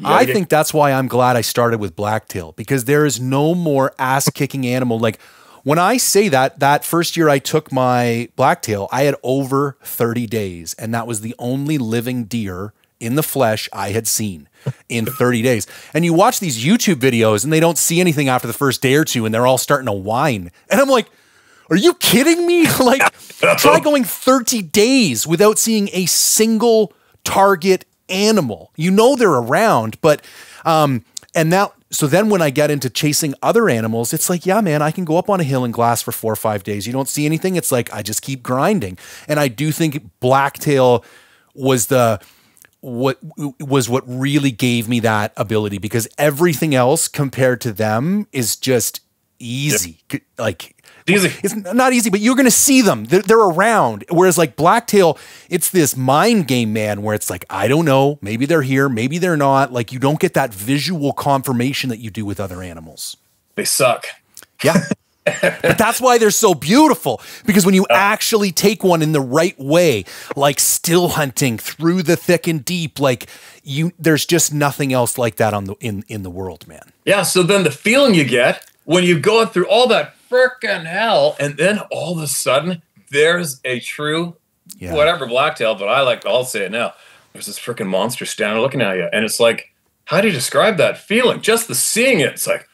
I think that's why I'm glad I started with blacktail, because there is no more ass-kicking animal. Like, when I say that, that first year I took my blacktail, I had over thirty days, and that was the only living deer in the flesh I had seen in thirty days. And you watch these YouTube videos, and they don't see anything after the first day or two, and they're all starting to whine. And I'm like, are you kidding me? Like, try going thirty days without seeing a single target animal. You know they're around, but um and now so then when I get into chasing other animals, it's like, yeah, man, I can go up on a hill and glass for four or five days. You don't see anything. It's like I just keep grinding. And I do think blacktail was the what was what really gave me that ability, because everything else compared to them is just easy. Yep. Like, easy. It's not easy, but you're going to see them. They're, they're around. Whereas like blacktail, it's this mind game, man, where it's like, I don't know, maybe they're here, maybe they're not. Like, you don't get that visual confirmation that you do with other animals. They suck. Yeah. But that's why they're so beautiful, because when you oh. actually take one in the right way, like still hunting through the thick and deep, like you, there's just nothing else like that on the, in, in the world, man. Yeah. So then the feeling you get when you go through all that frickin' hell, and then all of a sudden, there's a true, yeah. whatever, blacktail, but I like, I'll say it now, there's this frickin' monster standing looking at you, and it's like, how do you describe that feeling? Just the seeing it, it's like,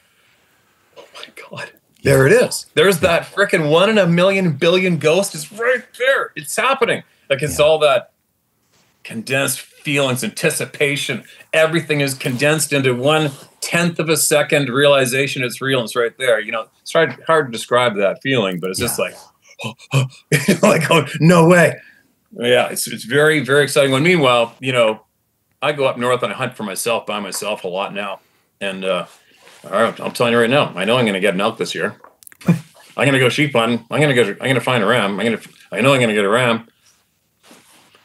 oh my God, yeah. there it is. There's that frickin' one in a million billion ghost is right there. It's happening. Like it's yeah. all that condensed feelings, anticipation. Everything is condensed into one tenth of a second realization it's real. It's right there. You know, it's hard, hard to describe that feeling, but it's yeah. just like, oh, oh. like, oh, no way. Yeah, it's, it's very, very exciting. When meanwhile, you know, I go up north and I hunt for myself, by myself a lot now. And uh, I'm telling you right now, I know I'm going to get an elk this year. I'm going to go sheep hunting. I'm going to go, I'm going to find a ram. I'm going to, I know I'm going to get a ram.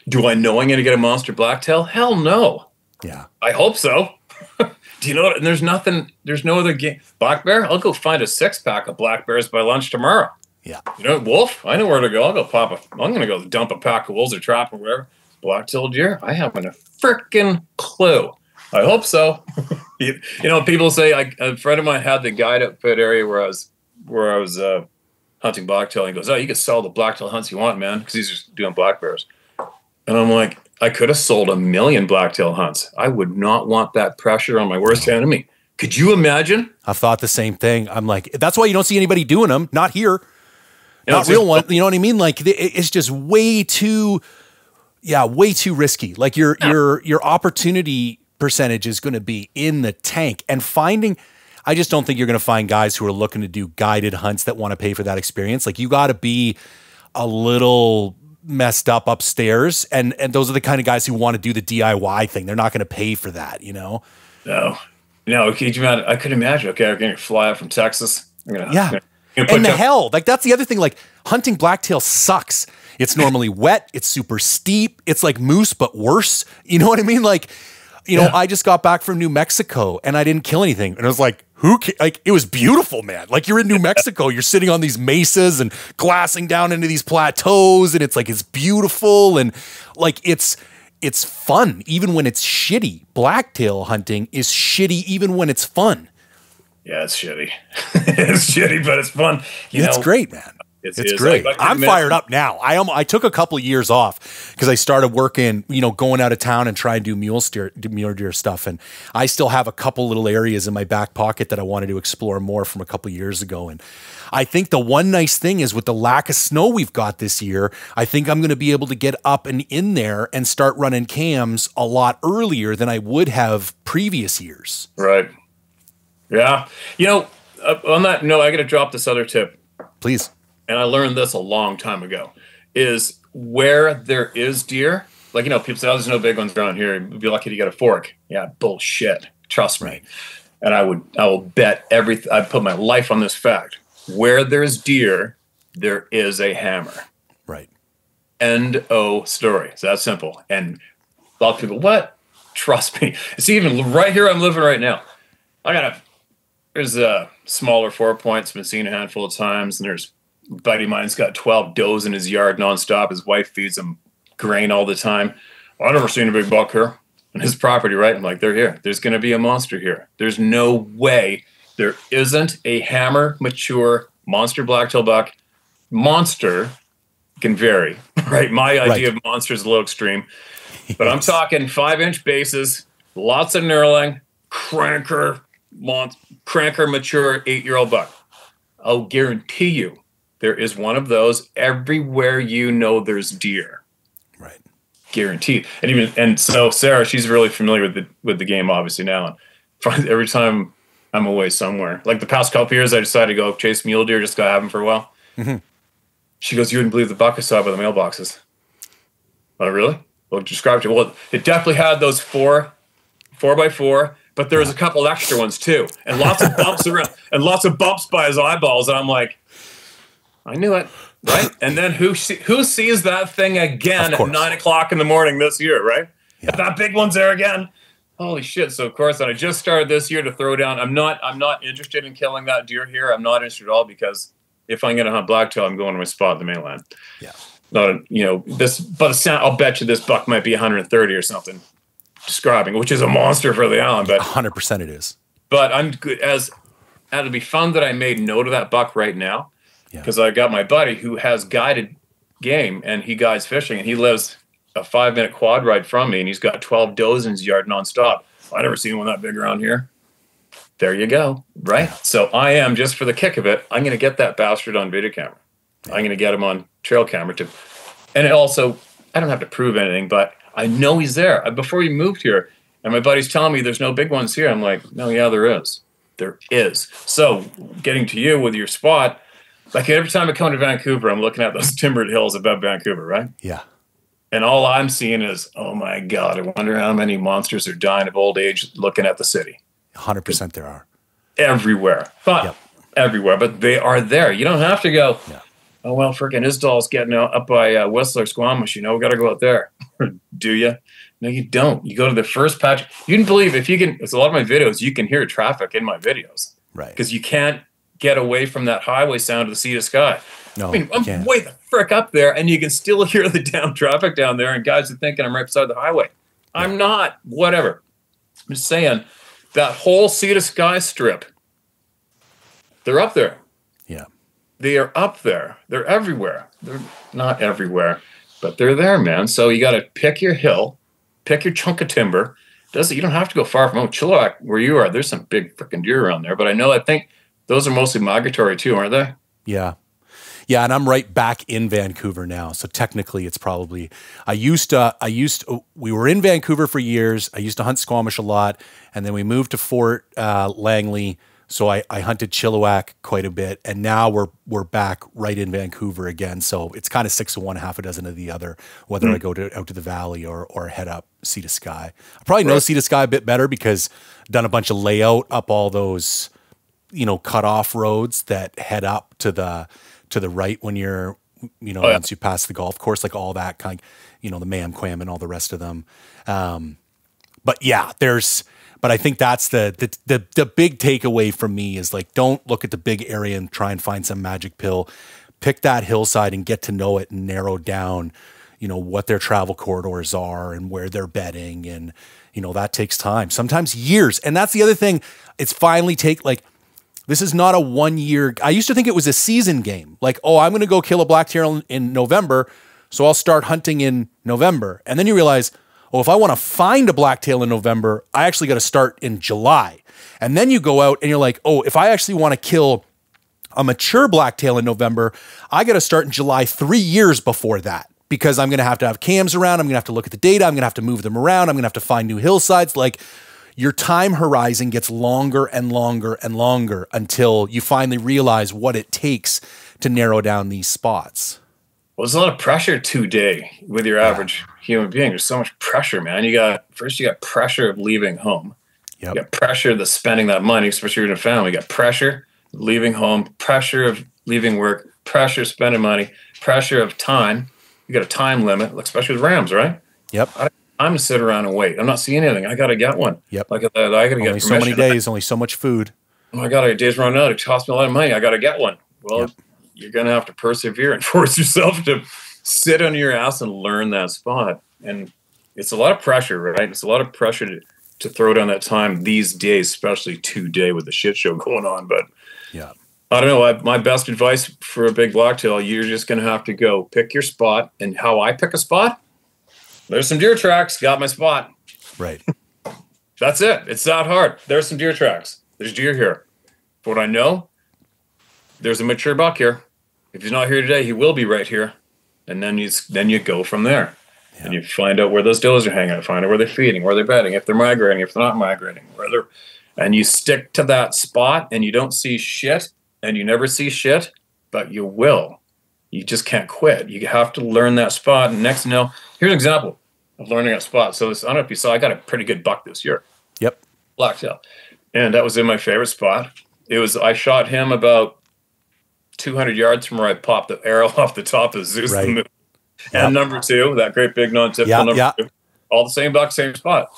Do I know I'm going to get a monster blacktail? Hell no. Yeah. I hope so. Do you know what? And there's nothing, there's no other game. Black bear? I'll go find a six pack of black bears by lunch tomorrow. Yeah. You know, wolf? I know where to go. I'll go pop a, I'm going to go dump a pack of wolves or trap or wherever. Black-tail deer? I haven't a freaking clue. I hope so. you, you know, people say, I, a friend of mine had the guide outfit area where I was, where I was uh, hunting blacktail. And he goes, oh, you can sell the blacktail hunts you want, man, because he's just doing black bears. And I'm like, I could have sold a million blacktail hunts. I would not want that pressure on my worst enemy. Could you imagine? I've thought the same thing. I'm like, that's why you don't see anybody doing them. Not here. No, not real one. You know what I mean? Like, it's just way too, yeah, way too risky. Like your, yeah. your, your opportunity percentage is going to be in the tank, and finding, I just don't think you're going to find guys who are looking to do guided hunts that want to pay for that experience. Like you got to be a little messed up upstairs. And, and those are the kind of guys who want to do the D I Y thing. They're not going to pay for that, you know? No, no. Could you imagine? I could imagine. Okay. I'm going to fly out from Texas. I'm gonna, yeah. I'm gonna, I'm gonna and the hell, like that's the other thing. Like hunting blacktail sucks. It's normally wet. It's super steep. It's like moose, but worse. You know what I mean? Like, you yeah. know, I just got back from New Mexico and I didn't kill anything. And I was like, who, like, it was beautiful, man. Like you're in New Mexico, you're sitting on these mesas and glassing down into these plateaus. And it's like, it's beautiful. And like, it's, it's fun. Even when it's shitty, blacktail hunting is shitty. Even when it's fun. Yeah, it's shitty. It's shitty, but it's fun. You it's know? Great, man. It's, it's great. Like, I'm imagine. fired up now. I um, I took a couple of years off because I started working, you know, going out of town and trying to do mule steer, do mule deer stuff. And I still have a couple little areas in my back pocket that I wanted to explore more from a couple of years ago. And I think the one nice thing is with the lack of snow we've got this year, I think I'm going to be able to get up and in there and start running cams a lot earlier than I would have previous years. Right. Yeah. You know, on that note, I got to drop this other tip. Please. And I learned this a long time ago, is where there is deer, like, you know, people say, oh, there's no big ones around here. You'd be lucky to get a fork. Yeah, bullshit. Trust me. And I would, I will bet everything, I'd put my life on this fact. Where there's deer, there is a hammer. Right. End of story. It's that simple. And a lot of people, what? Trust me. It's even right here I'm living right now. I got a, there's a smaller four points, been seen a handful of times, and there's, buddy of mine's got twelve does in his yard nonstop. His wife feeds him grain all the time. Well, I've never seen a big buck here on his property, right? I'm like, they're here. There's going to be a monster here. There's no way there isn't a hammer mature monster blacktail buck. Monster can vary, right? My idea right. of monster is a little extreme, but yes. I'm talking five-inch bases, lots of knurling, cranker, mon cranker mature eight-year-old buck. I'll guarantee you, there is one of those everywhere, you know, there's deer. Right. Guaranteed. And even, and so Sarah, she's really familiar with the, with the game, obviously now. And every time I'm away somewhere, like the past couple years, I decided to go chase mule deer, just got to have them for a while. Mm-hmm. She goes, you wouldn't believe the buck I saw by the mailboxes. Oh, really? Well, describe it. Well, it definitely had those four, four by four, but there was a couple extra ones too. And lots of bumps around and lots of bumps by his eyeballs. And I'm like, I knew it, right? And then who who sees that thing again at nine o'clock in the morning this year, right? Yeah. That big one's there again. Holy shit! So of course, and I just started this year to throw down. I'm not I'm not interested in killing that deer here. I'm not interested at all, because if I'm going to hunt blacktail, I'm going to my spot in the mainland. Yeah. Not a, you know this, but I'll bet you this buck might be one hundred thirty or something, describing, which is a monster for the island. But one hundred percent it is. But I'm good as, and it'll be fun that I made note of that buck right now. Because yeah. I got my buddy who has guided game, and he guides fishing, and he lives a five-minute quad ride from me, and he's got twelve does in his yard nonstop. I've never seen one that big around here. There you go, right? Yeah. So I am, just for the kick of it, I'm going to get that bastard on video camera. Yeah. I'm going to get him on trail camera too. And it also, I don't have to prove anything, but I know he's there. Before we moved here, and my buddy's telling me there's no big ones here. I'm like, no, yeah, there is. There is. So getting to you with your spot, like every time I come to Vancouver, I'm looking at those timbered hills above Vancouver, right? Yeah. And all I'm seeing is, oh, my God, I wonder how many monsters are dying of old age looking at the city. one hundred percent there are. Everywhere. But yep. Everywhere. But they are there. You don't have to go, yeah. oh, well, freaking Isdahl's getting out up by uh, Whistler, Squamish. You know, we got to go out there. Do you? No, you don't. You go to the first patch. You can believe if you can, it's a lot of my videos, you can hear traffic in my videos. Right. Because you can't get away from that highway sound of the sea to sky. No, I mean, I'm can't. way the frick up there, and you can still hear the down traffic down there, and guys are thinking I'm right beside the highway. Yeah. I'm not. Whatever. I'm just saying that whole sea to sky strip, they're up there. Yeah. They are up there. They're everywhere. They're not everywhere, but they're there, man. So you got to pick your hill. Pick your chunk of timber. Does it? You don't have to go far from oh, Chilliwack, where you are. There's some big freaking deer around there, but I know. I think those are mostly migratory too, aren't they? Yeah, yeah. And I'm right back in Vancouver now, so technically it's probably. I used to. I used. To, we were in Vancouver for years. I used to hunt Squamish a lot, and then we moved to Fort uh, Langley. So I, I hunted Chilliwack quite a bit, and now we're we're back right in Vancouver again. So it's kind of six of one, half a dozen of the other, whether mm. I go to out to the valley or or head up sea to sky. I probably right. know sea to sky a bit better because I've done a bunch of layout up all those, you know, cut off roads that head up to the to the right when you're, you know, oh, yeah. once you pass the golf course, like all that kind, you know, the Mamquam and all the rest of them. Um, but yeah, there's. But I think that's the, the the the big takeaway for me is like, don't look at the big area and try and find some magic pill. Pick that hillside and get to know it and narrow down, you know, what their travel corridors are and where they're bedding. And, you know, that takes time, sometimes years. And that's the other thing. It's finally take like, this is not a one year. I used to think it was a season game. Like, oh, I'm going to go kill a blacktail in, in November. So I'll start hunting in November. And then you realize, oh, if I want to find a blacktail in November, I actually got to start in July. And then you go out and you're like, oh, if I actually want to kill a mature blacktail in November, I got to start in July three years before that because I'm going to have to have cams around. I'm going to have to look at the data. I'm going to have to move them around. I'm going to have to find new hillsides. Like your time horizon gets longer and longer and longer until you finally realize what it takes to narrow down these spots. Well, there's a lot of pressure today with your average yeah. human being. There's so much pressure, man. You got first, you got pressure of leaving home. Yep. You got pressure of spending that money, especially with a family. You got pressure of leaving home, pressure of leaving work, pressure of spending money, pressure of time. You got a time limit, especially with rams, right? Yep. I, I'm sit around and wait. I'm not seeing anything. I got to get one. Yep. Like I, I got to get only so many days, only so much food. Oh my God, I got days run out. It cost me a lot of money. I got to get one. Well. Yep. You're going to have to persevere and force yourself to sit on your ass and learn that spot. And it's a lot of pressure, right? It's a lot of pressure to, to throw down that time these days, especially today with the shit show going on. But yeah, I don't know. I, my best advice for a big blacktail, you're just going to have to go pick your spot. And how I pick a spot, there's some deer tracks, got my spot. Right. That's it. It's not hard. There's some deer tracks. There's deer here. For what I know, there's a mature buck here. If he's not here today, he will be right here. And then you then you go from there. Yeah. And you find out where those does are hanging out, find out where they're feeding, where they're bedding, if they're migrating, if they're not migrating, where they're, and you stick to that spot and you don't see shit and you never see shit, but you will. You just can't quit. You have to learn that spot. And next, you know, here's an example of learning that spot. So this, I don't know if you saw, I got a pretty good buck this year. Yep. Blacktail. And that was in my favorite spot. It was, I shot him about two hundred yards from where I popped the arrow off the top of Zeus. Right. And yep. number two, that great big non-typical yep, number yep. two, all the same buck, same spot.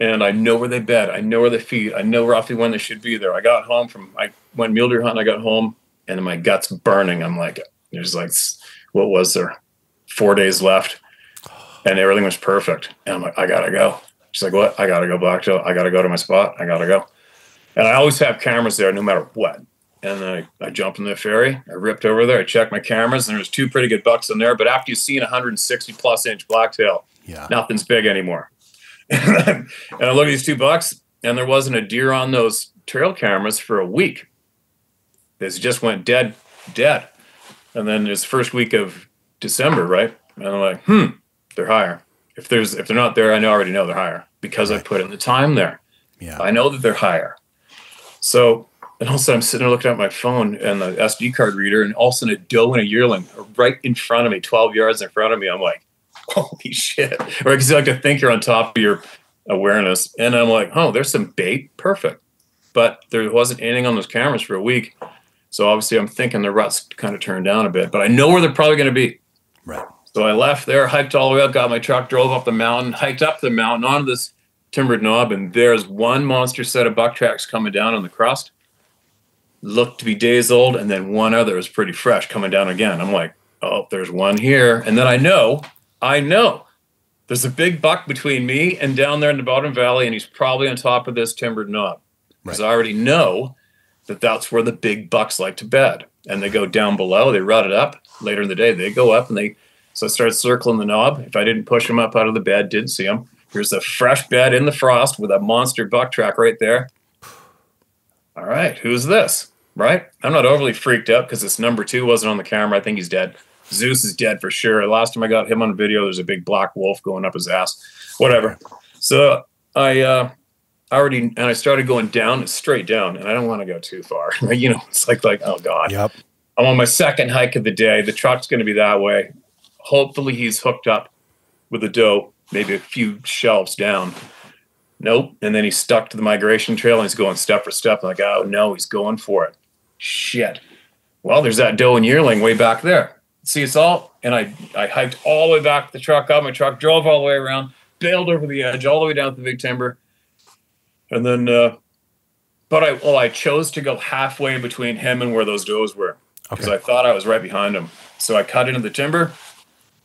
And I know where they bed. I know where they feed. I know roughly when they should be there. I got home from, I went mule deer hunting. I got home and my gut's burning. I'm like, there's like, what was there? Four days left and everything was perfect. And I'm like, I gotta go. She's like, what? I gotta go blacktail. I gotta go to my spot. I gotta go. And I always have cameras there no matter what. And I, I jumped in the ferry. I ripped over there. I checked my cameras, and there was two pretty good bucks in there. But after you've seen one hundred sixty plus inch blacktail, yeah. nothing's big anymore. and, I, and I looked at these two bucks, and there wasn't a deer on those trail cameras for a week. They just went dead, dead. And then it was the first week of December, right? And I'm like, hmm, they're higher. If there's if they're not there, I know, already know they're higher because right. I put in the time there. Yeah, I know that they're higher. So, and all of a sudden I'm sitting there looking at my phone and the S D card reader, and all of a sudden a doe and a yearling are right in front of me, twelve yards in front of me. I'm like, holy shit. Right? Because you like to think you're on top of your awareness. And I'm like, oh, there's some bait. Perfect. But there wasn't anything on those cameras for a week. So obviously I'm thinking the rut's kind of turned down a bit, but I know where they're probably going to be. Right. So I left there, hiked all the way up, got my truck, drove up the mountain, hiked up the mountain onto this timbered knob, and there's one monster set of buck tracks coming down on the crust. Looked to be days old, and then one other is pretty fresh coming down again. I'm like, oh, there's one here. And then I know, I know, there's a big buck between me and down there in the bottom valley, and he's probably on top of this timbered knob. Because right. I already know that that's where the big bucks like to bed. And they go down below, they rut it up. Later in the day, they go up, and they, so I started circling the knob. If I didn't push him up out of the bed, didn't see him. Here's a fresh bed in the frost with a monster buck track right there. All right, who's this, right? I'm not overly freaked out because this number two wasn't on the camera. I think he's dead. Zeus is dead for sure. Last time I got him on video, there's a big black wolf going up his ass, whatever. So I uh, already, and I started going down, straight down, and I don't want to go too far. You know, it's like, like oh, God. Yep. I'm on my second hike of the day. The truck's going to be that way. Hopefully he's hooked up with a doe, maybe a few shelves down. Nope. And then he's stuck to the migration trail, and he's going step for step. I'm like, oh, no, he's going for it. Shit. Well, there's that doe and yearling way back there. See, it's all, and I, I hiked all the way back to the truck, got my truck, drove all the way around, bailed over the edge, all the way down to the big timber. And then, uh, but I, well, I chose to go halfway between him and where those does were because okay. I thought I was right behind him. So I cut into the timber,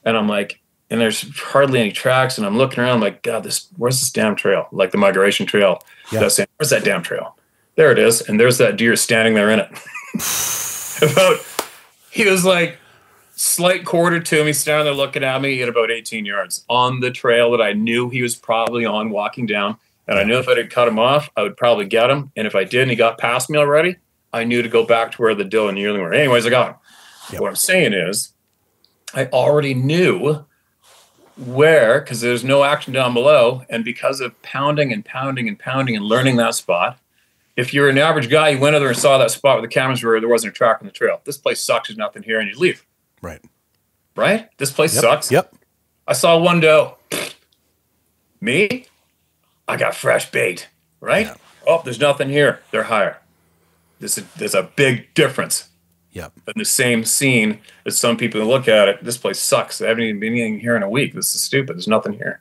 and I'm like, and there's hardly any tracks, and I'm looking around like, God, this, where's this damn trail? Like the migration trail. Yeah. That's saying, where's that damn trail? There it is. And there's that deer standing there in it. About, he was like slight quarter to me, standing there looking at me at about eighteen yards on the trail that I knew he was probably on walking down. And I knew if I didn't cut him off, I would probably get him. And if I didn't, he got past me already. I knew to go back to where the doe and yearling were. Anyways, I got him. Yep. What I'm saying is I already knew where, because there's no action down below, and because of pounding and pounding and pounding and learning that spot, if you're an average guy, you went over and saw that spot where the cameras were, there wasn't a track on the trail. This place sucks, there's nothing here, and you leave. Right. Right? This place yep. sucks. Yep. I saw one doe. Me? I got fresh bait. Right? Yep. Oh, there's nothing here. They're higher. This is, there's a big difference. Yep. In the same scene as some people who look at it, this place sucks. I haven't even been in here in a week. This is stupid. There's nothing here.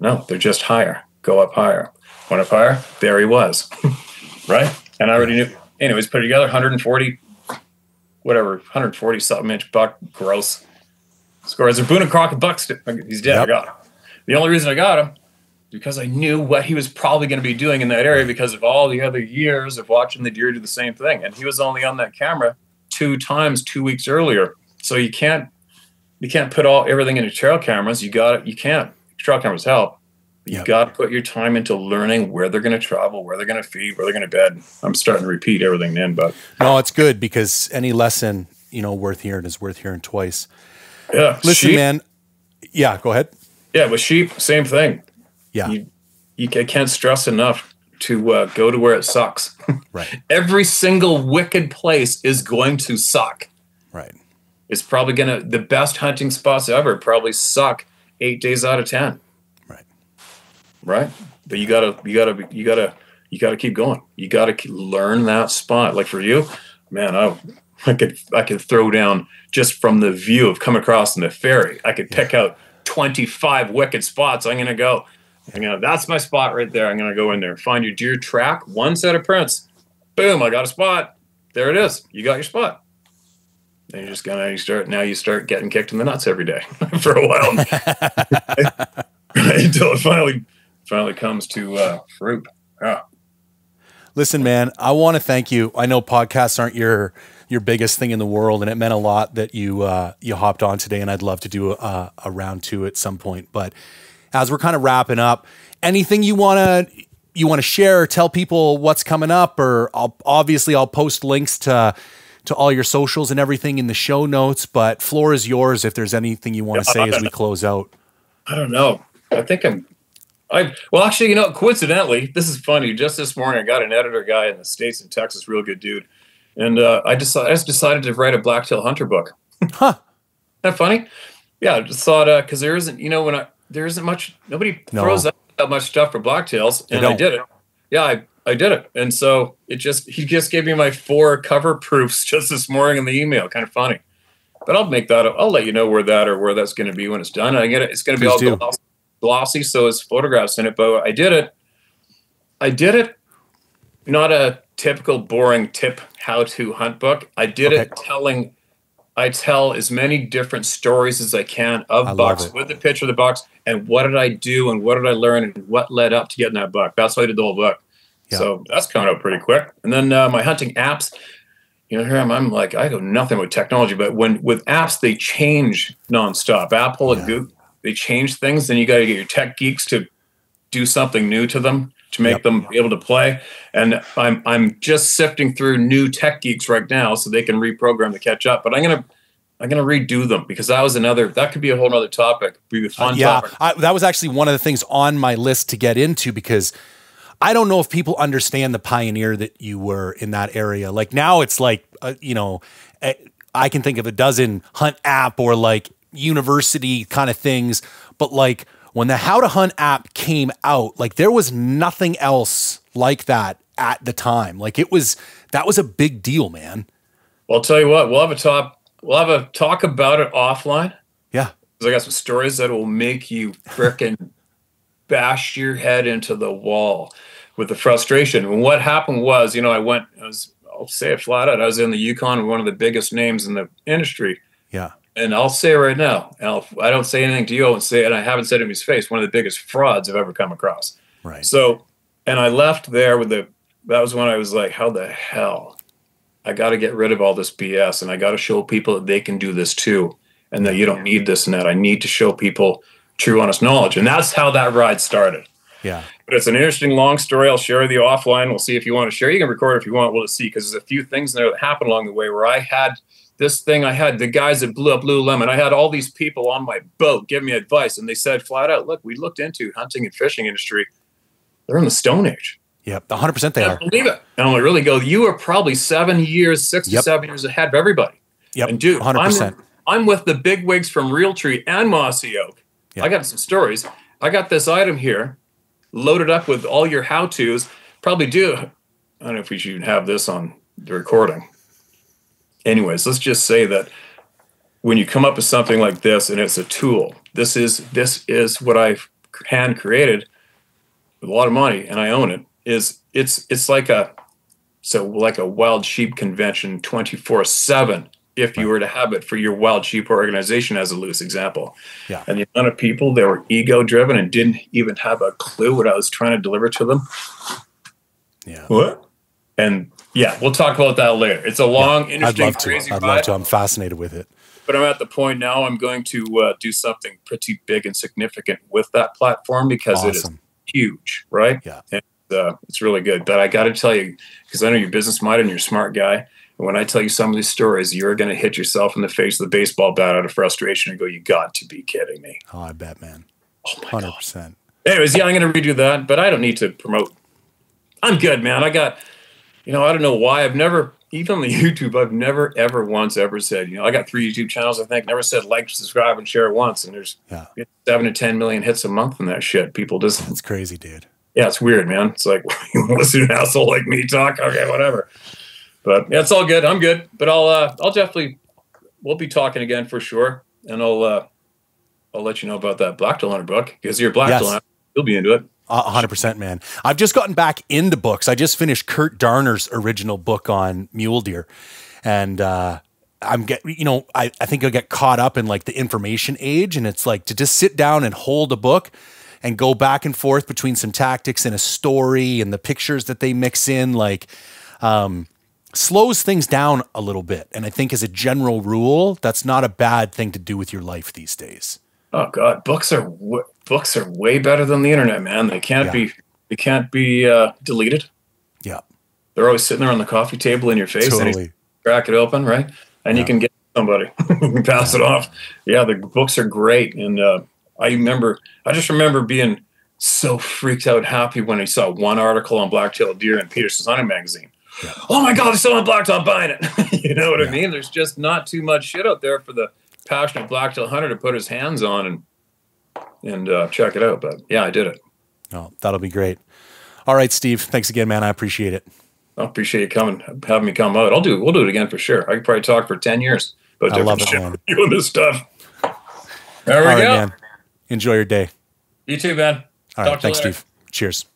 No, they're just higher. Go up higher. Went up higher. There he was. Right? And I already knew. Anyways, put it together. one forty, whatever, one forty something inch buck. Gross. Scores a Boone and Crockett buck. He's dead. Yep. I got him. The only reason I got him, because I knew what he was probably going to be doing in that area because of all the other years of watching the deer do the same thing. And he was only on that camera two times two weeks earlier, so you can't you can't put all everything into trail cameras. You got it. You can't. Trail cameras help. You yep. got to put your time into learning where they're going to travel, where they're going to feed, where they're going to bed. I'm starting to repeat everything then, but no, it's good because any lesson you know worth hearing is worth hearing twice. Yeah, listen, sheep, man. Yeah, go ahead. Yeah, with sheep, same thing. Yeah, you, you can't stress enough to uh, go to where it sucks. Right. Every single wicked place is going to suck. Right. It's probably going to, the best hunting spots ever probably suck eight days out of ten. Right. Right. But you gotta, you gotta, you gotta, you gotta keep going. You gotta keep, learn that spot. Like for you, man, I, I could, I could throw down just from the view of coming across in the ferry. I could yeah. pick out twenty-five wicked spots. I'm going to go. You know, that's my spot right there. I'm going to go in there, find your deer track, one set of prints. Boom, I got a spot. There it is. You got your spot. And you're just going to you start. Now you start getting kicked in the nuts every day for a while. Until it finally, finally comes to uh, fruit. Yeah. Listen, man, I want to thank you. I know podcasts aren't your your biggest thing in the world, and it meant a lot that you, uh, you hopped on today, and I'd love to do a, a round two at some point. But as we're kind of wrapping up, anything you want to you want to share or tell people what's coming up, or I'll, obviously I'll post links to to all your socials and everything in the show notes, but floor is yours if there's anything you want to say as we close out. I don't know. I think I'm, I, well, actually, you know, coincidentally, this is funny. Just this morning, I got an editor guy in the States, in Texas, real good dude. And uh, I, just, I just decided to write a blacktail hunter book. Huh. Isn't that funny? Yeah, I just thought, uh, because there isn't, you know, when I, there isn't much, nobody no. throws out that much stuff for blacktails, and I did it. Yeah, I, I did it. And so it just, he just gave me my four cover proofs just this morning in the email. Kind of funny. But I'll make that, I'll let you know where that or where that's going to be when it's done. I get it. It's going to be Please all glossy, glossy, so it's photographs in it. But I did it. I did it. Not a typical boring tip how to hunt book. I did okay. it telling, I tell as many different stories as I can of I bucks with the picture of the bucks and what did I do and what did I learn and what led up to getting that buck. That's why I did the whole book. Yeah. So that's coming out pretty quick. And then uh, my hunting apps. You know, here I'm, I'm like, I know nothing with technology, but when with apps, they change nonstop. Apple yeah. and Google, they change things, and you got to get your tech geeks to do something new to them to make yep. them be able to play. And I'm I'm just sifting through new tech geeks right now so they can reprogram to catch up. But I'm gonna I'm gonna redo them because that was another that could be a whole other topic. Be a fun uh, yeah, topic. I, that was actually one of the things on my list to get into because I don't know if people understand the pioneer that you were in that area. Like now it's like, uh, you know, I can think of a dozen hunt app or like university kind of things. But like when the How to Hunt app came out, like there was nothing else like that at the time. Like it was, that was a big deal, man. Well, I'll tell you what, we'll have a top, we'll have a talk about it offline. Yeah. Cause I got some stories that will make you frickin' bash your head into the wall with the frustration. And what happened was, you know, I went, I was, I'll say it flat out, I was in the Yukon, one of the biggest names in the industry. Yeah. And I'll say it right now, I'll, I don't say anything to you, I won't say it, and I haven't said it in his face, one of the biggest frauds I've ever come across. Right. So, and I left there with the, that was when I was like, how the hell? I got to get rid of all this B S, and I got to show people that they can do this too, and that you don't need this and that. I need to show people true, honest knowledge. And that's how that ride started. Yeah. But it's an interesting, long story. I'll share with you offline. We'll see if you want to share. You can record it if you want. We'll see. Because there's a few things there that happened along the way where I had this thing. I had the guys that blew up Lululemon. I had all these people on my boat give me advice. And they said flat out, look, we looked into hunting and fishing industry. They're in the Stone Age. Yep, one hundred percent they are. I believe it. And I'm going to really go, you are probably seven years, six yep. to seven years ahead of everybody. Yep, and dude, one hundred percent. I'm, I'm with the big wigs from Realtree and Mossy Oak. Yeah. I got some stories. I got this item here loaded up with all your how-tos. Probably do. I don't know if we should have this on the recording. Anyways, let's just say that when you come up with something like this and it's a tool, this is this is what I've hand created with a lot of money and I own it. Is it's it's like a so like a wild sheep convention twenty-four seven. If you were to have it for your wild sheep organization as a loose example. Yeah. And the amount of people that were ego driven and didn't even have a clue what I was trying to deliver to them. Yeah. What? And yeah, we'll talk about that later. It's a long, yeah, interesting, I'd love to. crazy I'd ride. love to. I'm fascinated with it. But I'm at the point now I'm going to uh, do something pretty big and significant with that platform because awesome. it is huge, right? Yeah. And uh, it's really good. But I got to tell you, because I know you're business minded and you're a smart guy. When I tell you some of these stories, you're going to hit yourself in the face with a baseball bat out of frustration and go, you got to be kidding me. Oh, I bet, man. Oh, my one hundred percent. God. Anyways, yeah, I'm going to redo that, but I don't need to promote. I'm good, man. I got, you know, I don't know why. I've never, even on the YouTube, I've never, ever once ever said, you know, I got three YouTube channels, I think, never said like, subscribe, and share once. And there's yeah. seven to ten million hits a month in that shit. People just. That's crazy, dude. Yeah, it's weird, man. It's like, you want to listen to an asshole like me talk? Okay, whatever. But yeah, it's all good. I'm good. But I'll uh, I'll definitely we'll be talking again for sure, and I'll uh, I'll let you know about that blacktail hunter book because you're a blacktail hunter. Yes. You'll be into it. A hundred percent, man. I've just gotten back into books. I just finished Kurt Darner's original book on mule deer, and uh, I'm get you know I I think I get caught up in like the information age, and it's like to just sit down and hold a book and go back and forth between some tactics and a story and the pictures that they mix in, like. Um, slows things down a little bit. And I think as a general rule, that's not a bad thing to do with your life these days. Oh God, books are, w books are way better than the internet, man. They can't yeah. be, they can't be uh, deleted. Yeah. They're always sitting there on the coffee table in your face. Totally. And crack it open, right? And yeah. you can get somebody, you can pass it off. Yeah, the books are great. And uh, I remember, I just remember being so freaked out happy when I saw one article on black-tailed deer in Peterson's Hunting magazine. Yeah. Oh my God, there's someone black-tail buying it. You know what yeah. I mean? There's just not too much shit out there for the passionate black-tail hunter to put his hands on and and uh, check it out. But yeah, I did it. Oh, that'll be great. All right, Steve. Thanks again, man. I appreciate it. I appreciate you coming, having me come out. I'll do. We'll do it again for sure. I could probably talk for ten years about I different shit, doing this stuff. There we All right, go. Man. Enjoy your day. You too, man. All right, talks thanks, Steve. Cheers.